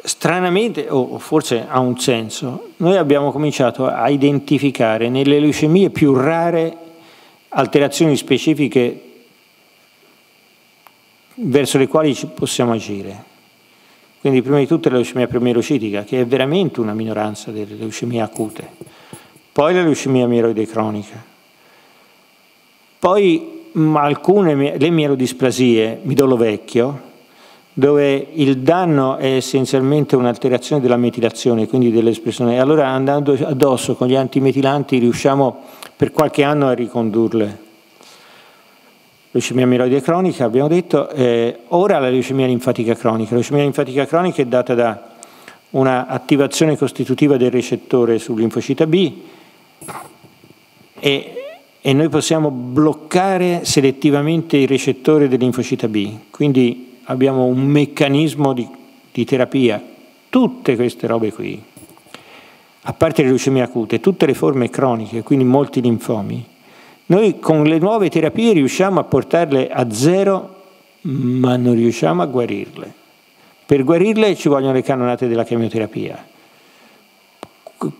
Stranamente, o forse ha un senso, noi abbiamo cominciato a identificare nelle leucemie più rare alterazioni specifiche verso le quali possiamo agire. Quindi prima di tutto la leucemia mielocitica, che è veramente una minoranza delle leucemie acute. Poi la leucemia mieloide cronica. Poi... ma alcune, le mielodisplasie, midollo vecchio, dove il danno è essenzialmente un'alterazione della metilazione, quindi dell'espressione. Allora andando addosso con gli antimetilanti riusciamo per qualche anno a ricondurle. Leucemia mieloide cronica, abbiamo detto, eh, ora la leucemia linfatica cronica. La leucemia linfatica cronica è data da un'attivazione costitutiva del recettore sul linfocita B e... e noi possiamo bloccare selettivamente il recettore del linfocita B, quindi abbiamo un meccanismo di, di terapia. Tutte queste robe qui, a parte le leucemie acute, tutte le forme croniche, quindi molti linfomi, noi con le nuove terapie riusciamo a portarle a zero, ma non riusciamo a guarirle. Per guarirle ci vogliono le cannonate della chemioterapia.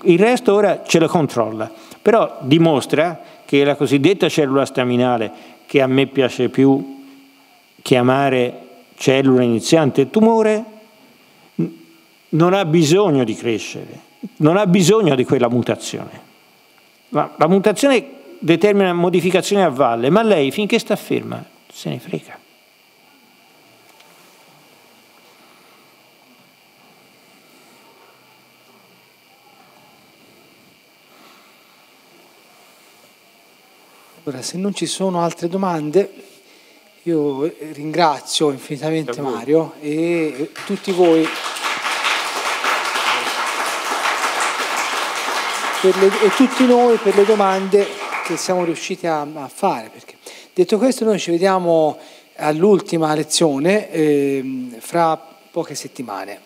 Il resto ora ce lo controlla, però dimostra che la cosiddetta cellula staminale, che a me piace più chiamare cellula iniziante tumore, non ha bisogno di crescere, non ha bisogno di quella mutazione. La, la mutazione determina modificazioni a valle, ma lei finché sta ferma se ne frega. Allora, se non ci sono altre domande, io ringrazio infinitamente Mario e tutti voi per le, e tutti noi per le domande che siamo riusciti a, a fare. Perché, detto questo, noi ci vediamo all'ultima lezione eh, fra poche settimane.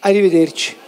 Arrivederci.